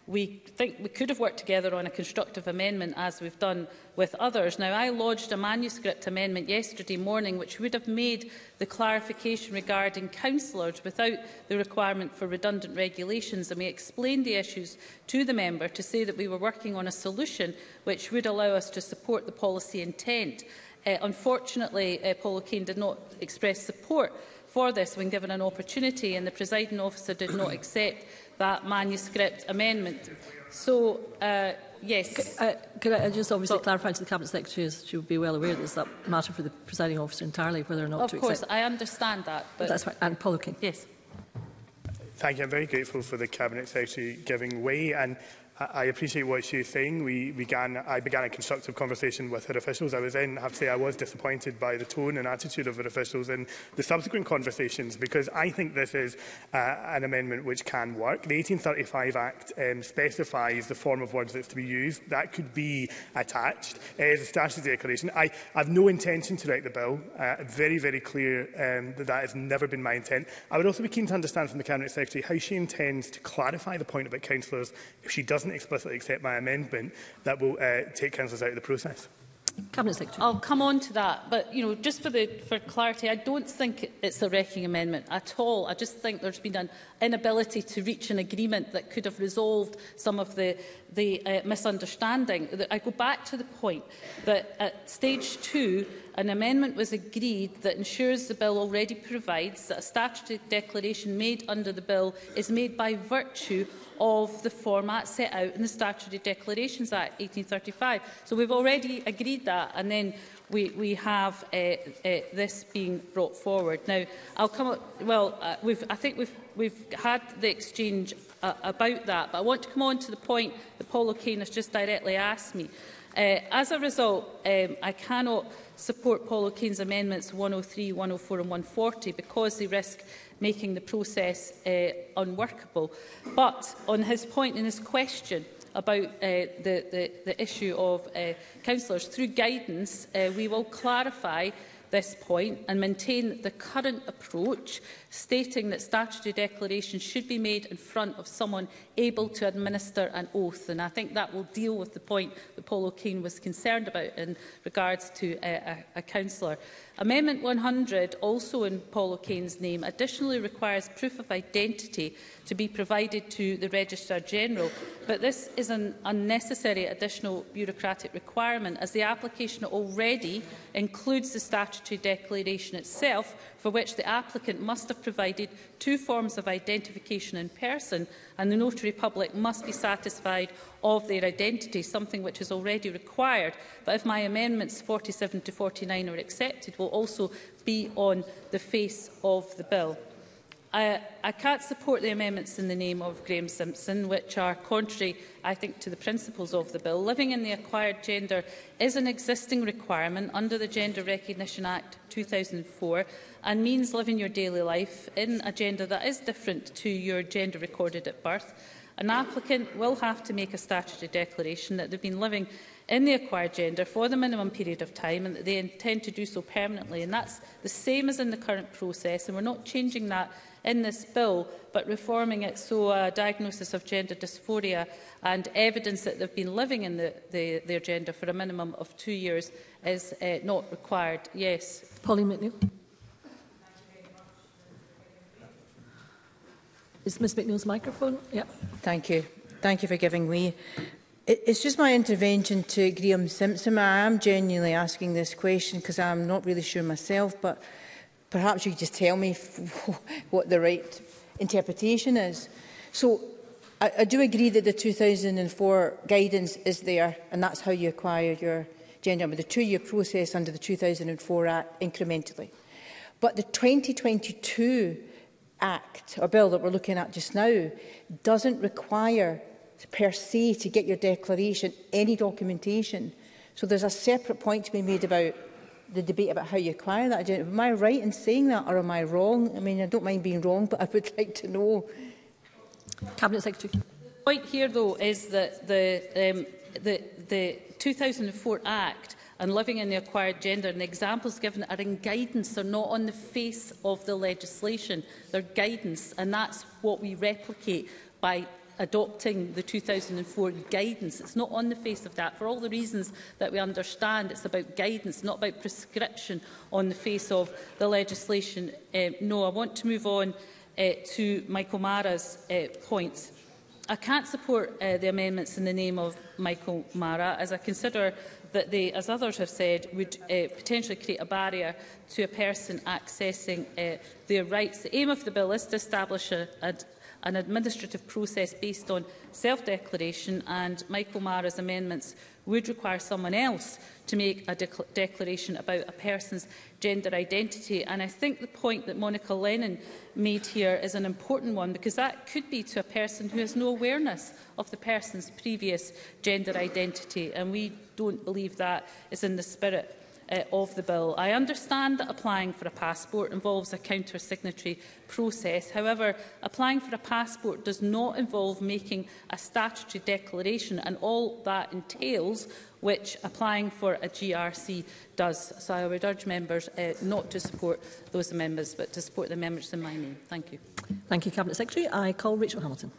We think we could have worked together on a constructive amendment, as we've done with others. Now, I lodged a manuscript amendment yesterday morning which would have made the clarification regarding councillors without the requirement for redundant regulations, and we explained the issues to the member to say that we were working on a solution which would allow us to support the policy intent. Unfortunately, Paul O'Kane did not express support for this when given an opportunity, and the presiding officer did not accept that manuscript amendment. So, yes. Could I just obviously clarify to the Cabinet Secretary, as she would be well aware, that it's that matter for the presiding officer entirely whether or not to accept. Of course, I understand that. But that's right. And Paul O'Kane. Yes. Thank you. I'm very grateful for the Cabinet Secretary giving way, and I appreciate what she's saying. I began a constructive conversation with her officials. I was then, I have to say, I was disappointed by the tone and attitude of her officials in the subsequent conversations, because I think this is an amendment which can work. The 1835 Act specifies the form of words that's to be used. That could be attached as a statutory declaration. I have no intention to wreck the bill. Very, very clear that has never been my intent. I would also be keen to understand from the Cabinet Secretary how she intends to clarify the point about councillors if she doesn't explicitly accept my amendment that will take councillors out of the process. Cabinet Secretary. I'll come on to that, but you know, just for clarity, I don't think it's a wrecking amendment at all. I just think there's been an inability to reach an agreement that could have resolved some of the misunderstanding. I go back to the point that at Stage 2, an amendment was agreed that ensures the Bill already provides that a statutory declaration made under the Bill is made by virtue of the format set out in the Statutory Declarations Act 1835. So we've already agreed that, and then we have this being brought forward. Now, I'll come up, well, I think we've had the exchange about that, but I want to come on to the point that Paul O'Kane has just directly asked me. As a result, I cannot support Paul O'Kane's amendments 103, 104 and 140 because they risk making the process unworkable. But on his point in his question about the issue of councillors, through guidance, we will clarify this point and maintain the current approach, stating that statutory declarations should be made in front of someone able to administer an oath. And I think that will deal with the point that Paul O'Kane was concerned about in regards to a councillor. Amendment 100, also in Paul O'Kane's name, additionally requires proof of identity to be provided to the Registrar-General, but this is an unnecessary additional bureaucratic requirement, as the application already includes the statutory declaration itself, for which the applicant must have provided two forms of identification in person, and the notary public must be satisfied of their identity, something which is already required. But if my amendments 47 to 49 are accepted, will also be on the face of the bill. I can't support the amendments in the name of Graeme Simpson, which are contrary, I think, to the principles of the bill. Living in the acquired gender is an existing requirement under the Gender Recognition Act 2004 and means living your daily life in a gender that is different to your gender recorded at birth. An applicant will have to make a statutory declaration that they've been living in the acquired gender for the minimum period of time and that they intend to do so permanently. And that's the same as in the current process, and we're not changing that in this bill, but reforming it so a diagnosis of gender dysphoria and evidence that they've been living in their gender for a minimum of 2 years is not required. Yes. Pauline McNeill. Is Ms McNeill's microphone? Yeah. Thank you. Thank you for giving way. It's just my intervention to Graeme Simpson. I am genuinely asking this question because I'm not really sure myself, but perhaps you could just tell me what the right interpretation is. So I do agree that the 2004 guidance is there, and that's how you acquire your gender, with the two-year process under the 2004 Act incrementally. But the 2022 Act, or bill that we're looking at just now, doesn't require per se to get your declaration any documentation. So there's a separate point to be made about the debate about how you acquire that identity. Am I right in saying that, or am I wrong? I mean, I don't mind being wrong, but I would like to know. Cabinet Secretary. The point here, though, is that the 2004 Act and living in the acquired gender and the examples given are in guidance. They're not on the face of the legislation. They're guidance, and that's what we replicate by adopting the 2004 guidance. It's not on the face of that. For all the reasons that we understand, it's about guidance, not about prescription on the face of the legislation. No, I want to move on to Michael Marra's points. I can't support the amendments in the name of Michael Marra, as I consider that they, as others have said, would potentially create a barrier to a person accessing their rights. The aim of the bill is to establish an administrative process based on self-declaration, and Michael Marra's amendments would require someone else to make a declaration about a person's gender identity. And I think the point that Monica Lennon made here is an important one, because that could be to a person who has no awareness of the person's previous gender identity, and we don't believe that is in the spirit of the bill. I understand that applying for a passport involves a counter-signatory process. However, applying for a passport does not involve making a statutory declaration and all that entails, which applying for a GRC does. So I would urge members not to support those amendments, but to support the amendments in my name. Thank you. Thank you, Cabinet Secretary. I call Rachel Hamilton.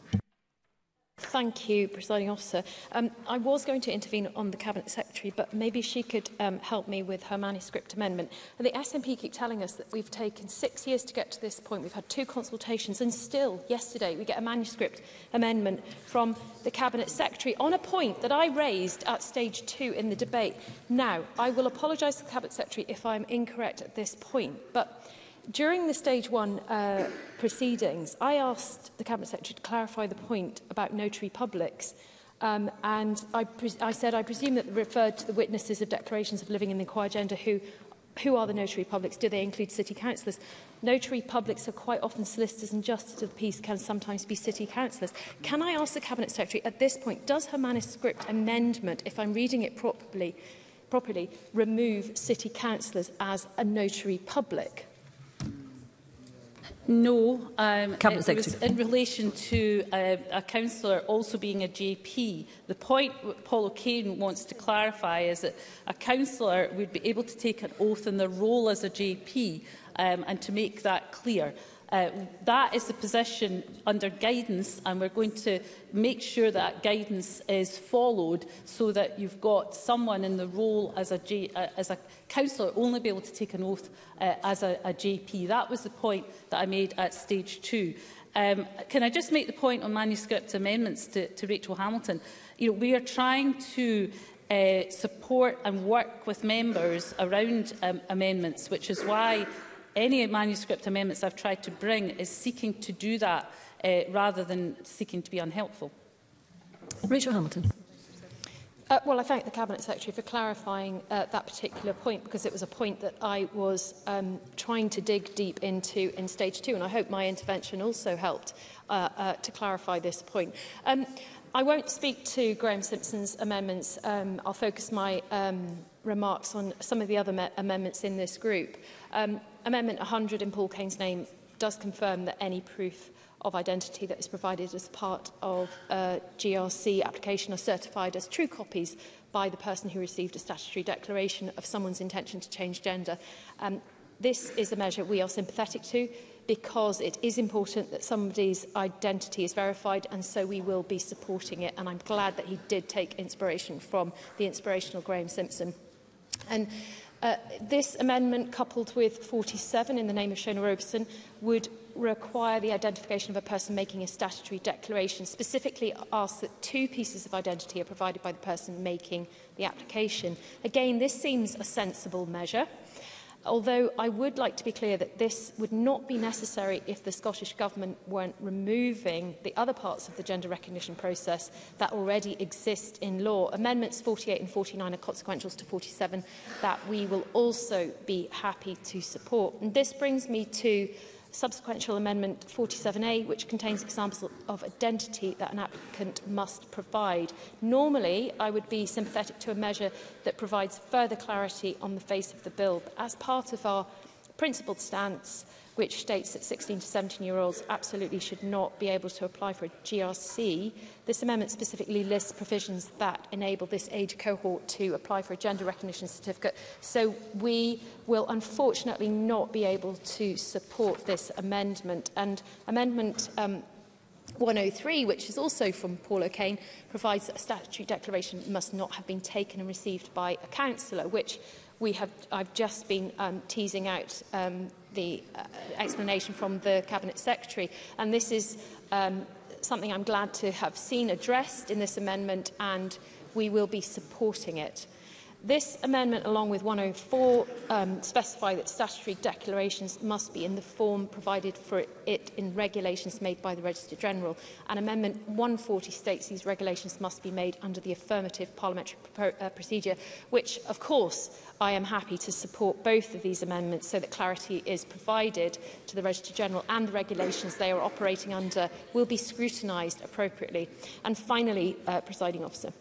Thank you, Presiding Officer. I was going to intervene on the Cabinet Secretary, but maybe she could help me with her manuscript amendment. And the SNP keep telling us that we've taken 6 years to get to this point. We've had two consultations, and still, yesterday, we get a manuscript amendment from the Cabinet Secretary on a point that I raised at stage two in the debate. Now, I will apologise to the Cabinet Secretary if I'm incorrect at this point, but during the stage one proceedings, I asked the Cabinet Secretary to clarify the point about notary publics, and I said, I presume that referred to the witnesses of declarations of living in the acquired gender. Who are the notary publics? Do they include city councillors? Notary publics are quite often solicitors, and justices of the peace can sometimes be city councillors. Can I ask the Cabinet Secretary at this point, does her manuscript amendment, if I'm reading it properly remove city councillors as a notary public? No. Cabinet Secretary. Was in relation to a councillor also being a JP. The point Paul O'Kane wants to clarify is that a councillor would be able to take an oath in their role as a JP, and to make that clear. That is the position under guidance, and we're going to make sure that guidance is followed so that you've got someone in the role as a councillor only be able to take an oath as a JP. That was the point that I made at stage two. Can I just make the point on manuscript amendments to Rachel Hamilton? We are trying to support and work with members around amendments, which is why any manuscript amendments I've tried to bring is seeking to do that rather than seeking to be unhelpful. Rachel Hamilton. Well, I thank the Cabinet Secretary for clarifying that particular point, because it was a point that I was trying to dig deep into in stage two, and I hope my intervention also helped to clarify this point. I won't speak to Graeme Simpson's amendments. I'll focus my remarks on some of the other amendments in this group. Amendment 100 in Paul O'Kane's name does confirm that any proof of identity that is provided as part of a GRC application are certified as true copies by the person who received a statutory declaration of someone's intention to change gender. This is a measure we are sympathetic to, because it is important that somebody's identity is verified, and so we will be supporting it. And I'm glad that he did take inspiration from the inspirational Graeme Simpson. And this amendment, coupled with 47 in the name of Shona Robison, would require the identification of a person making a statutory declaration, specifically asks that two pieces of identity are provided by the person making the application. Again, this seems a sensible measure, although I would like to be clear that this would not be necessary if the Scottish Government weren't removing the other parts of the gender recognition process that already exist in law. Amendments 48 and 49 are consequentials to 47 that we will also be happy to support. And this brings me to subsequential amendment 47A, which contains examples of identity that an applicant must provide. Normally, I would be sympathetic to a measure that provides further clarity on the face of the bill, but as part of our principled stance, which states that 16 to 17-year-olds absolutely should not be able to apply for a GRC, this amendment specifically lists provisions that enable this age cohort to apply for a gender recognition certificate. So we will unfortunately not be able to support this amendment. And amendment 103, which is also from Paul O'Kane, provides that a statutory declaration must not have been taken and received by a councillor, which I've just been teasing out the explanation from the Cabinet Secretary. And this is something I'm glad to have seen addressed in this amendment, and we will be supporting it. This amendment, along with 104, specify that statutory declarations must be in the form provided for it in regulations made by the Register General. And Amendment 140 states these regulations must be made under the affirmative parliamentary procedure, which, of course, I am happy to support both of these amendments so that clarity is provided to the Register General, and the regulations they are operating under will be scrutinised appropriately. And finally, Presiding Officer,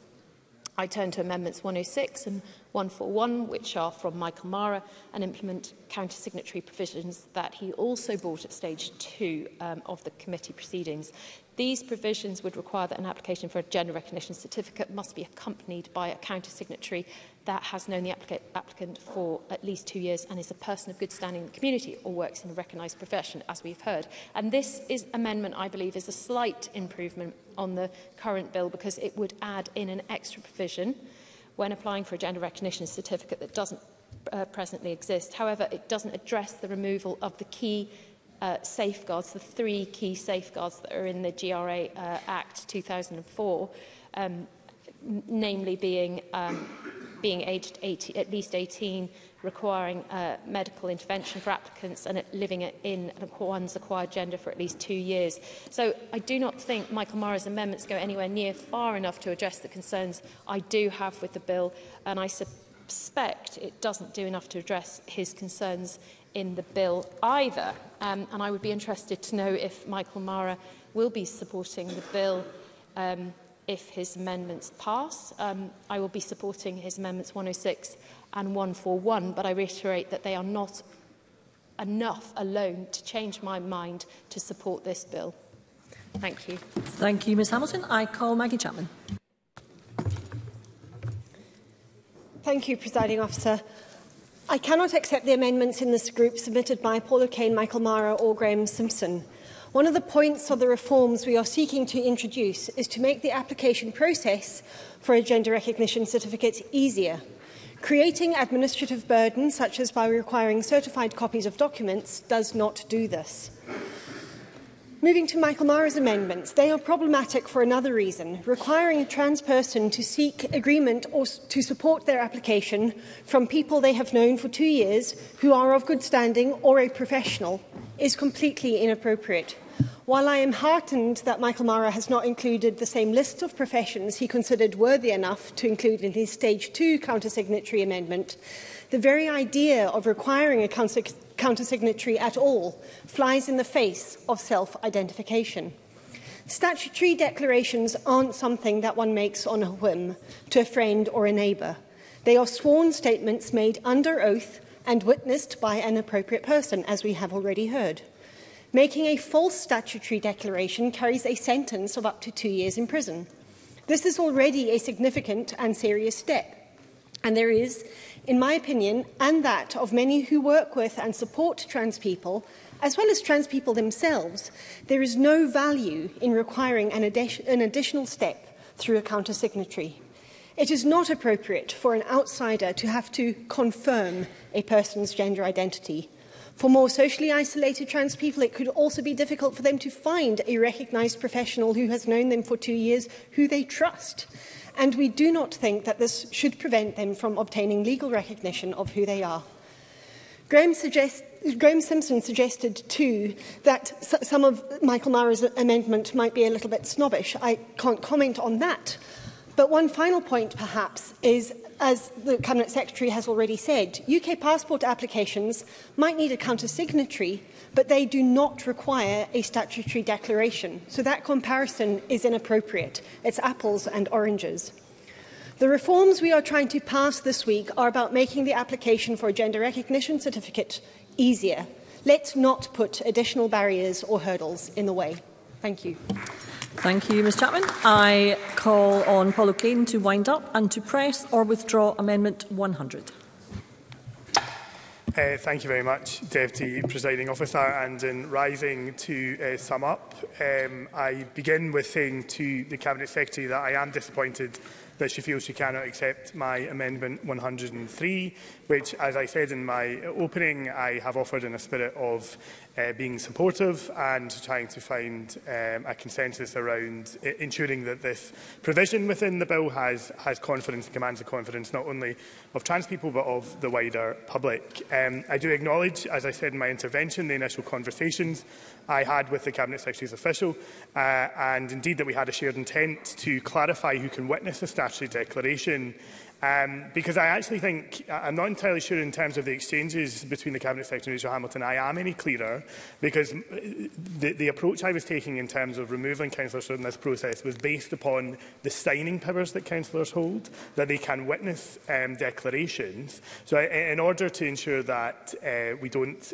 I turn to amendments 106 and 141, which are from Michael Marra, and implement counter-signatory provisions that he also brought at stage two of the committee proceedings. These provisions would require that an application for a gender recognition certificate must be accompanied by a counter-signatory that has known the applicant for at least 2 years and is a person of good standing in the community or works in a recognised profession, as we've heard. And this amendment, I believe, is a slight improvement on the current bill, because it would add in an extra provision when applying for a gender recognition certificate that doesn't presently exist. However, it doesn't address the removal of the key safeguards, the three key safeguards that are in the GRA Act 2004, namely being aged 18, at least 18, requiring medical intervention for applicants, and living in one's acquired gender for at least 2 years. So I do not think Michael Marra's amendments go anywhere near far enough to address the concerns I do have with the bill, and I suspect it doesn't do enough to address his concerns in the bill either. And I would be interested to know if Michael Marra will be supporting the bill if his amendments pass. I will be supporting his amendments 106 and 141, but I reiterate that they are not enough alone to change my mind to support this bill. Thank you. Thank you, Ms Hamilton. I call Maggie Chapman. Thank you, Presiding Officer. I cannot accept the amendments in this group submitted by Paul O'Kane, Michael Marra or Graeme Simpson. One of the points of the reforms we are seeking to introduce is to make the application process for a gender recognition certificate easier. Creating administrative burdens, such as by requiring certified copies of documents, does not do this. Moving to Michael Marra's amendments, they are problematic for another reason. Requiring a trans person to seek agreement or to support their application from people they have known for 2 years who are of good standing or a professional is completely inappropriate. While I am heartened that Michael Marra has not included the same list of professions he considered worthy enough to include in his Stage 2 counter-signatory amendment, the very idea of requiring a counter-signatory at all flies in the face of self-identification. Statutory declarations aren't something that one makes on a whim to a friend or a neighbour. They are sworn statements made under oath and witnessed by an appropriate person, as we have already heard. Making a false statutory declaration carries a sentence of up to 2 years in prison. This is already a significant and serious step, and there is, in my opinion, and that of many who work with and support trans people, as well as trans people themselves, there is no value in requiring an additional step through a counter-signatory. It is not appropriate for an outsider to have to confirm a person's gender identity. For more socially isolated trans people, it could also be difficult for them to find a recognised professional who has known them for 2 years, who they trust. And we do not think that this should prevent them from obtaining legal recognition of who they are. Graeme Simpson suggested, too, that some of Michael Marra's amendment might be a little bit snobbish. I can't comment on that. But one final point, perhaps, is, as the Cabinet Secretary has already said, UK passport applications might need a counter-signatory, but they do not require a statutory declaration. So that comparison is inappropriate. It's apples and oranges. The reforms we are trying to pass this week are about making the application for a gender recognition certificate easier. Let's not put additional barriers or hurdles in the way. Thank you. Thank you, Ms Chapman. I call on Paul O'Kane to wind up and to press or withdraw Amendment 100. Thank you very much, Deputy Presiding Officer. And in rising to sum up, I begin with saying to the Cabinet Secretary that I am disappointed that she feels she cannot accept my Amendment 103, which, as I said in my opening, I have offered in a spirit of being supportive and trying to find a consensus around ensuring that this provision within the bill has confidence and commands the confidence not only of trans people but of the wider public. I do acknowledge, as I said in my intervention, the initial conversations I had with the Cabinet Secretary's official and indeed that we had a shared intent to clarify who can witness the statutory declaration, because I actually think, I'm not entirely sure in terms of the exchanges between the Cabinet Secretary and Rachel Hamilton I am any clearer, because the approach I was taking in terms of removing councillors from this process was based upon the signing powers that councillors hold, that they can witness declarations. So in order to ensure that we don't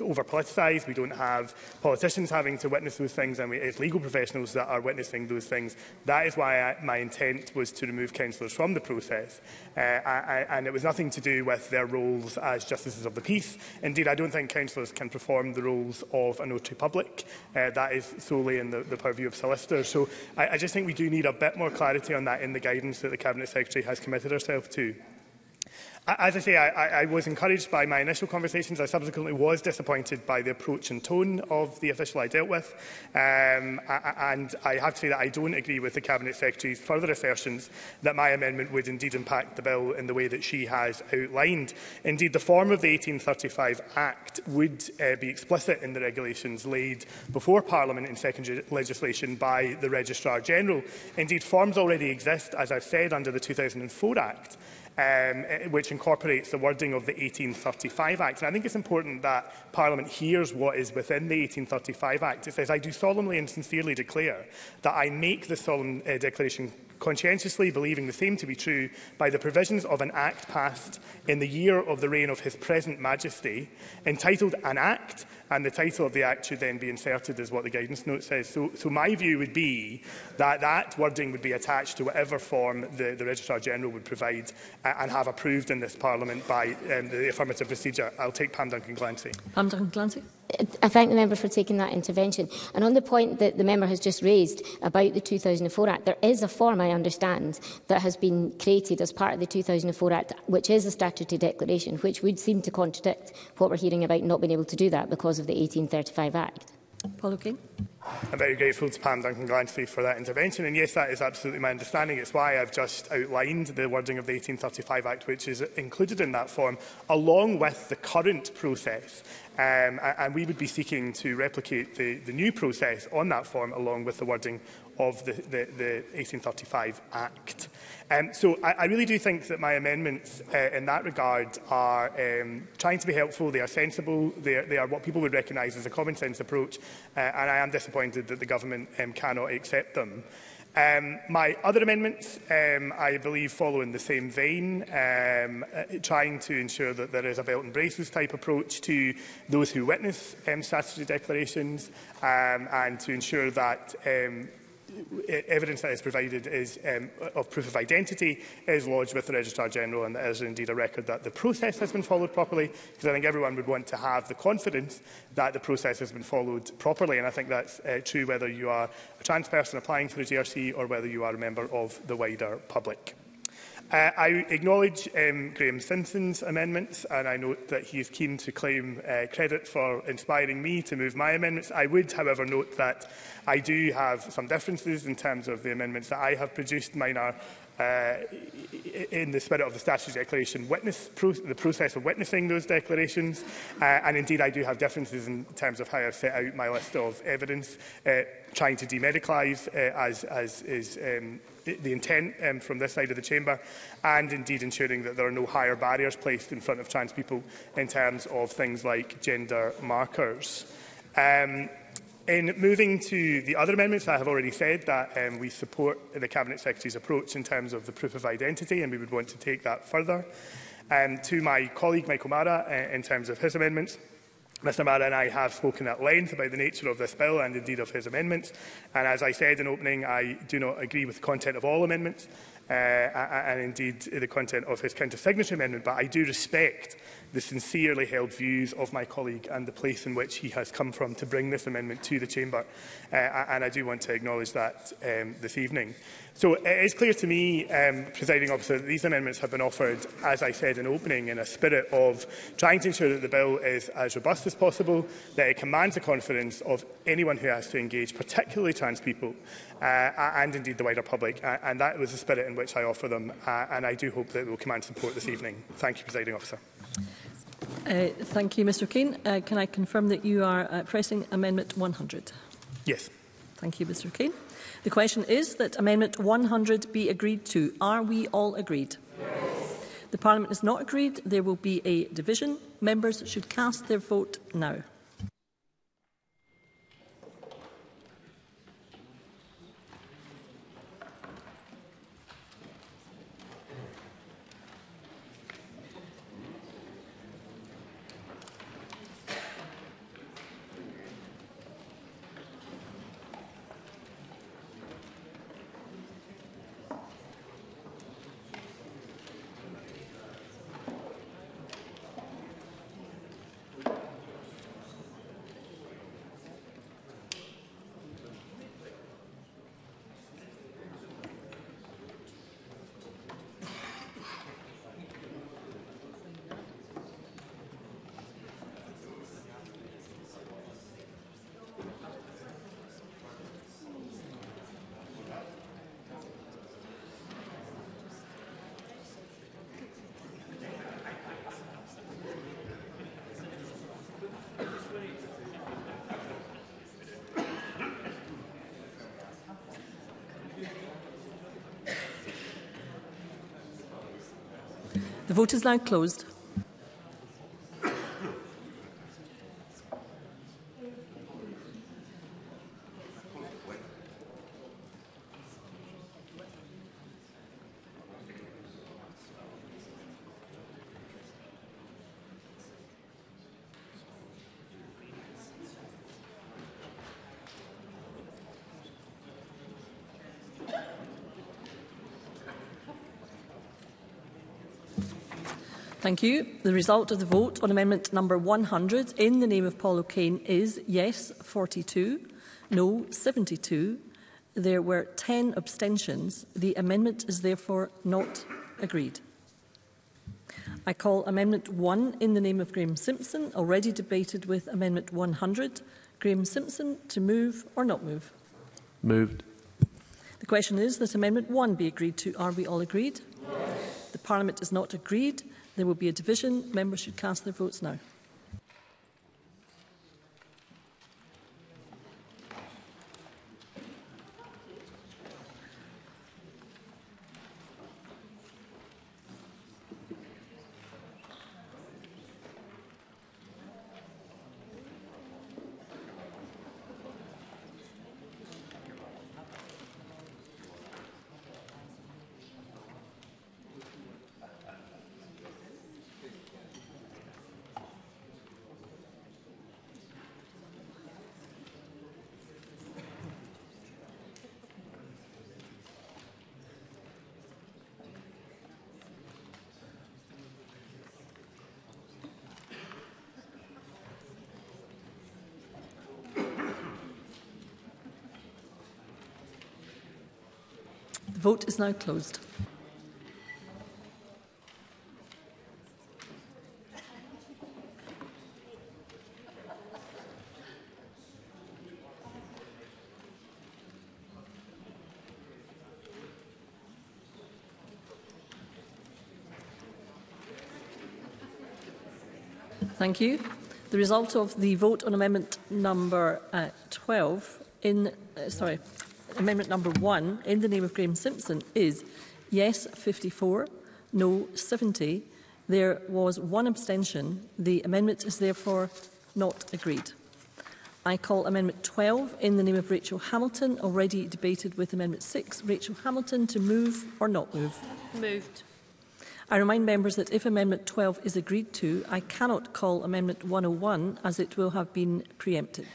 over-politicise, we don't have politicians having to witness those things, and it's legal professionals that are witnessing those things, that is why my intent was to remove councillors from the process, and it was nothing to do with their roles as justices of the peace. Indeed, I don't think councillors can perform the roles of a notary public. That is solely in the purview of solicitors. So I just think we do need a bit more clarity on that in the guidance that the Cabinet Secretary has committed herself to. As I say, I was encouraged by my initial conversations. I subsequently was disappointed by the approach and tone of the official I dealt with. And I have to say that I don't agree with the Cabinet Secretary's further assertions that my amendment would indeed impact the bill in the way that she has outlined. Indeed, the form of the 1835 Act would be explicit in the regulations laid before Parliament in secondary legislation by the Registrar-General. Indeed, forms already exist, as I've said, under the 2004 Act, which incorporates the wording of the 1835 Act. And I think it's important that Parliament hears what is within the 1835 Act. It says, I do solemnly and sincerely declare that I make the solemn declaration conscientiously believing the same to be true by the provisions of an Act passed in the year of the reign of His present Majesty, entitled an Act, and the title of the Act should then be inserted, is what the guidance note says. So my view would be that that wording would be attached to whatever form the Registrar-General would provide and have approved in this Parliament by the affirmative procedure. I'll take Pam Duncan-Glancy. Pam Duncan-Glancy. I thank the member for taking that intervention. And on the point that the member has just raised about the 2004 Act, there is a form, I understand, that has been created as part of the 2004 Act, which is a statutory declaration, which would seem to contradict what we're hearing about not being able to do that because of the 1835 Act. Paul O'Kane. I'm very grateful to Pam Duncan-Glancy for that intervention, and yes, that is absolutely my understanding. It's why I've just outlined the wording of the 1835 Act, which is included in that form, along with the current process. And we would be seeking to replicate the new process on that form, along with the wording of the 1835 Act. So I really do think that my amendments in that regard are trying to be helpful. They are sensible. They are what people would recognise as a common sense approach, and I am disappointed that the government cannot accept them. My other amendments, I believe, follow in the same vein, trying to ensure that there is a belt and braces type approach to those who witness statutory declarations, and to ensure that evidence that is provided is, of proof of identity is lodged with the Registrar-General, and there is indeed a record that the process has been followed properly, because I think everyone would want to have the confidence that the process has been followed properly, and I think that's true whether you are a trans person applying for a GRC or whether you are a member of the wider public. I acknowledge Graeme Simpson's amendments, and I note that he is keen to claim credit for inspiring me to move my amendments. I would, however, note that I do have some differences in terms of the amendments that I have produced. Mine are in the spirit of the statutory declaration, the process of witnessing those declarations, and indeed I do have differences in terms of how I've set out my list of evidence, trying to demedicalise as is the intent from this side of the chamber, and indeed ensuring that there are no higher barriers placed in front of trans people in terms of things like gender markers. In moving to the other amendments, I have already said that we support the Cabinet Secretary's approach in terms of the proof of identity, and we would want to take that further. To my colleague Michael Marra, in terms of his amendments, Mr Marra and I have spoken at length about the nature of this bill and indeed of his amendments, and as I said in opening, I do not agree with the content of all amendments and indeed the content of his counter-signatory amendment, but I do respect the sincerely held views of my colleague and the place in which he has come from to bring this amendment to the chamber, and I do want to acknowledge that this evening. So it is clear to me, Presiding Officer, that these amendments have been offered, as I said in opening, in a spirit of trying to ensure that the bill is as robust as possible, that it commands the confidence of anyone who has to engage, particularly trans people, and indeed the wider public, and that was the spirit in which I offer them, and I do hope that it will command support this evening. Thank you, Presiding Officer. Thank you, Mr O'Kane. Can I confirm that you are pressing Amendment 100? Yes. Thank you, Mr O'Kane. The question is that Amendment 100 be agreed to. Are we all agreed? Yes. The Parliament is not agreed. There will be a division. Members should cast their vote now. The vote is now closed. Thank you. The result of the vote on amendment number 100 in the name of Paul O'Kane is yes 42, no 72. There were 10 abstentions. The amendment is therefore not agreed. I call Amendment 1 in the name of Graeme Simpson, already debated with Amendment 100. Graeme Simpson, to move or not move? Moved. The question is that Amendment 1 be agreed to. Are we all agreed? Yes. The Parliament is not agreed. There will be a division. Members should cast their votes now. The vote is now closed. Thank you. The result of the vote on amendment number 12 in Amendment number 1 in the name of Graeme Simpson is yes 54, no 70. There was one abstention. The amendment is therefore not agreed. I call Amendment 12 in the name of Rachel Hamilton, already debated with Amendment 6. Rachel Hamilton, to move or not move? Moved. I remind members that if Amendment 12 is agreed to, I cannot call Amendment 101 as it will have been preempted.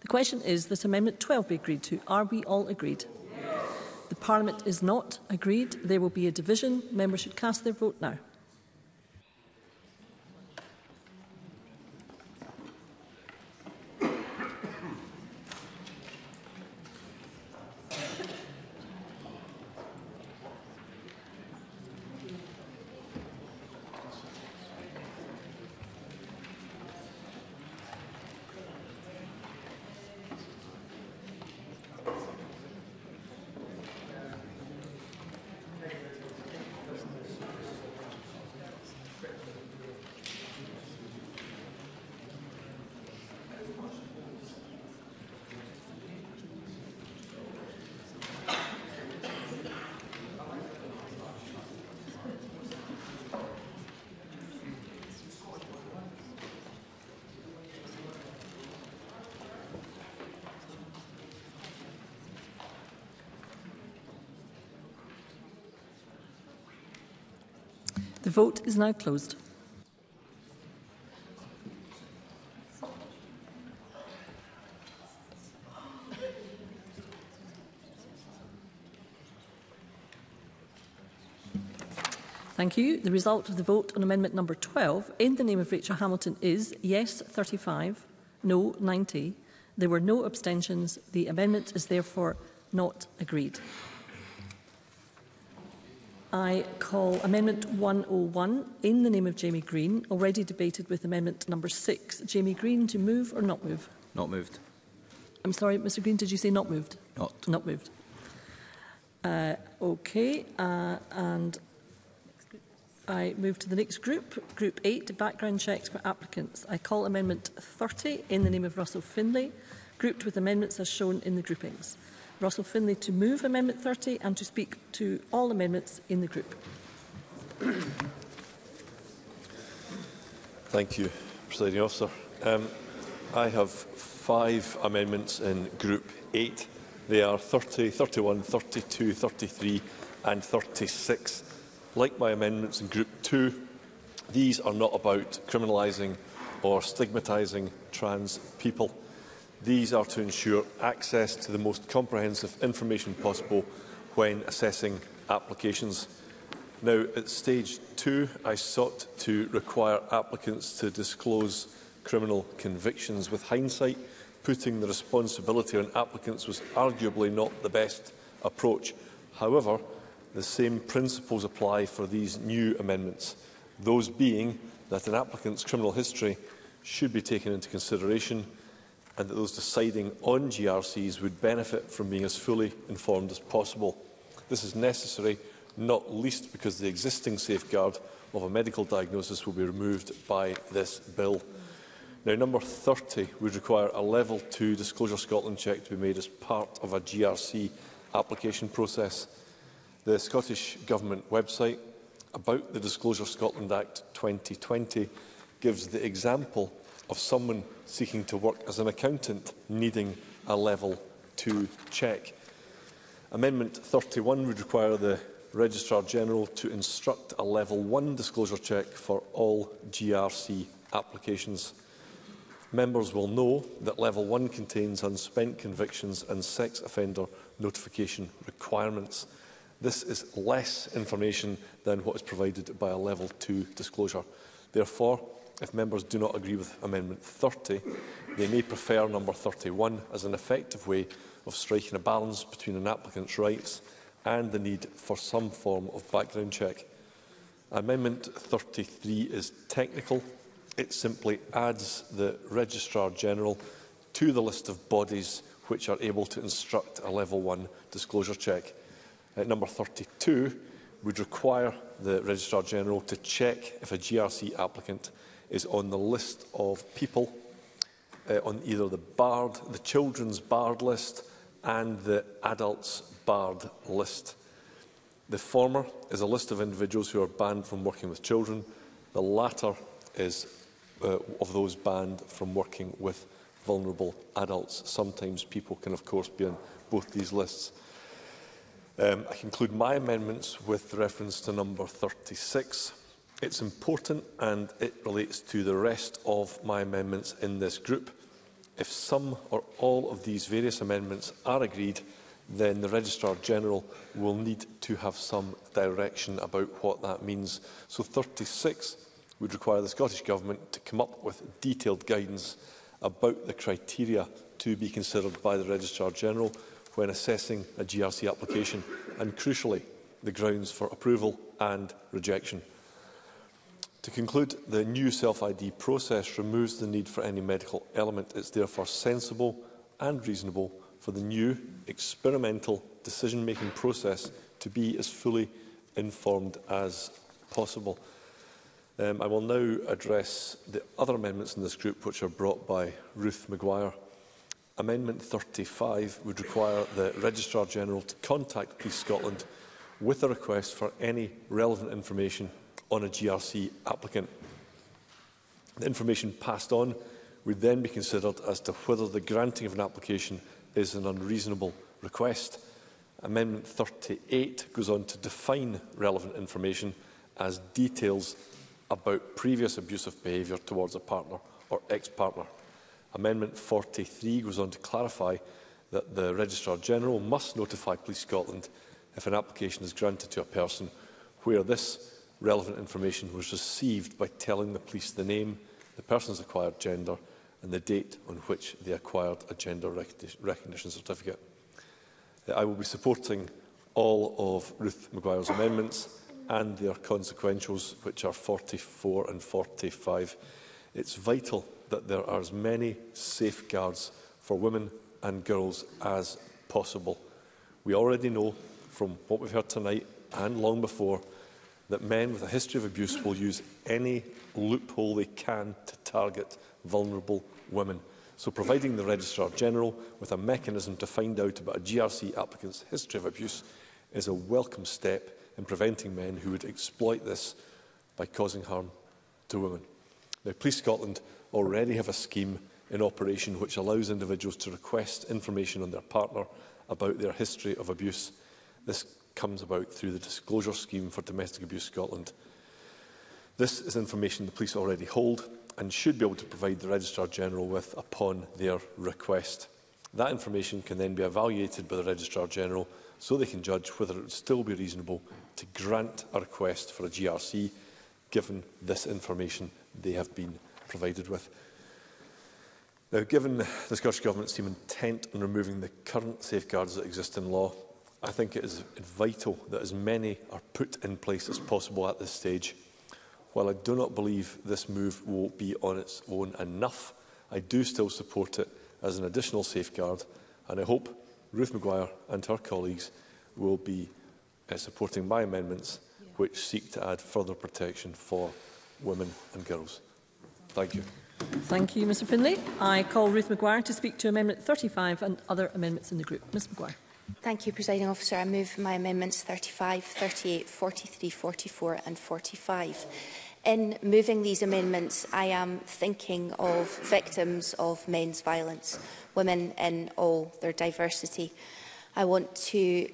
The question is that Amendment 12 be agreed to. Are we all agreed? Yes. The Parliament is not agreed. There will be a division. Members should cast their vote now. The vote is now closed. Thank you. The result of the vote on amendment number 12 in the name of Rachel Hamilton is yes 35, no 90. There were no abstentions. The amendment is therefore not agreed. I call Amendment 101 in the name of Jamie Green, already debated with Amendment number 6. Jamie Green, to move or not move? Not moved. I'm sorry, Mr Green, did you say not moved? Not moved. OK, and I move to the next group, Group 8, background checks for applicants. I call Amendment 30 in the name of Russell Findlay, grouped with amendments as shown in the groupings. Russell Findlay to move Amendment 30 and to speak to all amendments in the group. Thank you, Presiding Officer. I have 5 amendments in Group 8. They are 30, 31, 32, 33 and 36. Like my amendments in Group 2, these are not about criminalising or stigmatising trans people. These are to ensure access to the most comprehensive information possible when assessing applications. Now, at stage two, I sought to require applicants to disclose criminal convictions. With hindsight, putting the responsibility on applicants was arguably not the best approach. However, the same principles apply for these new amendments, those being that an applicant's criminal history should be taken into consideration and that those deciding on GRCs would benefit from being as fully informed as possible. This is necessary, not least because the existing safeguard of a medical diagnosis will be removed by this bill. Now, number 30 would require a Level 2 Disclosure Scotland check to be made as part of a GRC application process. The Scottish Government website about the Disclosure Scotland Act 2020 gives the example of someone seeking to work as an accountant needing a Level 2 check. Amendment 31 would require the Registrar-General to instruct a Level 1 disclosure check for all GRC applications. Members will know that Level 1 contains unspent convictions and sex offender notification requirements. This is less information than what is provided by a Level 2 disclosure. Therefore, if members do not agree with Amendment 30, they may prefer number 31 as an effective way of striking a balance between an applicant's rights and the need for some form of background check. Amendment 33 is technical. It simply adds the Registrar-General to the list of bodies which are able to instruct a Level 1 disclosure check. Number 32 would require the Registrar-General to check if a GRC applicant is on the list of people on either the children's barred list and the adults barred list. The former is a list of individuals who are banned from working with children. The latter is of those banned from working with vulnerable adults. Sometimes people can, of course, be on both these lists. I conclude my amendments with reference to number 36. It's important and it relates to the rest of my amendments in this group. If some or all of these various amendments are agreed, then the Registrar-General will need to have some direction about what that means. So 36 would require the Scottish Government to come up with detailed guidance about the criteria to be considered by the Registrar-General when assessing a GRC application and, crucially, the grounds for approval and rejection. To conclude, the new self-ID process removes the need for any medical element. It is therefore sensible and reasonable for the new experimental decision-making process to be as fully informed as possible. I will now address the other amendments in this group which are brought by Ruth Maguire. Amendment 35 would require the Registrar-General to contact Police Scotland with a request for any relevant information on a GRC applicant. The information passed on would then be considered as to whether the granting of an application is an unreasonable request. Amendment 38 goes on to define relevant information as details about previous abusive behaviour towards a partner or ex-partner. Amendment 43 goes on to clarify that the Registrar-General must notify Police Scotland if an application is granted to a person where this relevant information was received by telling the police the name, the person's acquired gender and the date on which they acquired a gender recognition certificate. I will be supporting all of Ruth Maguire's amendments and their consequentials, which are 44 and 45. It's vital that there are as many safeguards for women and girls as possible. We already know from what we've heard tonight and long before that men with a history of abuse will use any loophole they can to target vulnerable women. So providing the Registrar-General with a mechanism to find out about a GRC applicant's history of abuse is a welcome step in preventing men who would exploit this by causing harm to women. Now, Police Scotland already have a scheme in operation which allows individuals to request information on their partner about their history of abuse. This comes about through the Disclosure Scheme for Domestic Abuse Scotland. This is information the police already hold and should be able to provide the Registrar-General with upon their request. That information can then be evaluated by the Registrar-General so they can judge whether it would still be reasonable to grant a request for a GRC, given this information they have been provided with. Now, given the Scottish Government seem intent on removing the current safeguards that exist in law, I think it is vital that as many are put in place as possible at this stage. While I do not believe this move will be on its own enough, I do still support it as an additional safeguard, and I hope Ruth Maguire and her colleagues will be supporting my amendments, which seek to add further protection for women and girls. Thank you. Thank you, Mr Findlay. I call Ruth Maguire to speak to Amendment 35 and other amendments in the group. Ms Maguire. Thank you, Presiding Officer. I move my amendments 35, 38, 43, 44 and 45. In moving these amendments, I am thinking of victims of men's violence, women in all their diversity. I want to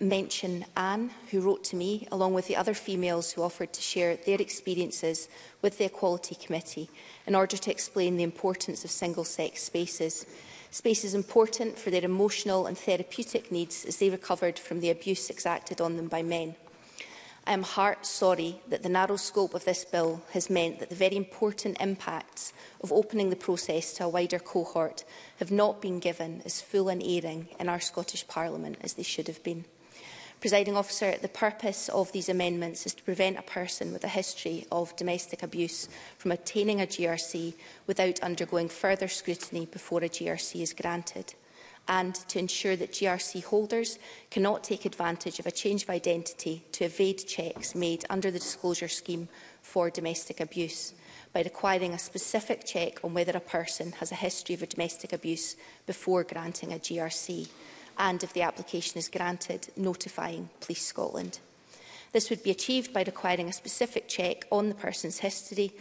mention Anne, who wrote to me, along with the other females who offered to share their experiences with the Equality Committee in order to explain the importance of single-sex spaces. Spaces important for their emotional and therapeutic needs as they recovered from the abuse exacted on them by men. I am heart-sorry that the narrow scope of this bill has meant that the very important impacts of opening the process to a wider cohort have not been given as full an airing in our Scottish Parliament as they should have been. Presiding Officer, the purpose of these amendments is to prevent a person with a history of domestic abuse from obtaining a GRC without undergoing further scrutiny before a GRC is granted, and to ensure that GRC holders cannot take advantage of a change of identity to evade checks made under the disclosure scheme for domestic abuse by requiring a specific check on whether a person has a history of domestic abuse before granting a GRC, and if the application is granted, notifying Police Scotland. This would be achieved by requiring a specific check on the person's history.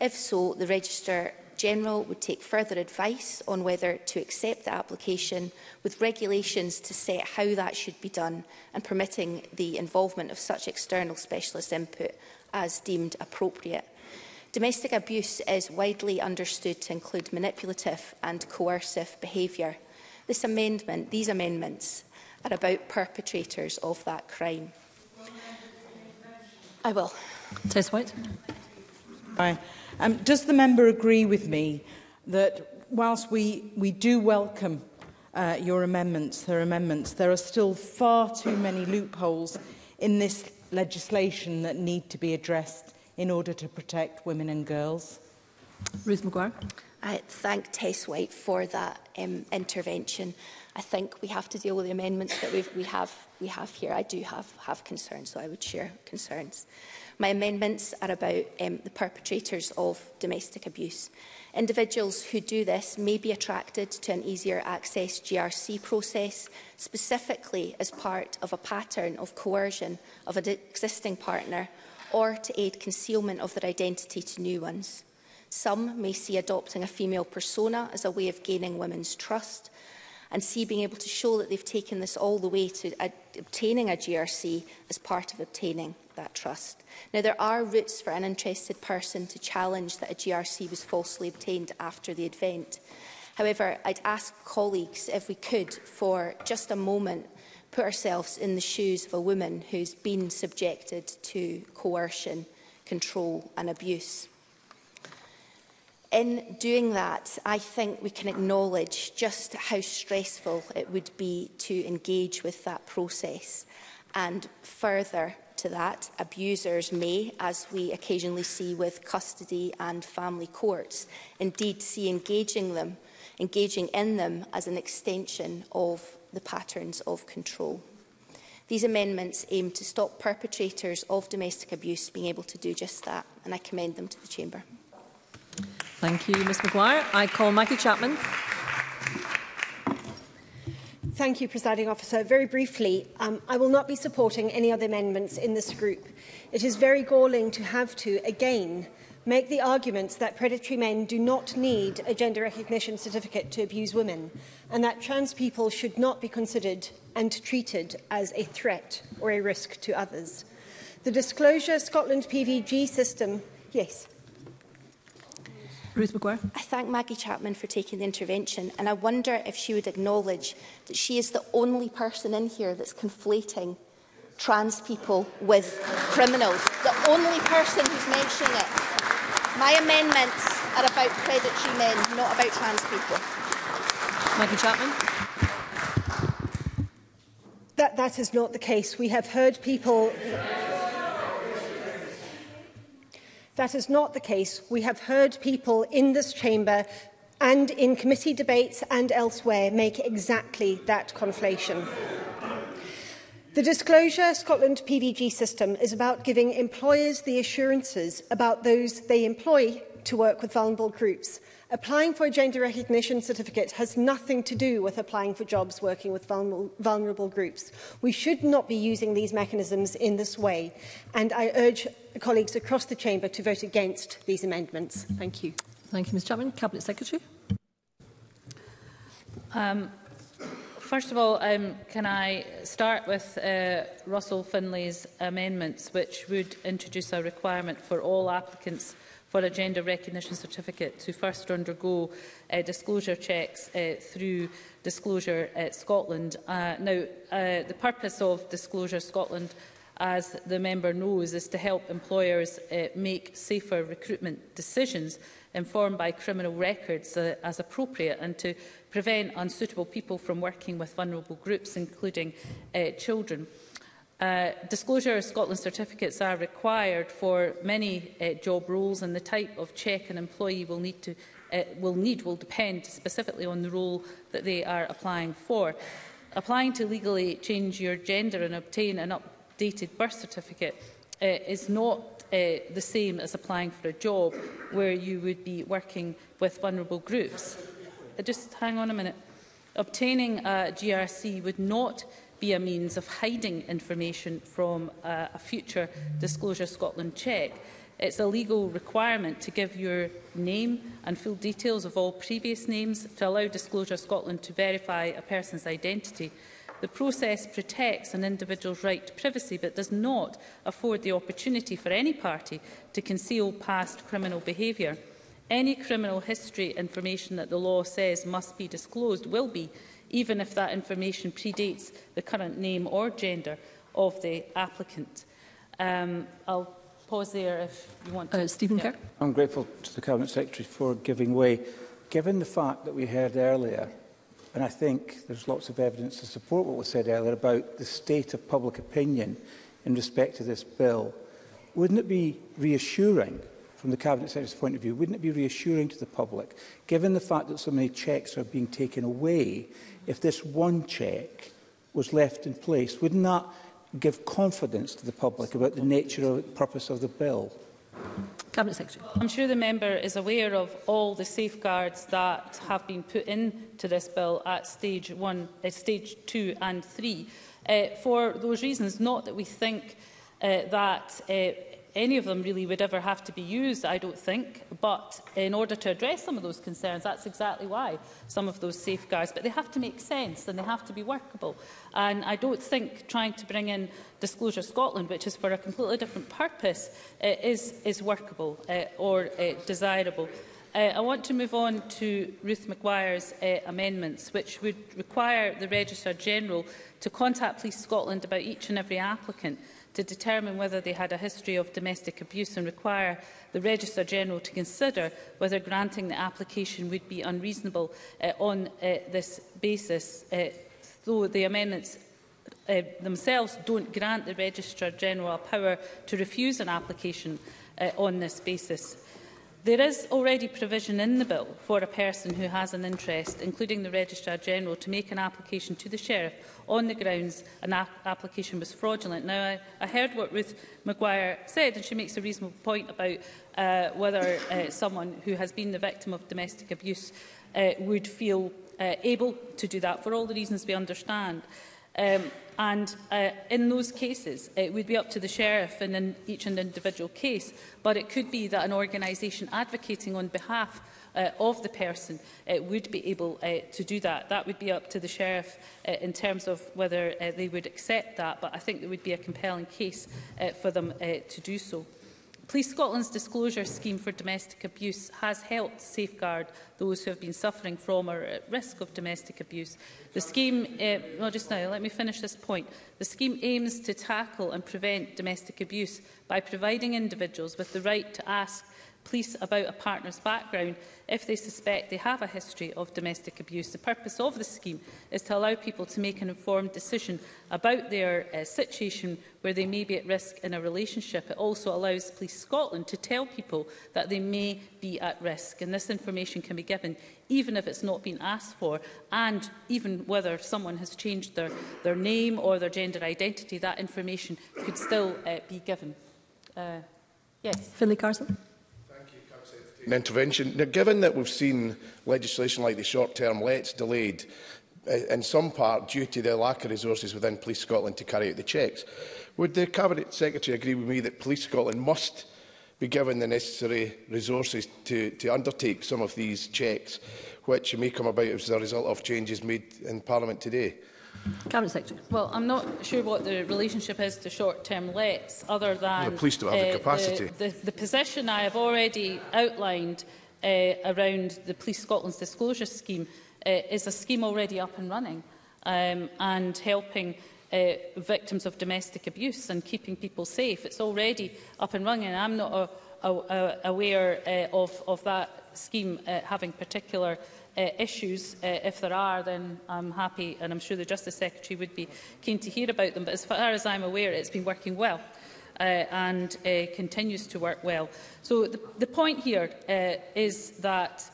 If so, the Registrar General would take further advice on whether to accept the application, with regulations to set how that should be done and permitting the involvement of such external specialist input as deemed appropriate. Domestic abuse is widely understood to include manipulative and coercive behaviour. These amendments are about perpetrators of that crime. I will. Tess White. Hi. Does the member agree with me that whilst we do welcome your amendments, their amendments, there are still far too many loopholes in this legislation that need to be addressed in order to protect women and girls? Ruth Maguire. I thank Tess White for that intervention. I think we have to deal with the amendments that we have here. I do have concerns, so I would share concerns. My amendments are about the perpetrators of domestic abuse. Individuals who do this may be attracted to an easier access GRC process, specifically as part of a pattern of coercion of an existing partner or to aid concealment of their identity to new ones. Some may see adopting a female persona as a way of gaining women's trust and see being able to show that they've taken this all the way to obtaining a GRC as part of obtaining that trust. Now, there are routes for an interested person to challenge that a GRC was falsely obtained after the event. However, I'd ask colleagues if we could, for just a moment, put ourselves in the shoes of a woman who's been subjected to coercion, control and abuse. In doing that, I think we can acknowledge just how stressful it would be to engage with that process. And further to that, abusers may, as we occasionally see with custody and family courts, indeed see engaging in them as an extension of the patterns of control. These amendments aim to stop perpetrators of domestic abuse being able to do just that, and I commend them to the Chamber. Thank you, Ms Maguire. I call Maggie Chapman. Thank you, Presiding Officer. Very briefly, I will not be supporting any other amendments in this group. It is very galling to have to, again, make the arguments that predatory men do not need a gender recognition certificate to abuse women, and that trans people should not be considered and treated as a threat or a risk to others. The Disclosure Scotland PVG system... Yes. Ruth Maguire. I thank Maggie Chapman for taking the intervention, and I wonder if she would acknowledge that she is the only person in here that's conflating trans people with criminals. The only person who's mentioning it. My amendments are about predatory men, not about trans people. Maggie Chapman. That is not the case. We have heard people... That is not the case. We have heard people in this chamber and in committee debates and elsewhere make exactly that conflation. The Disclosure Scotland PDG system is about giving employers the assurances about those they employ to work with vulnerable groups. Applying for a gender recognition certificate has nothing to do with applying for jobs working with vulnerable groups. We should not be using these mechanisms in this way, and I urge colleagues across the chamber to vote against these amendments. Thank you. Thank you, Ms Chapman. Cabinet Secretary. First of all, can I start with Russell Findlay's amendments, which would introduce a requirement for all applicants for a gender recognition certificate to first undergo disclosure checks through Disclosure Scotland. The purpose of Disclosure Scotland, as the member knows, is to help employers make safer recruitment decisions informed by criminal records as appropriate, and to prevent unsuitable people from working with vulnerable groups, including children. Disclosure Scotland certificates are required for many job roles, and the type of check an employee will depend specifically on the role that they are applying for. Applying to legally change your gender and obtain an updated birth certificate is not the same as applying for a job where you would be working with vulnerable groups. Just hang on a minute. Obtaining a GRC would not be a means of hiding information from a future Disclosure Scotland check. It's a legal requirement to give your name and full details of all previous names to allow Disclosure Scotland to verify a person's identity. The process protects an individual's right to privacy, but does not afford the opportunity for any party to conceal past criminal behaviour. Any criminal history information that the law says must be disclosed will be, even if that information predates the current name or gender of the applicant. I'll pause there if you want to... Stephen Kerr. I'm grateful to the Cabinet Secretary for giving way. Given the fact that we heard earlier, and I think there's lots of evidence to support what was said earlier about the state of public opinion in respect to this bill, wouldn't it be reassuring, from the Cabinet Secretary's point of view, wouldn't it be reassuring to the public, given the fact that so many checks are being taken away, if this one check was left in place? Wouldn't that give confidence to the public about the nature or purpose of the bill? Cabinet Secretary. I'm sure the member is aware of all the safeguards that have been put into this bill at stage 2 and 3. For those reasons, not that we think that any of them really would ever have to be used, I don't think, but in order to address some of those concerns, that's exactly why some of those safeguards, but they have to make sense and they have to be workable. And I don't think trying to bring in Disclosure Scotland, which is for a completely different purpose, is workable or desirable. I want to move on to Ruth Maguire's amendments, which would require the Registrar-General to contact Police Scotland about each and every applicant to determine whether they had a history of domestic abuse, and require the Registrar-General to consider whether granting the application would be unreasonable on this basis, though the amendments themselves don't grant the Registrar-General a power to refuse an application on this basis. There is already provision in the bill for a person who has an interest, including the Registrar-General, to make an application to the Sheriff on the grounds an application was fraudulent. Now, I heard what Ruth Maguire said, and she makes a reasonable point about whether someone who has been the victim of domestic abuse would feel able to do that, for all the reasons we understand. In those cases, it would be up to the Sheriff in each individual case, but it could be that an organisation advocating on behalf of the person would be able to do that. That would be up to the Sheriff in terms of whether they would accept that, but I think there would be a compelling case for them to do so. Police Scotland's disclosure scheme for domestic abuse has helped safeguard those who have been suffering from or at risk of domestic abuse. The scheme, let me finish this point. The scheme aims to tackle and prevent domestic abuse by providing individuals with the right to ask police about a partner's background if they suspect they have a history of domestic abuse. The purpose of the scheme is to allow people to make an informed decision about their situation where they may be at risk in a relationship. It also allows Police Scotland to tell people that they may be at risk, and this information can be given even if it's not been asked for, and even whether someone has changed their name or their gender identity, that information could still be given. Findlay Carson. Intervention. Now, given that we've seen legislation like the short-term lets delayed, in some part due to the lack of resources within Police Scotland to carry out the checks, would the Cabinet Secretary agree with me that Police Scotland must be given the necessary resources to undertake some of these checks, which may come about as a result of changes made in Parliament today? Cabinet Secretary. Well, I'm not sure what the relationship is to short-term lets, other than the police don't have the capacity. The position I have already outlined around the Police Scotland's disclosure scheme is a scheme already up and running and helping victims of domestic abuse and keeping people safe. It's already up and running, and I'm not aware of that scheme having particular issues. If there are, then I'm happy, and I'm sure the Justice Secretary would be keen to hear about them. But as far as I'm aware, it's been working well and continues to work well. So the point here is that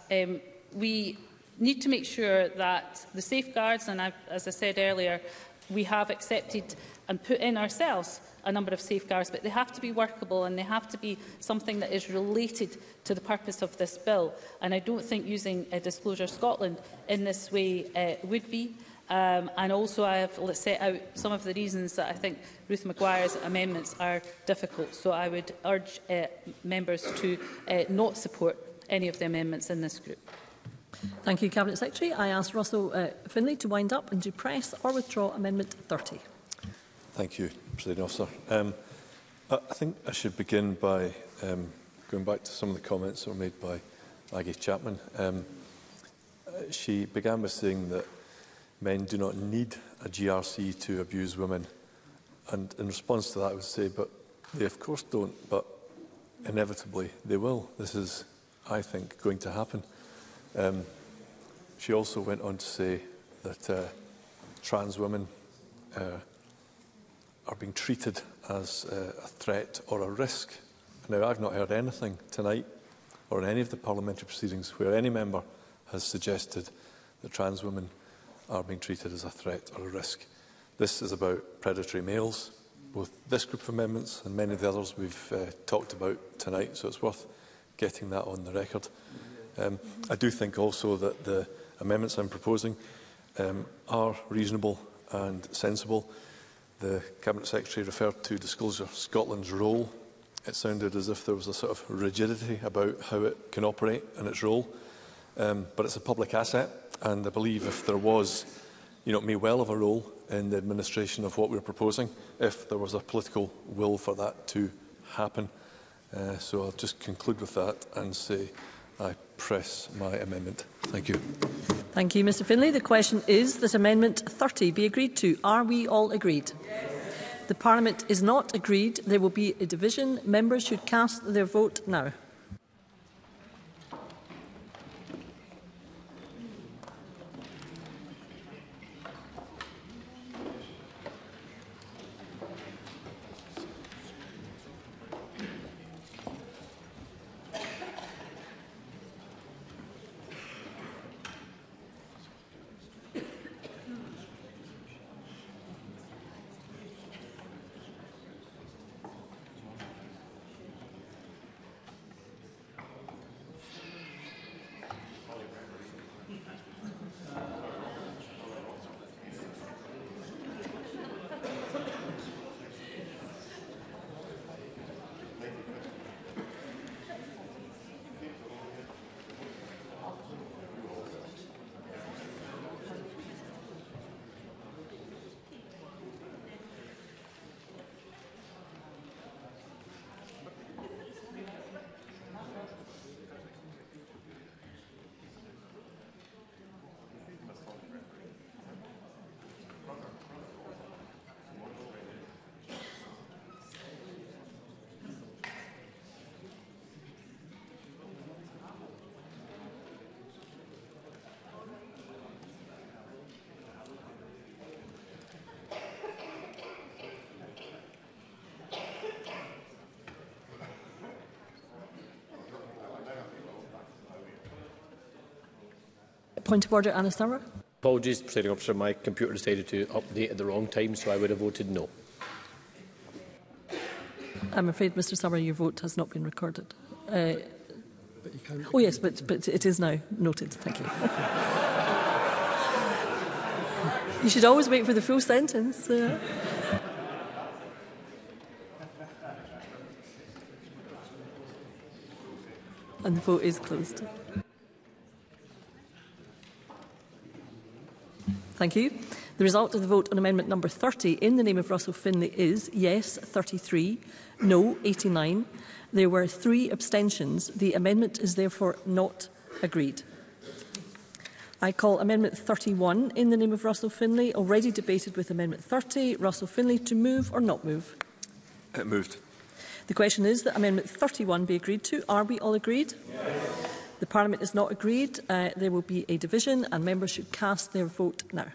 we need to make sure that the safeguards, and as I said earlier, we have accepted and put in ourselves a number of safeguards, but they have to be workable and they have to be something that is related to the purpose of this bill. And I don't think using Disclosure Scotland in this way would be. And also I have set out some of the reasons that I think Ruth Maguire's amendments are difficult. So I would urge members to not support any of the amendments in this group. Thank you, Cabinet Secretary. I ask Russell Findlay to wind up and to press or withdraw Amendment 30. Thank you, President Officer. I think I should begin by going back to some of the comments that were made by Maggie Chapman. She began by saying that men do not need a GRC to abuse women. And in response to that, I would say, but they of course don't, but inevitably they will. This is, I think, going to happen. She also went on to say that trans women are being treated as a threat or a risk. Now, I've not heard anything tonight or in any of the parliamentary proceedings where any member has suggested that trans women are being treated as a threat or a risk. This is about predatory males, both this group of amendments and many of the others we've talked about tonight, so it's worth getting that on the record. I do think also that the amendments I'm proposing are reasonable and sensible. The Cabinet Secretary referred to Disclosure Scotland's role. It sounded as if there was a sort of rigidity about how it can operate and its role, but it's a public asset, and I believe if there was, it may well have a role in the administration of what we're proposing, if there was a political will for that to happen. So I'll just conclude with that and say I press my amendment. Thank you. Thank you, Mr Findlay. The question is that Amendment 30 be agreed to. Are we all agreed? Yes. The Parliament is not agreed. There will be a division. Members should cast their vote now. Point of order, Anna Summer. Apologies, Presiding Officer. My computer decided to update at the wrong time, so I would have voted no. I'm afraid, Mr Summer, your vote has not been recorded. Oh yes, but it is now noted. Thank you. You should always wait for the full sentence. And the vote is closed. Thank you. The result of the vote on amendment number 30 in the name of Russell Findlay is yes 33, no 89. There were 3 abstentions. The amendment is therefore not agreed. I call amendment 31 in the name of Russell Findlay, already debated with amendment 30. Russell Findlay, to move or not move? It moved. The question is that amendment 31 be agreed to. Are we all agreed? Yes. The Parliament is not agreed. There will be a division and members should cast their vote now.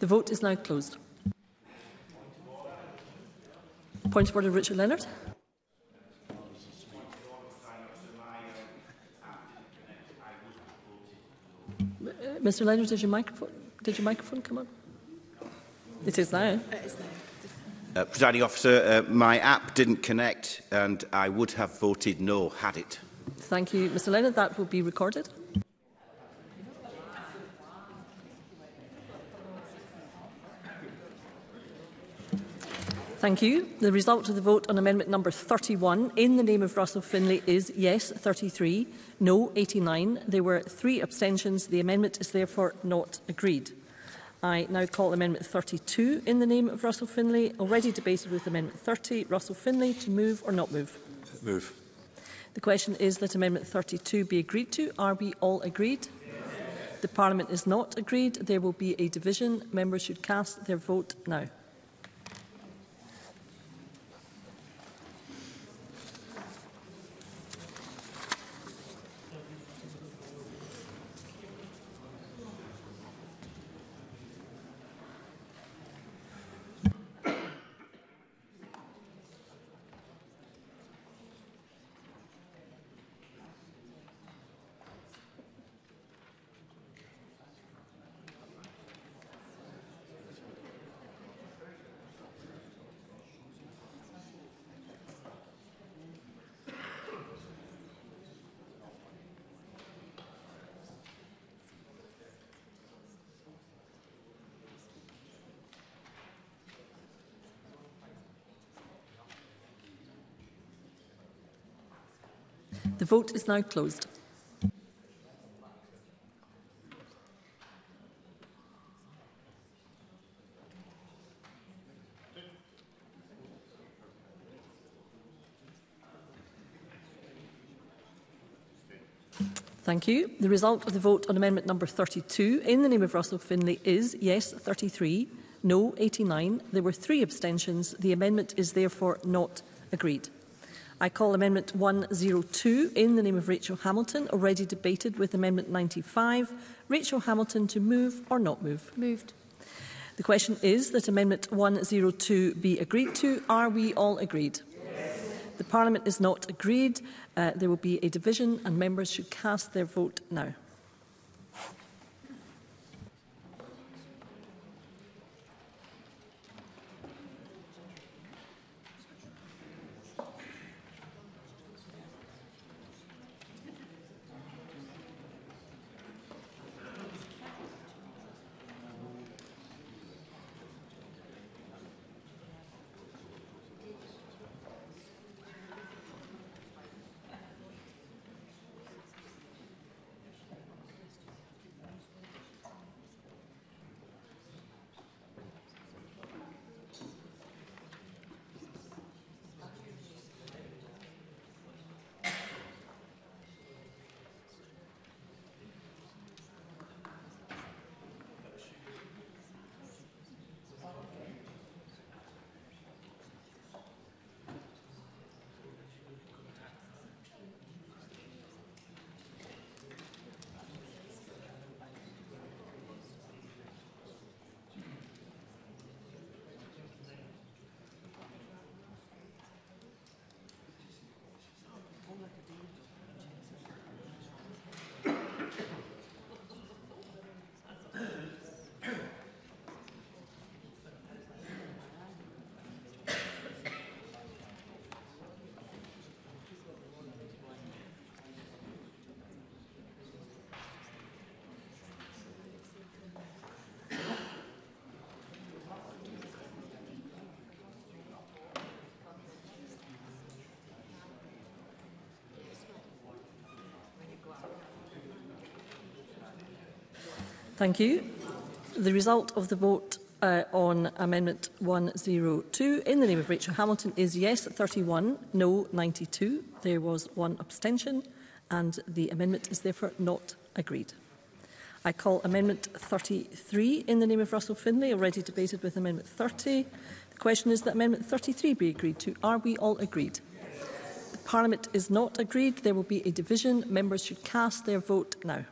The vote is now closed. Point of order, Richard Leonard. Mr Leonard, did your microphone come on? It is now. Presiding Officer, my app didn't connect and I would have voted no had it. Thank you, Mr Leonard. That will be recorded. Thank you. The result of the vote on amendment number 31 in the name of Russell Findlay is yes 33, no 89. There were 3 abstentions. The amendment is therefore not agreed. I now call amendment 32 in the name of Russell Findlay, already debated with amendment 30. Russell Findlay, to move or not move? Move. The question is that amendment 32 be agreed to. Are we all agreed? Yes. The Parliament is not agreed. There will be a division. Members should cast their vote now. The vote is now closed. Thank you. The result of the vote on amendment number 32 in the name of Russell Findlay is yes 33, no 89. There were 3 abstentions. The amendment is therefore not agreed. I call amendment 102 in the name of Rachel Hamilton, already debated with amendment 95. Rachel Hamilton, to move or not move? Moved. The question is that amendment 102 be agreed to. Are we all agreed? Yes. The Parliament is not agreed. There will be a division and members should cast their vote now. Thank you. The result of the vote on Amendment 102 in the name of Rachel Hamilton is yes 31, no 92. There was one abstention and the amendment is therefore not agreed. I call Amendment 33 in the name of Russell Findlay, already debated with Amendment 30. The question is that Amendment 33 be agreed to. Are we all agreed? The Parliament is not agreed. There will be a division. Members should cast their vote now.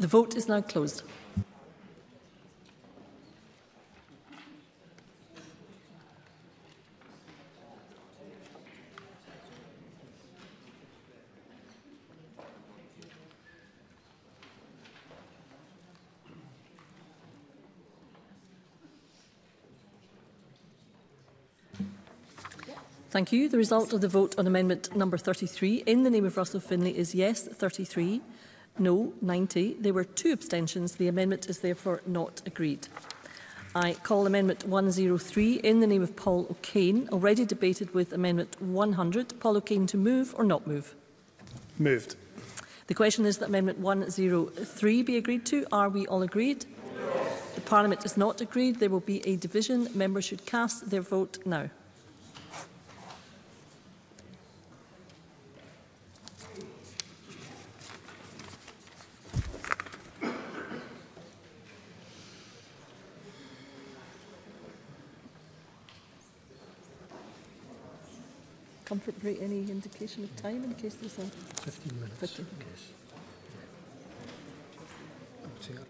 The vote is now closed. Thank you. The result of the vote on amendment number 33 in the name of Russell Findlay is yes 33. No, 90. There were two abstentions. The amendment is therefore not agreed. I call Amendment 103 in the name of Paul O'Kane, already debated with Amendment 100. Paul O'Kane to move or not move? Moved. The question is that Amendment 103 be agreed to. Are we all agreed? Yes. The Parliament is not agreed. There will be a division. Members should cast their vote now. Comfort break, any indication of time in case there's a... 15 minutes. 15 minutes. Okay.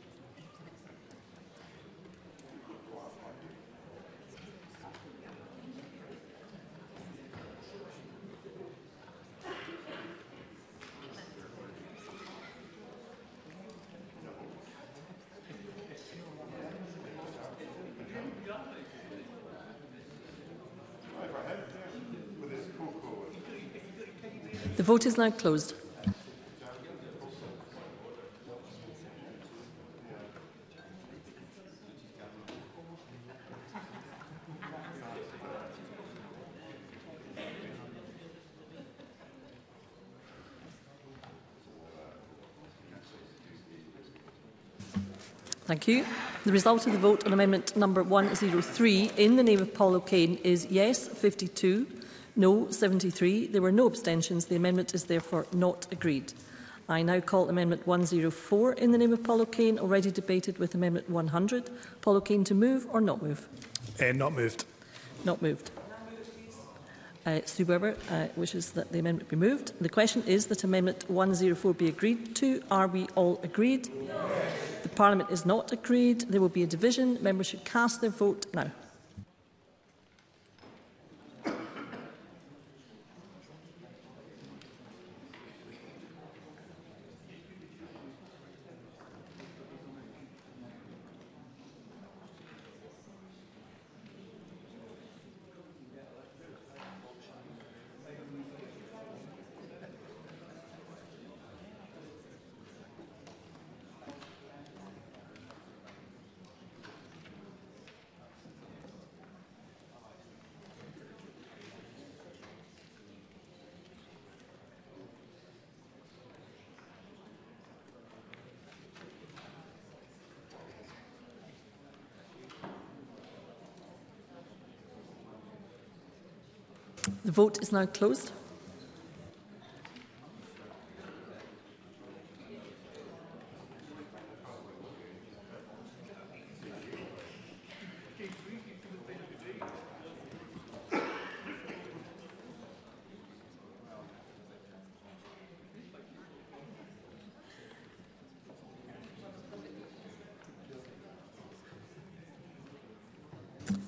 The vote is now closed. Thank you. The result of the vote on amendment number 103 in the name of Paul O'Kane is yes 52. No, 73. There were no abstentions. The amendment is therefore not agreed. I now call Amendment 104 in the name of Paul O'Kane, already debated with Amendment 100. Paul O'Kane to move or not move? Not moved. Not moved. Sue Webber wishes that the amendment be moved. The question is that Amendment 104 be agreed to. Are we all agreed? Yes. The Parliament is not agreed. There will be a division. Members should cast their vote now. The vote is now closed.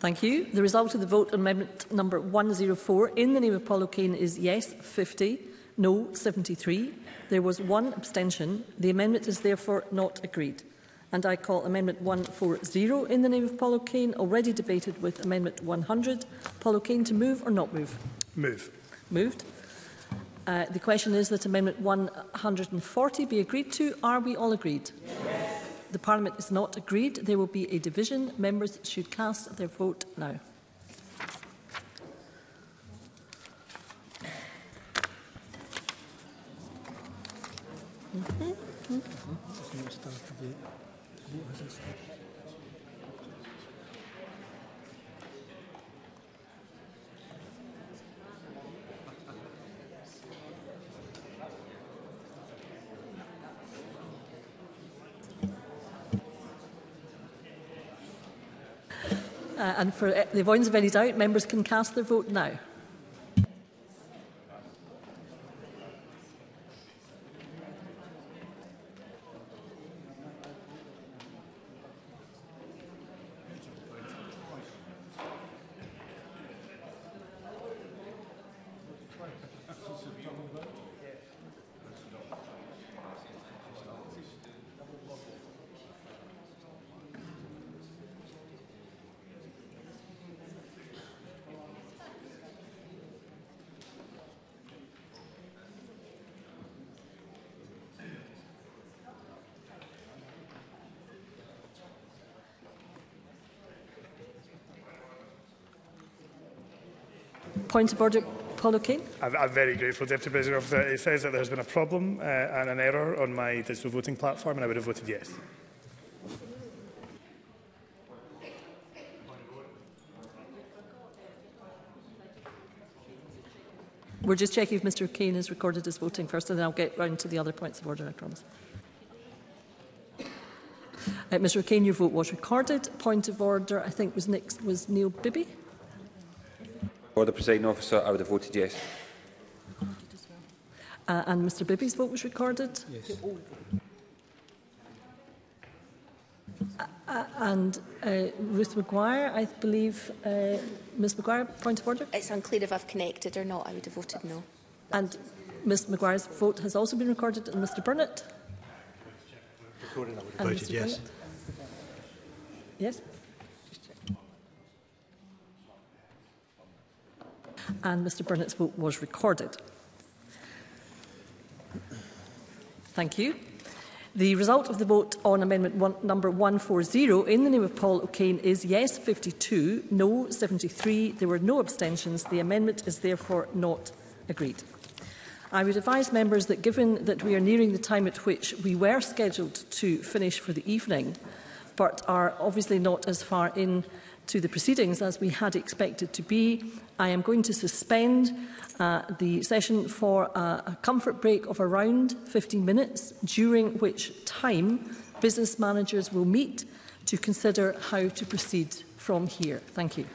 Thank you. The result of the vote on amendment number 104 in the name of Paul O'Kane is yes 50, no 73. There was one abstention. The amendment is therefore not agreed. And I call amendment 140 in the name of Paul O'Kane, already debated with amendment 100. Paul O'Kane to move or not move? Move. Moved. The question is that amendment 140 be agreed to. Are we all agreed? Yes. The Parliament is not agreed. There will be a division. Members should cast their vote now. And for the avoidance of any doubt, members can cast their vote now. Point of order, Paul O'Kane. I'm very grateful, Deputy Presiding Officer. It says that there has been a problem and an error on my digital voting platform, and I would have voted yes. We're just checking if Mr O'Kane has recorded his voting first, and then I'll get round to the other points of order, I promise. Mr O'Kane, your vote was recorded. Point of order, I think, was Neil Bibby. Order, Presiding Officer, I would have voted yes. And Mr Bibby's vote was recorded? Yes. And Ruth Maguire, I believe. Ms Maguire, point of order? It's unclear if I've connected or not. I would have voted no. And Ms Maguire's vote has also been recorded. And Mr Burnett? Recorded, I would have voted yes. Burnett? Yes. And Mr Burnett's vote was recorded. Thank you. The result of the vote on amendment number 140 in the name of Paul O'Kane is yes 52, no 73. There were no abstentions. The amendment is therefore not agreed. I would advise members that given that we are nearing the time at which we were scheduled to finish for the evening, but are obviously not as far in to the proceedings as we had expected to be, I am going to suspend the session for a comfort break of around 15 minutes, during which time business managers will meet to consider how to proceed from here. Thank you.